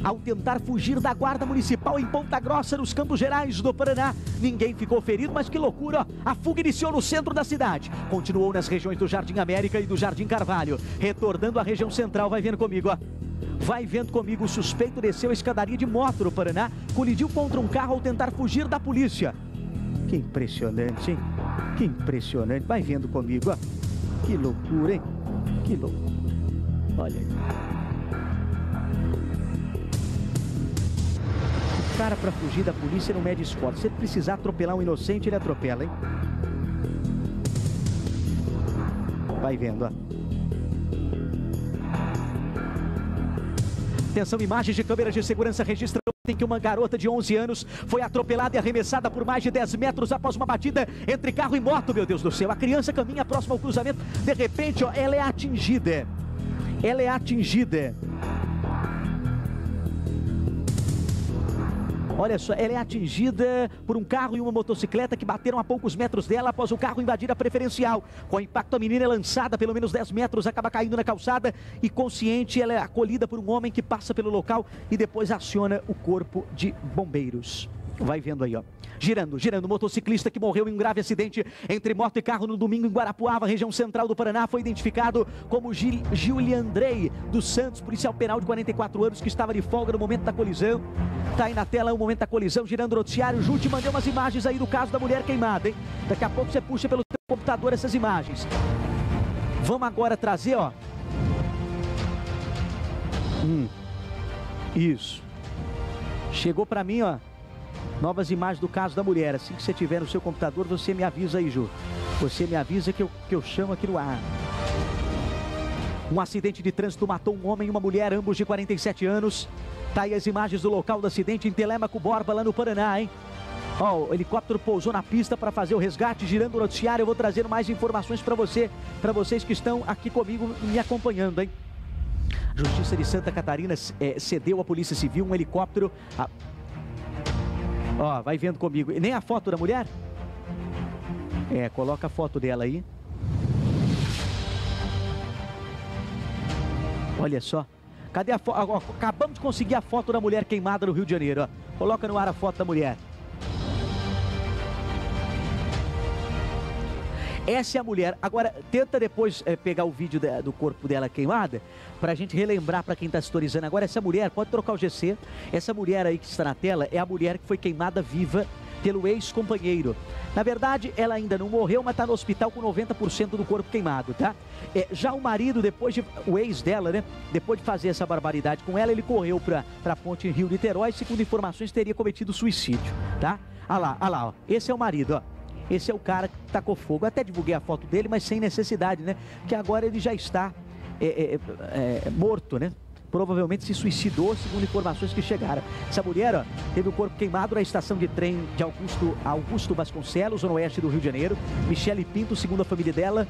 ao tentar fugir da guarda municipal em Ponta Grossa, nos Campos Gerais do Paraná. Ninguém ficou ferido, mas que loucura, ó. A fuga iniciou no centro da cidade, continuou nas regiões do Jardim América e do Jardim Carvalho, retornando à região central. Vai vendo comigo, ó. Vai vendo comigo, o suspeito desceu a escadaria de moto no Paraná, colidiu contra um carro ao tentar fugir da polícia. Que impressionante, hein? Que impressionante. Vai vendo comigo, ó. Que loucura, hein? Que loucura. Olha aí. Cara, para fugir da polícia não mede esforço. Se ele precisar atropelar um inocente, ele atropela, hein? Vai vendo, ó. Atenção, imagens de câmeras de segurança registram em que uma garota de 11 anos foi atropelada e arremessada por mais de 10 metros após uma batida entre carro e moto, meu Deus do céu. A criança caminha próximo ao cruzamento, de repente, ó, ela é atingida. Ela é atingida. Olha só, ela é atingida por um carro e uma motocicleta que bateram a poucos metros dela após o carro invadir a preferencial. Com o impacto, a menina é lançada pelo menos 10 metros, acaba caindo na calçada e consciente ela é acolhida por um homem que passa pelo local e depois aciona o corpo de bombeiros. Vai vendo aí, ó. Girando, motociclista que morreu em um grave acidente entre moto e carro no domingo em Guarapuava, região central do Paraná, foi identificado como Juliandrei dos Santos, policial penal de 44 anos, que estava de folga no momento da colisão. Tá aí na tela o momento da colisão, girando o noticiário. Ju, te mandei umas imagens aí do caso da mulher queimada, hein? Daqui a pouco você puxa pelo seu computador essas imagens. Vamos agora trazer, ó. Isso. Chegou pra mim, ó. Novas imagens do caso da mulher. Assim que você tiver no seu computador, você me avisa aí, Ju. Você me avisa que eu chamo aqui no ar. Um acidente de trânsito matou um homem e uma mulher, ambos de 47 anos. Tá aí as imagens do local do acidente em Telêmaco Borba, lá no Paraná, hein? Ó, o helicóptero pousou na pista para fazer o resgate. Girando o noticiário, eu vou trazer mais informações para você, para vocês que estão aqui comigo me acompanhando, hein? Justiça de Santa Catarina cedeu à Polícia Civil um helicóptero... Ó, vai vendo comigo. Nem a foto da mulher? É, coloca a foto dela aí. Olha só. Cadê a foto? Acabamos de conseguir a foto da mulher queimada no Rio de Janeiro, ó. Coloca no ar a foto da mulher. Essa é a mulher. Agora, tenta depois pegar o vídeo do corpo dela queimada, pra gente relembrar pra quem tá sintonizando. Agora, essa mulher, pode trocar o GC, essa mulher aí que está na tela é a mulher que foi queimada viva pelo ex-companheiro. Na verdade, ela ainda não morreu, mas tá no hospital com 90% do corpo queimado, tá? É, já o marido, o ex dela, né? Depois de fazer essa barbaridade com ela, ele correu pra ponte Rio-Niterói, segundo informações, teria cometido suicídio, tá? Ah lá, ó. Esse é o marido, ó. Esse é o cara que tacou fogo. Até divulguei a foto dele, mas sem necessidade, né? Porque agora ele já está morto, né? Provavelmente se suicidou, segundo informações que chegaram. Essa mulher, ó, teve o corpo queimado na estação de trem de Augusto Vasconcelos, zona oeste do Rio de Janeiro. Michelle Pinto, segundo a família dela,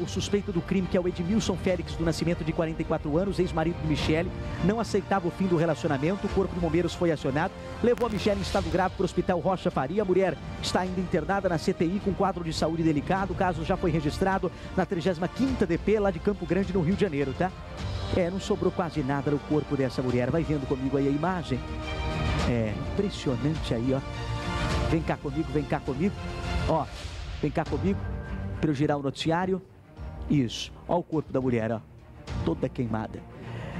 o suspeito do crime, que é o Edmilson Félix do Nascimento, de 44 anos, ex-marido de Michelle, não aceitava o fim do relacionamento. O corpo de bombeiros foi acionado, levou a Michelle em estado grave para o Hospital Rocha Faria. A mulher está ainda internada na CTI com quadro de saúde delicado. O caso já foi registrado na 35ª DP, lá de Campo Grande, no Rio de Janeiro, tá? Não sobrou quase nada no corpo dessa mulher. Vai vendo comigo aí a imagem. É, impressionante aí, ó. Vem cá comigo. Ó, vem cá comigo para eu girar o noticiário. Isso, ó o corpo da mulher, ó. Toda queimada.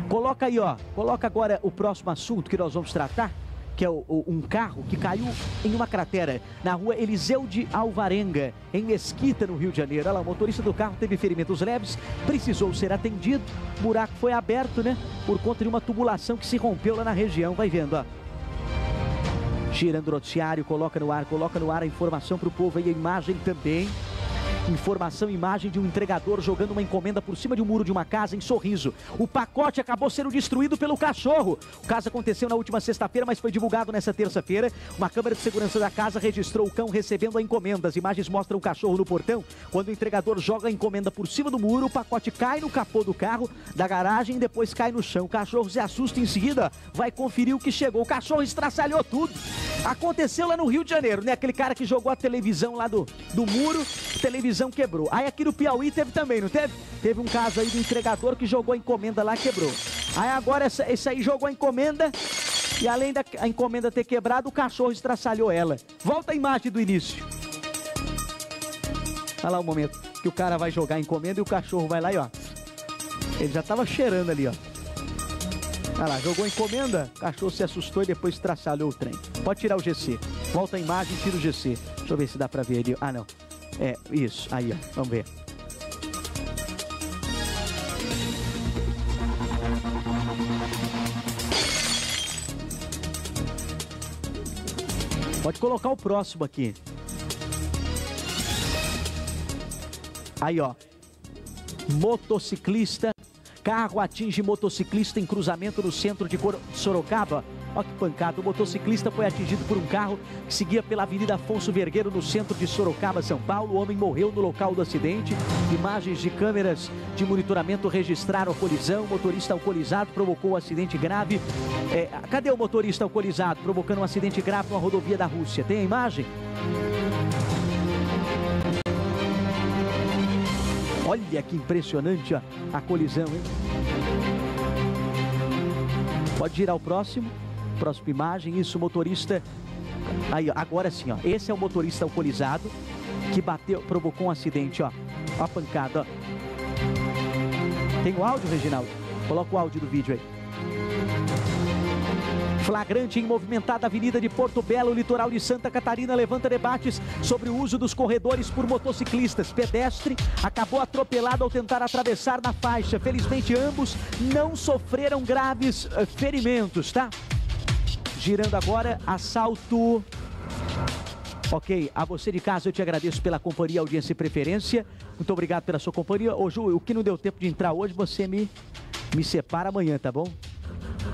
Coloca aí, ó. Coloca agora o próximo assunto que nós vamos tratar, que é um carro que caiu em uma cratera na rua Eliseu de Alvarenga, em Mesquita, no Rio de Janeiro. Olha lá, o motorista do carro teve ferimentos leves, precisou ser atendido, o buraco foi aberto, né, por conta de uma tubulação que se rompeu lá na região. Vai vendo, ó. Girando o noticiário, coloca no ar a informação para o povo e a imagem também. Informação, imagem de um entregador jogando uma encomenda por cima de um muro de uma casa em Sorriso. O pacote acabou sendo destruído pelo cachorro. O caso aconteceu na última sexta-feira, mas foi divulgado nessa terça-feira. Uma câmera de segurança da casa registrou o cão recebendo a encomenda. As imagens mostram o cachorro no portão. Quando o entregador joga a encomenda por cima do muro, o pacote cai no capô do carro, da garagem, e depois cai no chão. O cachorro se assusta, em seguida vai conferir o que chegou. O cachorro estraçalhou tudo. Aconteceu lá no Rio de Janeiro, né? Aquele cara que jogou a televisão lá do muro, televisão quebrou. Aí aqui no Piauí teve também, não teve? Teve um caso aí do entregador que jogou a encomenda lá, quebrou. Aí agora esse aí jogou a encomenda e, além da encomenda ter quebrado, o cachorro estraçalhou ela. Volta a imagem do início. Olha lá o momento que o cara vai jogar a encomenda e o cachorro vai lá e, ó, ele já tava cheirando ali, ó. Olha lá, jogou a encomenda, o cachorro se assustou e depois estraçalhou o trem. Pode tirar o GC. Volta a imagem e tira o GC. Deixa eu ver se dá pra ver ali. Ah, não. É, isso, aí, ó, vamos ver. Pode colocar o próximo aqui. Aí, ó. Motociclista. Carro atinge motociclista em cruzamento no centro de Sorocaba. Olha que pancada, o motociclista foi atingido por um carro que seguia pela Avenida Afonso Vergueiro, no centro de Sorocaba, São Paulo. O homem morreu no local do acidente. Imagens de câmeras de monitoramento registraram a colisão. O motorista alcoolizado provocou um acidente grave. Cadê o motorista alcoolizado provocando um acidente grave numa rodovia da Rússia? Tem a imagem? Olha que impressionante a colisão, hein? Pode girar o próximo. Próxima imagem. Isso, o motorista... Aí, ó, agora sim, ó. Esse é o motorista alcoolizado que bateu, provocou um acidente, ó. Ó a pancada, ó. Tem o áudio, Reginaldo? Coloca o áudio do vídeo aí. Flagrante em movimentada avenida de Porto Belo, litoral de Santa Catarina, levanta debates sobre o uso dos corredores por motociclistas. Pedestre acabou atropelado ao tentar atravessar na faixa. Felizmente, ambos não sofreram graves ferimentos, tá? Girando agora, assalto... Ok, a você de casa eu te agradeço pela companhia, audiência e preferência. Muito obrigado pela sua companhia. Ô Ju, o que não deu tempo de entrar hoje, você me separa amanhã, tá bom?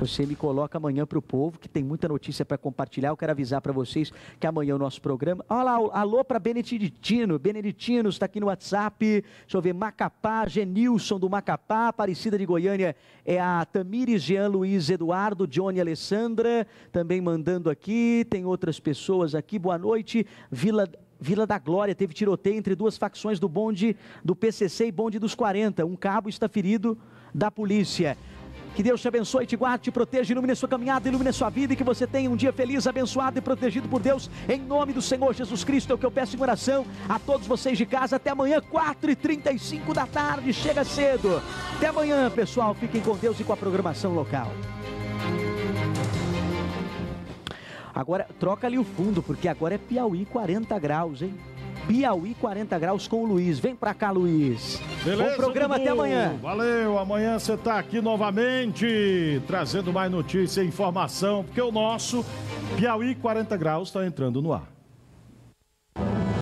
Você me coloca amanhã para o povo, que tem muita notícia para compartilhar. Eu quero avisar para vocês que amanhã é o nosso programa. Olha lá, alô para Beneditino. Beneditino está aqui no WhatsApp. Deixa eu ver, Macapá, Genilson do Macapá. Aparecida de Goiânia é a Tamires, Jean Luiz, Eduardo, Johnny, Alessandra. Também mandando aqui, tem outras pessoas aqui. Boa noite, Vila da Glória, teve tiroteio entre duas facções do bonde do PCC e bonde dos 40. Um cabo está ferido da polícia. Que Deus te abençoe, te guarde, te proteja, ilumine a sua caminhada, ilumine a sua vida e que você tenha um dia feliz, abençoado e protegido por Deus. Em nome do Senhor Jesus Cristo é o que eu peço em oração a todos vocês de casa. Até amanhã, 4h35 da tarde, chega cedo. Até amanhã, pessoal. Fiquem com Deus e com a programação local. Agora, troca ali o fundo, porque agora é Piauí 40 graus, hein? Piauí 40 graus com o Luiz. Vem pra cá, Luiz. Beleza, bom programa, Dudu. Até amanhã. Valeu, amanhã você tá aqui novamente, trazendo mais notícia e informação, porque o nosso Piauí 40 graus tá entrando no ar.